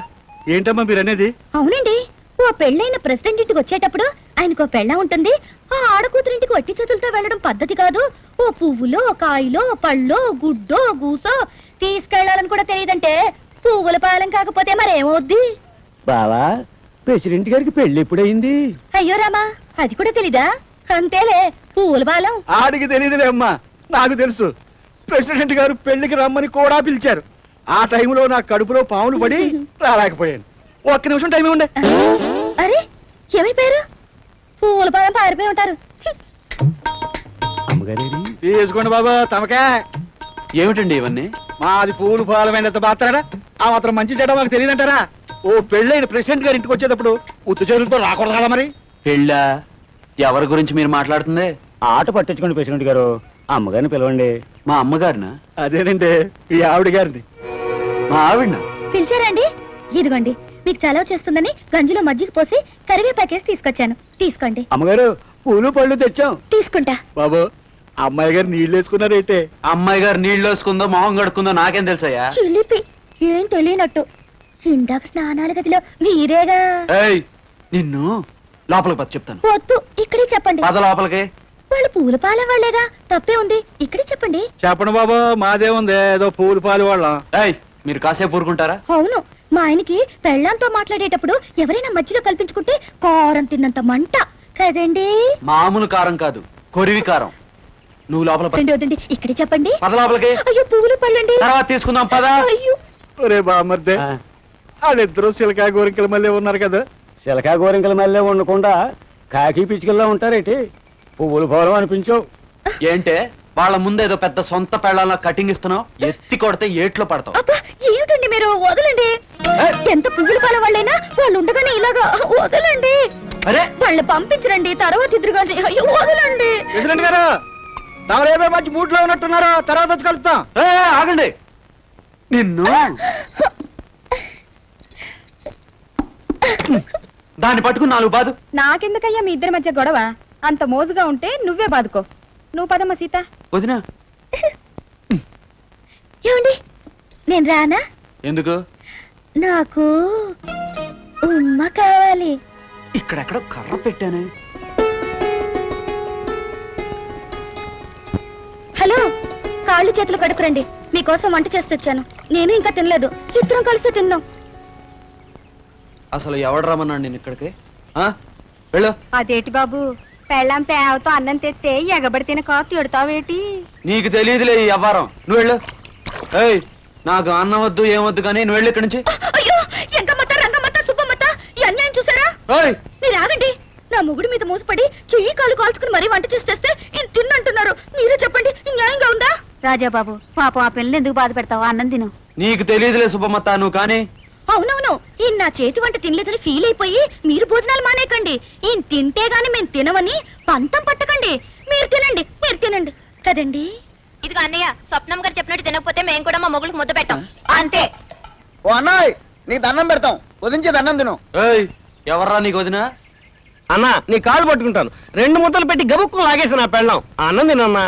ఏంటమ్మా మీరు అనేది? అవునండి. ఓ పెళ్ళైన ప్రెసిడెంట్ ఇంటికి వచ్చేటప్పుడు ఆయనకు పెళ్ళ ఉంటుంది. ఆ ఆడకూతురింటికి వట్టి చేతులతో వెళ్ళడం పద్ధతి కాదు. ఓ పువ్వులో కాయలో పళ్ళో గుడ్డో గూసో తీసుకెళ్లాలని కూడా తెలియదంటే పువ్వుల పాలెం కాకపోతే మరేమవుద్ది? బావా, ప్రెసిడెంట్ గారికి పెళ్లి ఎప్పుడైంది? అయ్యో రామా, అది కూడా తెలీదా? అంతేలే, పువ్వుల పాలెం ఆడికి తెలియదులే అమ్మా. నాకు తెలుసు. ప్రెసిడెంట్ గారు పెళ్లికి రమ్మని కూడా పిలిచారు. ఆ టైంలో నా కడుపులో పాములు పడి రాలేకపోయాను. ఒక్క నిమిషం టైం ఉండే. అరే ఏమైపోయారు? పువ్వుల పాలెం పారిపోయి ఉంటారు. తీసుకోండి బాబా తమకే. ఏమిటండి ఇవన్నీ? మాది పువ్వుల పాలమైనంత మాత్రాడా ఆ మాత్రం మంచి చెడ్డ మాకు తెలియదంటారా? ఓ పెళ్ళైన ప్రెసిడెంట్ గారు ఇంటికి వచ్చేటప్పుడు ఉత్తు చేతులతో రాకూడదు కదా మరి. పెళ్ళ ఎవరి గురించి మీరు మాట్లాడుతుంది? ఆట పట్టించుకోండి ప్రెసిడెంట్ గారు. అమ్మగారిని పిలవండి. మా అమ్మగారినా? అదేనండి, ఈ ఆవిడ గారిని. మా ఆవిడ పిలిచారండి. ఇదిగోండి మీకు చలవ చేస్తుందని గంజిలో మజ్జిగ పోసి కరివేపాకేసి తీసుకొచ్చాను, తీసుకోండి. అమ్మగారు పూలు పళ్ళు తెచ్చాం. తీసుకుంటా బాబు. అమ్మాయి గారు నీళ్లు వేసుకున్నారైతే? అమ్మాయి గారు నీళ్లు వేసుకుందో మొహం కడుక్కుందో నాకేం తెలుసా? చిలిపి ఏం తెలియనట్టు. ఇందాక స్నానాల గదిలో మీరేగా. నిన్ను లోపలికి పద చెప్తాను. వద్దు, ఇక్కడే చెప్పండి. పద లోపలికి. వాళ్ళు పూల పాలెం వాళ్ళేగా, తప్పే ఉంది. ఇక్కడే చెప్పండి. చెప్పండి బాబు, మాదే ఉంది ఏదో పూల పాలు వాళ్ళ. మీరు కాసేపు ఊరుకుంటారా? అవును, మా ఆయనకి పెళ్ళాంతో మాట్లాడేటప్పుడు ఎవరైనా మధ్యలో కల్పించుకుంటే కారం తిన్నంత మంట కదండి. మామూలు కారం కాదు, కొరివి కారం. నువ్వు లోపలండి. ఇక్కడ చెప్పండి. అయ్యో పువ్వులు పళ్ళండి, తర్వాత తీసుకుందాం పద. ఒరే బామర్దే, వాళ్ళిద్దరూ శిలకా గోరింకల మళ్ళీ ఉన్నారు కదా. శిలకా గోరింకల మళ్ళీ ఉండకుండా కాకి పిచ్చుకల్లో ఉంటారేటి? పువ్వులు పౌరం అనిపించవు ఏంటే? వాళ్ళ ముందు ఏదో పెద్ద సొంత పెళ్ళాల కటింగ్ ఇస్తున్నావు. ఎత్తి కొడితే ఏట్లో పడతావు. ఏమిటండి మీరు? వదలండి. ఎంత పువ్వుల పాల వాళ్ళైనా వాళ్ళు ఉండగానే ఇలాగా వదలండి. పంపించండి తర్వాత ఏదో మంచి మూడ్ లో ఉన్నట్టున్నారా? తర్వాత వచ్చి కలుస్తాం. ఆగండి, నిన్ను దాన్ని పట్టుకుని నాలుగు బాదు. నాకెందుకయ్యా మీ ఇద్దరి మధ్య గొడవ? అంత మోజుగా ఉంటే నువ్వే బాదుకో. నువ్వు పదమ్మ సీత. వదినా ఏమండి, నేను రానా? ఎందుకు? నాకు ఉమ్మ కావాలి. ఇక్కడెక్కడో కర్ర పెట్టాను. హలో, కాళ్ళు చేతులు కడుకురండి, మీకోసం వంట చేస్తూ వచ్చాను. నేను ఇంకా తినలేదు, చిత్రం కలిసి తిన్నాం. అసలు ఎవడు రమ్మన్నాడు నేను ఇక్కడికి? అదేటి బాబు, పెళ్ళం పేవతో అన్నం తెస్తే ఎగబడి తిన కాపు ఎడతావేటి? నీకు తెలియదులే ఈ అవ్వారం, నువ్వు వెళ్ళు. ఏయ్, నాకు అన్నం వద్దు ఏమొద్దు కానీ నువ్వు వెళ్ళు ఇక్కడి నుంచి. రాగండి, నా మొగుడు మీద మోసపడి చెయ్యి కాలు కాల్చుకుని మరీ వంట చేసి తెస్తే తిన్నంటున్నారు. మీరే చెప్పండి, న్యాయంగా ఉందా? రాజాబాబు పాపం, ఆ పిల్లని ఎందుకు బాధ పెడతావు? అన్నం తిను. నీకు తెలియదులే సుబ్బమ్మత్త నువ్వు కానీ. అవునవును, ఈయన నా చేతి వంట తినలేదని ఫీల్ అయిపోయి మీరు భోజనాలు మానేకండి. ఈయన తింటే గాని మేము తినమని పంతం పట్టకండి. మీరు తినండి, మీరు తినండి కదండి. ఇదిగో అన్నయ్య, స్వప్నం గారు చెప్పినట్టు తినకపోతే మేము కూడా మా మొగుళ్ళకి ముద్ద పెట్టాం అంతే. ఓ అన్నయ్, నీ దండం పెడతాం, వదించే దండం తిను. ఎవర్రా నీకు వదిన? అన్నా, నీ కాలు పట్టుకుంటాను. రెండు ముద్దలు పెట్టి గబుక్కు లాగేసి నా పెళ్ళాం. అన్నం తినన్నా.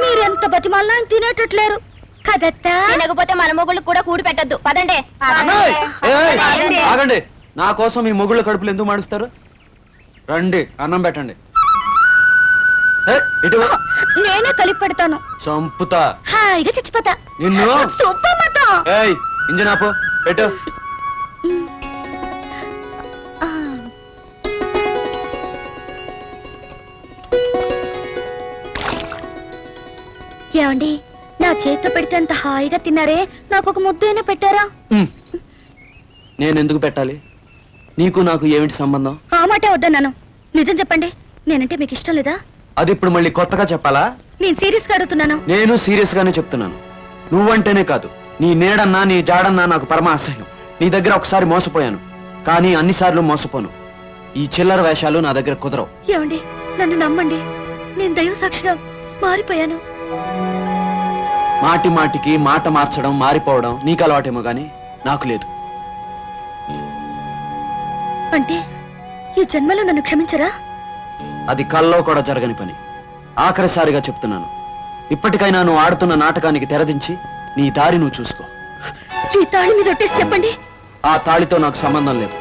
మీరెంత బతిమాలినా తినేటట్లేరు కదత్తా. తినకపోతే మన మొగుళ్ళు కూడా కూడి పెట్టద్దు, పదండి. ఆగండి, నా కోసం మీ మొగుళ్ళ కడుపులు ఎందుకు మాడుస్తారు? రండి, అన్నం పెట్టండి. నేనే కలిపి పెడతాను. చంపుతా, హాయిగా చచ్చిపోతా. ఇంజన్ ఆపు, పెట్టు. ఏమండి, నా చేతిలో పెడితే అంత హాయిగా తిన్నారే, నాకు ఒక ముద్దు అయినా పెట్టారా? నేనెందుకు పెట్టాలి? నీకు నాకు ఏమిటి సంబంధం? ఆ మాటే వద్దన్నాను. నిజం చెప్పండి, నేనంటే మీకు ఇష్టం లేదా? అది ఇప్పుడు మళ్ళీ కొత్తగా చెప్పాలా? నేను సీరియస్ గా అడుగుతున్నాను. నేను సీరియస్ గానే చెప్తున్నాను. నువ్వంటేనే కాదు, నీ నేడన్నా నీ జాడన్నా నాకు పరమ అసహ్యం. నీ దగ్గర ఒకసారి మోసపోయాను, కానీ అన్నిసార్లు మోసపోను. ఈ చిల్లర వేషాలు నా దగ్గర కుదరవు. ఏమండి, నన్ను నమ్మండి, నేను దైవ సాక్షిగా మారిపోయాను. మాటి మాటికి మాట మార్చడం, మారిపోవడం నీకు అలవాటేమో గానీ నాకు లేదు. అంటే ఈ జన్మలో నన్ను క్షమించరా? అది కల్లో కూడా జరగని పని. ఆఖరిసారిగా చెప్తున్నాను, ఇప్పటికైనా నువ్వు ఆడుతున్న నాటకానికి తెరదించి నీ దారి నువ్వు చూసుకో. ఈ తాళి మీద ఒట్టేసి చెప్పండి. ఆ తాళితో నాకు సంబంధం లేదు.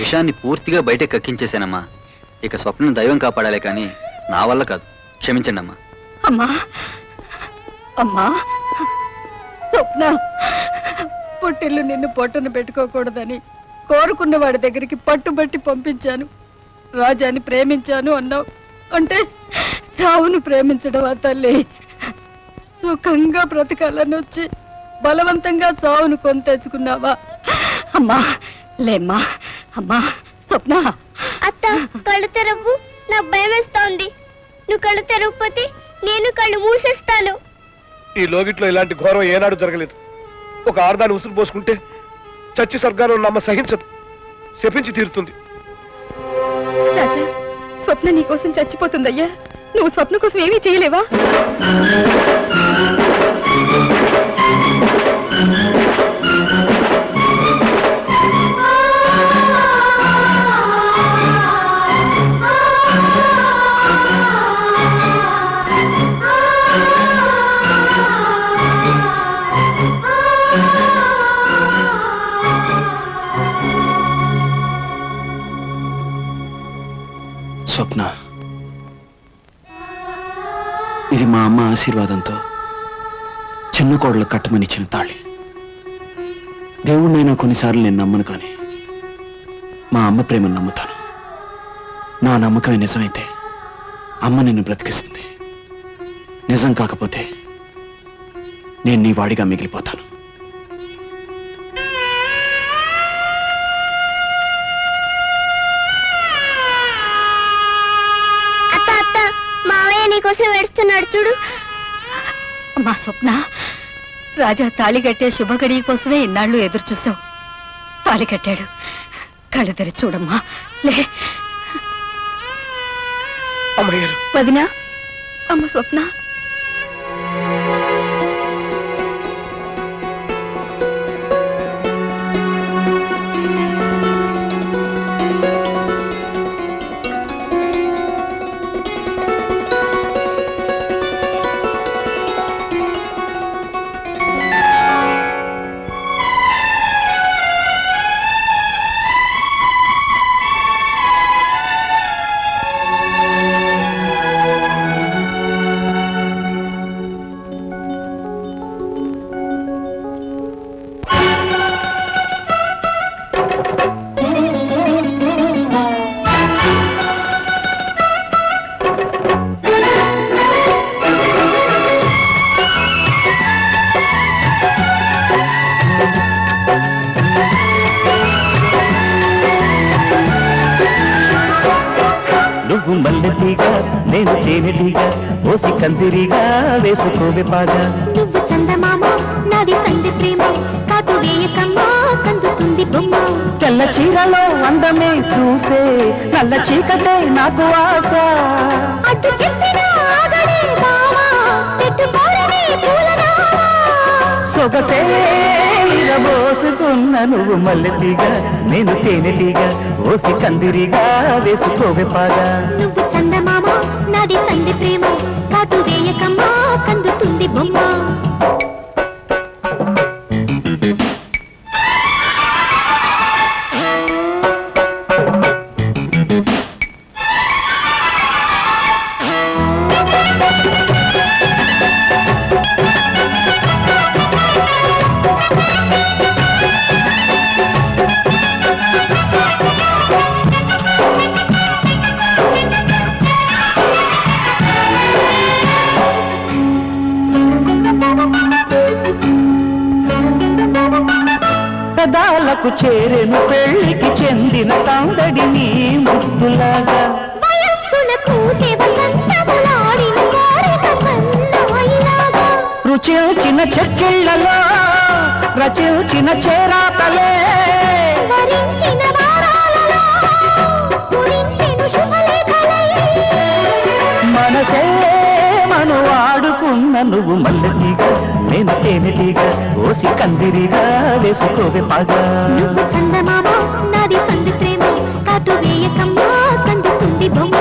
విషయాన్ని పూర్తిగా బయట కక్కించేశానమ్మా. ఇక స్వప్న దైవం కాపాడాలి, కానీ నా వల్ల కాదు. క్షమించండి అమ్మా. అమ్మా అమ్మా స్వప్న, పొట్టిల్లు నిన్ను పొట్టును పెట్టుకోకూడదని కోరుకున్న వాడి దగ్గరికి పట్టుబట్టి పంపించాను. రాజాని ప్రేమించాను అన్నావు అంటే చావును ప్రేమించడం ఆ తల్లి. సుఖంగా బ్రతకాలని వచ్చి బలవంతంగా చావును కొని తెచ్చుకున్నావా? అమ్మా లేమ్మా. అమ్మా స్వప్న, అత్త కళ్ళు తెరవు, నాకు భయం వేస్తోంది. నువ్వు కళ్ళు తెరవకపోతే నేను కళ్ళు మూసేస్తాను. ఈ లోగిట్లో ఇలాంటి ఘోరం ఏనాడు జరగలేదు. ఒక ఆర్దాన్ని ఉసురు పోసుకుంటే చచ్చి స్వర్గాలు నమ్మ సహించదు, శపించి తీరుతుంది. రాజా, స్వప్న నీ కోసం చచ్చిపోతుందయ్యా. నువ్వు స్వప్న కోసం ఏమీ చేయలేవా? స్వప్న, ఇది మా అమ్మ ఆశీర్వాదంతో చిన్న కోడలు కట్టమనిచ్చిన తాళి. దేవుణ్ణైనా కొన్నిసార్లు నేను నమ్మను, కానీ మా అమ్మ ప్రేమను నమ్ముతాను. నా నమ్మకమే నిజమైతే అమ్మ నిన్ను బ్రతికిస్తుంది. నిజం కాకపోతే నేను నీ వాడిగా మిగిలిపోతాను. మా స్వప్న, రాజా తాళి కట్టే శుభగడి కోసమే ఇన్నాళ్ళు ఎదురు చూసావు. తాళి కట్టాడు, కళ్ళు తెరిచి చూడమ్మా. వదినా, అమ్మ స్వప్న, కందిరిగా వేసుకోవే పాగా. నువ్వు చందమామ, నాది సంధి ప్రేమ, కాటు వేయకమ్మా కందుతుంది బొమ్మ. తెల్ల చీరలో అందమే చూసే నల్ల చీకటే నాకు ఆశ. అటు చెప్పిన ఆగడే బావ, పెట్టు కోరనే పూలరావా. సొగసే ఇరబోసుకున్న నువ్వు మల్లెతిగా, నేను తేనెటిగా, ఓసి కందిరిగా వేసుకోవే పాగా. నువ్వు చందమామ, నాది సంధి ప్రేమ, కాటు వేయకమ్మా కందుతుంది బొమ్మ. చేరెను పెళ్ళికి చెందిన సందడి నీ ముద్దులాగా, రుచిల్చిన చెక్కిళ్ళలో రచిల్చిన చేరాతలే, మనసే మను ఆడుకున్న నువ్వు మల్లెతిగా, నేను తేనెటిగా, ఓసి కందిరిగా వేసుకోవే పాగా. నువ్వు చందమామ, నాది సంధి ప్రేమ, కాటు వేయకమ్మా కందుతుంది బొమ్మ.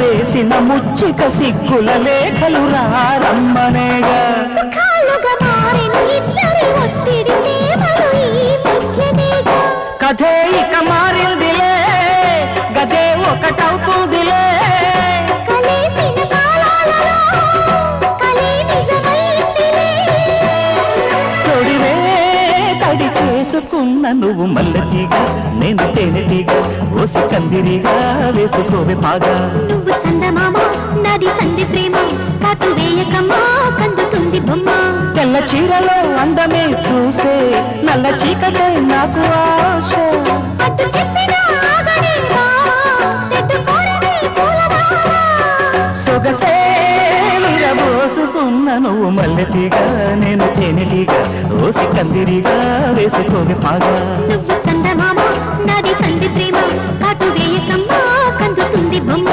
వేసిన ముచ్చిక సిగ్గుల లేఖలు రారమ్మనేగా, కథే ఇక మారిందిలే, గదే ఒకటవుతుందిలే. తొడివే తడి చేసుకున్న నువ్వు మల్లెతిగా, నేను తేనెటిగా, ఓసి కందిరిగా వేసుకోవే పాగా. చందమామ, నాది సంధి ప్రేమ, కాటు వేయకమ్మా కందుతుంది బొమ్మ. తెల్ల చీరలో అందమే చూసే నల్ల చీకటే నాకు ఆశ. అటు చెప్పిన ఆగడే బావా, పెట్టు కోరనే పూలరావా. సొగసే విరబోసుకున్న నువ్వు మల్లెటిగా నేను తేనెటిగా ఓసి కందిరిగా వేసుకోవే పాగా నువ్వు చందమామ నాది సంధి ప్రేమ కాటు వేయకమ్మ కందుతుంది బొమ్మ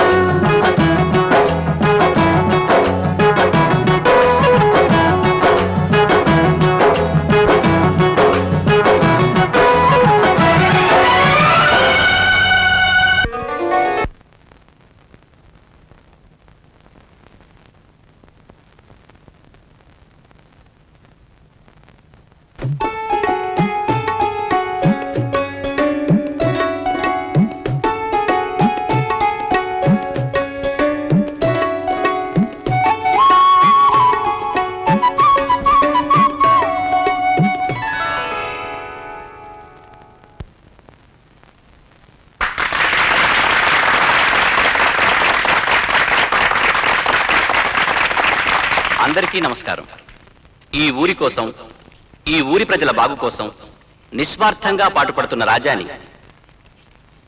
నమస్కారం. ఈ ఊరి కోసం ఈ ఊరి ప్రజల బాగు కోసం నిస్వార్థంగా పాటుపడుతున్న రాజాని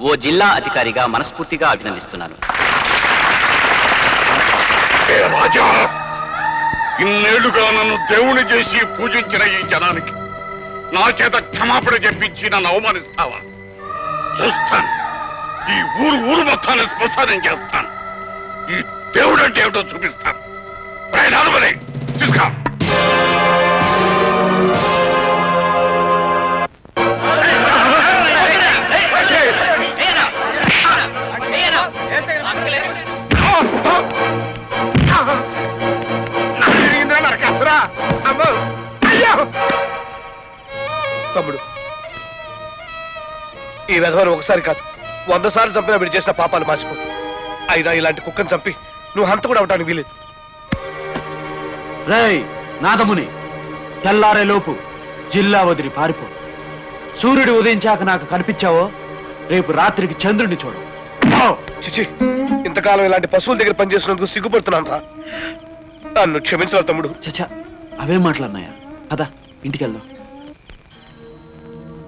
ఓ జిల్లా అధికారిగా మనస్ఫూర్తిగా అభినందిస్తున్నాను. ఇన్నేళ్లుగా నన్ను దేవుని చేసి పూజించిన ఈ జనానికి నా చేత క్షమాపణ చెప్పించి నన్ను అవమానిస్తావా? చూస్తాను, ఈ ఊరు ఊరు మొత్తాన్ని శ్మశానం చేస్తాను. ఈ దేవుడు అంటే ఏమిటో చూపిస్తాను. Come. తమ్ముడు, ఈ వెధవరు ఒకసారి కాదు వంద సార్లు చంపినా వీడు చేసిన పాపాలు మార్చుకో. అయినా ఇలాంటి కుక్కను చంపి నువ్వు హంత కూడా అవటానికి వీలేదు. రేయ్ నాదముని, తెల్లారేలోపు జిల్లా వదిలి పారిపో. సూర్యుడు ఉదయించాక నాకు కనిపించావో రేపు రాత్రికి చంద్రుడిని చూడు. చిచి, ఇంతకాలం ఇలాంటి పశువుల దగ్గర పనిచేసినందుకు సిగ్గుపడుతున్నాను రా. నన్ను క్షమించరా తమ్ముడు. చచ్చా, అవే మాట్లాడినాయా. కదా ఇంటికి వెళ్దాం.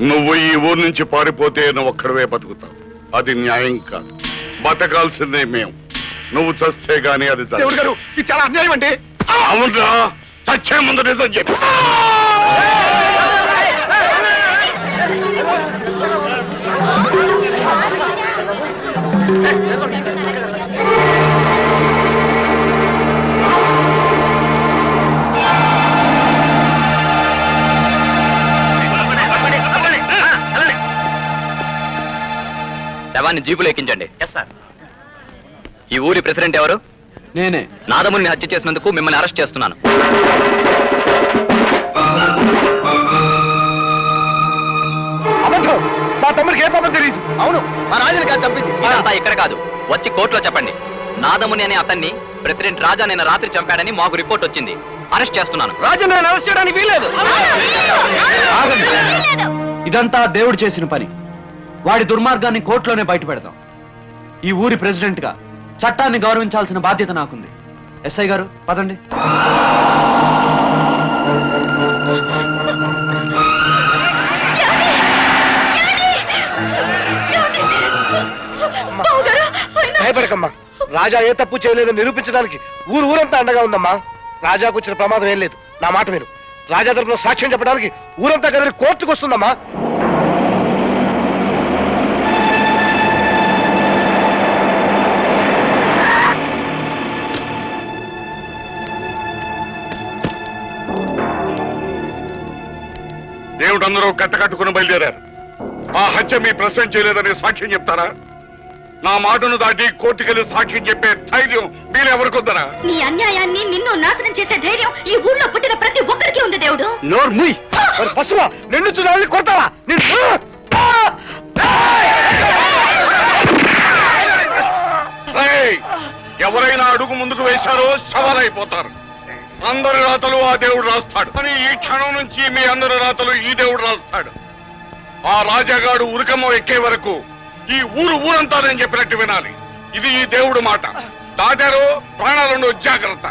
నువ్వు ఈ ఊరు నుంచి పారిపోతే నువ్వు ఒక్కడవే బతుకుతావు. అది న్యాయం కాదు. బతకాల్సిందే మేము. నువ్వు చస్తే గానీ అది చాలా అన్యాయం అండి. అవునరా, చచ్చే ముందు నిజం చెప్పి శవాన్ని జీపులో ఎక్కించండి. ఈ ఊరి ప్రెసిడెంట్ ఎవరు? నేనే. నాదముని హత్య చేసినందుకు మిమ్మల్ని అరెస్ట్ చేస్తున్నాను. అవును, మా రాజుని కాదు చంపింది. ఇక్కడ కాదు, వచ్చి కోర్టులో చెప్పండి. నాదముని అనే అతన్ని ప్రెసిడెంట్ రాజా నిన్న రాత్రి చంపాడని మాకు రిపోర్ట్ వచ్చింది. అరెస్ట్ చేస్తున్నాను. రాజా నేను అరెస్ట్ చేయడానికి వీలేదు. ఇదంతా దేవుడు చేసిన పని. వాడి దుర్మార్గాన్ని కోర్టులోనే బయట పెడతాం. ఈ ఊరి ప్రెసిడెంట్ గా చట్టాన్ని గౌరవించాల్సిన బాధ్యత నాకుంది. ఎస్ఐ గారు పదండి. భయపడకమ్మా, రాజా ఏ తప్పు చేయలేదని నిరూపించడానికి ఊరు ఊరంతా అండగా ఉందమ్మా. రాజాకు వచ్చిన ప్రమాదం ఏం లేదు. నా మాట మీరు రాజా తరపున సాక్ష్యం చెప్పడానికి ఊరంతా కదిలి కోర్టుకు వస్తుందమ్మా. దేవుడందరూ కట్టకట్టుకుని బయలుదేరారు. ఆ హత్య మీ ప్రశ్న చేయలేదని సాక్ష్యం చెప్తారా? నా మాటను దాటి కోర్టుకెళ్లి సాక్ష్యం చెప్పే ధైర్యం మీరెవరికొద్దరా? నీ అన్యాయాన్ని నిన్ను నాశనం చేసే ధైర్యం ఈ ఊళ్ళో పుట్టిన ప్రతి ఒక్కరికి ఉంది దేవుడు. నిన్ను చూడాలని కొట్టావా? ఎవరైనా అడుగు ముందుకు వేశారో సవాలైపోతారు. అందరి రాతలు ఆ దేవుడు రాస్తాడు. కానీ ఈ క్షణం నుంచి మీ అందరి రాతలు ఈ దేవుడు రాస్తాడు. ఆ రాజాగాడు ఉరికమ్మ ఎక్కే వరకు ఈ ఊరు ఊరంతా నేను చెప్పినట్టు వినాలి. ఇది ఈ దేవుడు మాట. దాటారు ప్రాణాలను జాగ్రత్త.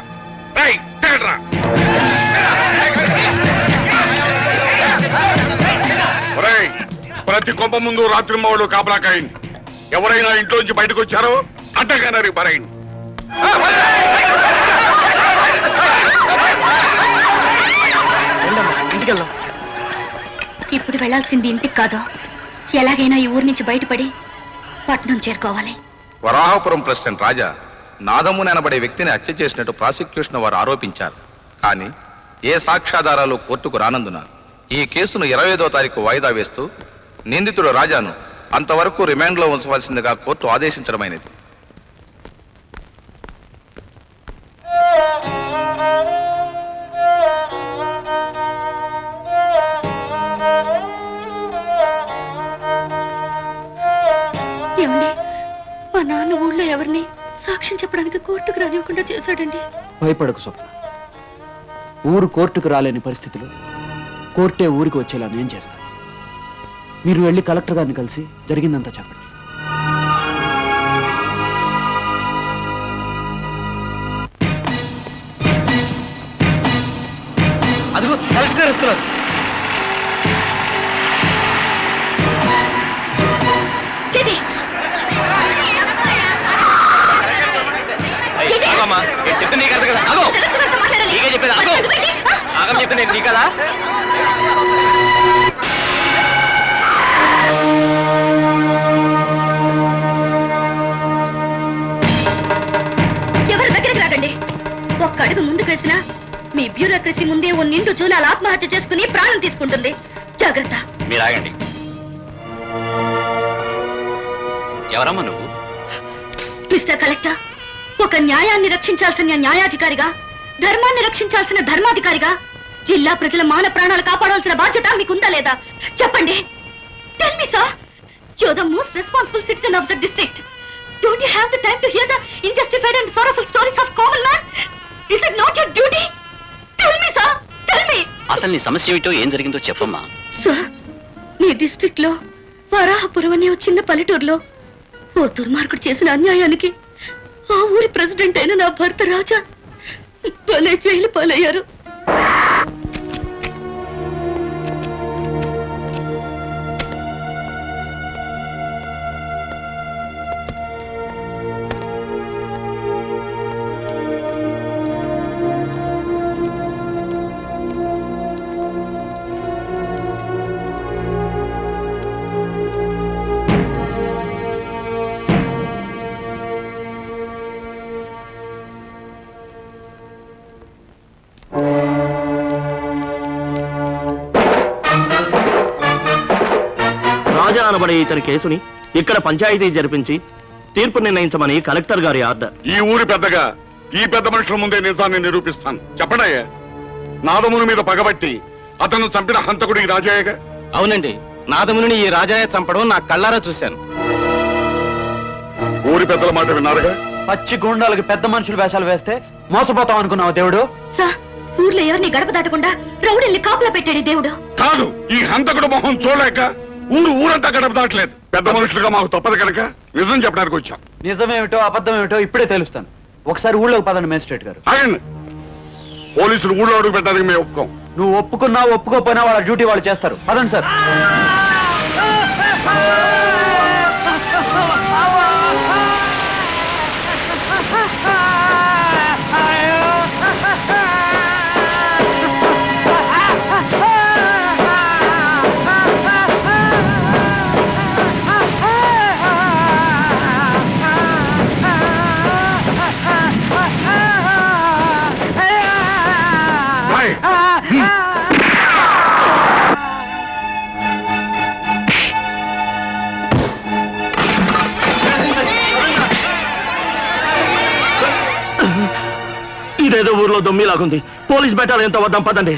ప్రతి కొంప ముందు రాత్రి మావుడు కాపలాకాయండి. ఎవరైనా ఇంట్లోంచి బయటకు వచ్చారో అడ్డగానే బరైంది. Hey! ఇప్పుడు వెళ్ళాల్సింది ఇంటికి కాదు. ఎలాగైనా ఈ ఊరు నుంచి బయటపడి పట్నం చేరుకోవాలి. వరాహపురం ప్రెసిడెంట్ రాజా నాదమ్ముని అనబడే వ్యక్తిని హత్య చేసినట్టు ప్రాసిక్యూషన్ వారు ఆరోపించారు. కానీ ఏ సాక్ష్యాధారాలు కోర్టుకు రానందున ఈ కేసును ఇరవైదో తారీఖు వాయిదా వేస్తూ నిందితుడు రాజాను అంతవరకు రిమాండ్లో ఉంచవలసిందిగా కోర్టు ఆదేశించడమైనది. మా నాన్న ఊళ్ళో ఎవరిని సాక్ష్యం చెప్పడానికి కోర్టుకు రానివ్వకుండా చేశాడండి. భయపడకు స్వప్న, ఊరు కోర్టుకు రాలేని పరిస్థితిలో కోర్టే ఊరికి వచ్చేలా నేను చేస్తాను. మీరు వెళ్ళి కలెక్టర్ గారిని కలిసి జరిగిందంతా చెప్పండి. అదిగో కలెక్టర్ గారు వస్తున్నారు. చెప్తే నీకు అర్థం కదా, అగో నీకే చెప్పేది, అగో ఆగం చెప్తే నేను నీకు కదా. ఎవరి దగ్గరికి రాకండి. ఒక్క అడుగు ముందుకు వేసినా మీ బ్యూరోక్రసీ ముందే ఓ నిండు జూలాలు ఆత్మహత్య చేసుకుని ప్రాణం తీసుకుంటుంది. జాగ్రత్త. మీరు ఆగండి. ఎవరమ్మా నువ్వు? మిస్టర్ కలెక్టర్, ఒక న్యాయాన్ని రక్షించాల్సిన న్యాయాధికారిగా, ధర్మాన్ని రక్షించాల్సిన ధర్మాధికారిగా జిల్లా ప్రజల మాన ప్రాణాలు కాపాడాల్సిన బాధ్యత మీకుందా లేదా చెప్పండి. Tell me sir, you are the most responsible citizen of the district. Don't you have the time to hear the unjustified and sorrowful stories of common man? Is it not your duty? Tell me sir, tell me. అసలు నీ సమస్య ఏంటో, ఏం జరిగిందో చెప్పమ్మా. Sir, నీ district లో వరాహపురం అనే చిన్న పల్లెటూరులో ఓ దుర్మార్గుడు చేసిన అన్యాయానికి ఆ ఊరి ప్రెసిడెంట్ అయిన నా భర్త రాజా భలే జైలు పాలయ్యారు. ఇతని కేసుని ఇక్కడ పంచాయతీ జరిపించి తీర్పు నిర్ణయించమని కలెక్టర్ గారి ఆర్డర్. ఈ ఊరి పెద్దగా ఈ పెద్ద మనుషుల ముందే నిజాన్ని నిరూపిస్తాను. చెప్పండి. నాదముని మీద పగబట్టి అతను చంపిన హంతకుడు ఈ రాజాయగా? అవునండి, నాదముని ఈ రాజాయ చంపడం నా కళ్ళారా చూశాను. ఊరి పెద్దల మాట విన్నారుగా? పచ్చి గుండాలకు పెద్ద మనుషులు వేషాలు వేస్తే మోసపోతాం అనుకున్నావు దేవుడు. ఊర్లో ఎవరిని గడప దాటకుండా రౌడీల్ని కాపులా పెట్టాడు దేవుడు. కాదు, ఈ హంతకుడు మొహం చూడలేక ఊరు ఊరంతా గడప దాటలేదు. పెద్ద మనుషులుగా మాకు తప్పదు కనుక నిజం చెప్పడానికి వచ్చాం. నిజమేమిటో అబద్ధం ఏమిటో ఇప్పుడే తెలుస్తాను. ఒకసారి ఊళ్ళోకి పదండి మేజిస్ట్రేట్ గారు. పోలీసులు ఊళ్ళో అడుగు పెట్టడానికి మేము ఒప్పుకోం. నువ్వు ఒప్పుకున్నా ఒప్పుకోపోయినా వాళ్ళ డ్యూటీ వాళ్ళు చేస్తారు. పదండి సార్. ఇదేదో ఊర్లో దొమ్మిలాగుంది. పోలీస్ బెటాలియన్తో వద్దాం పదండి.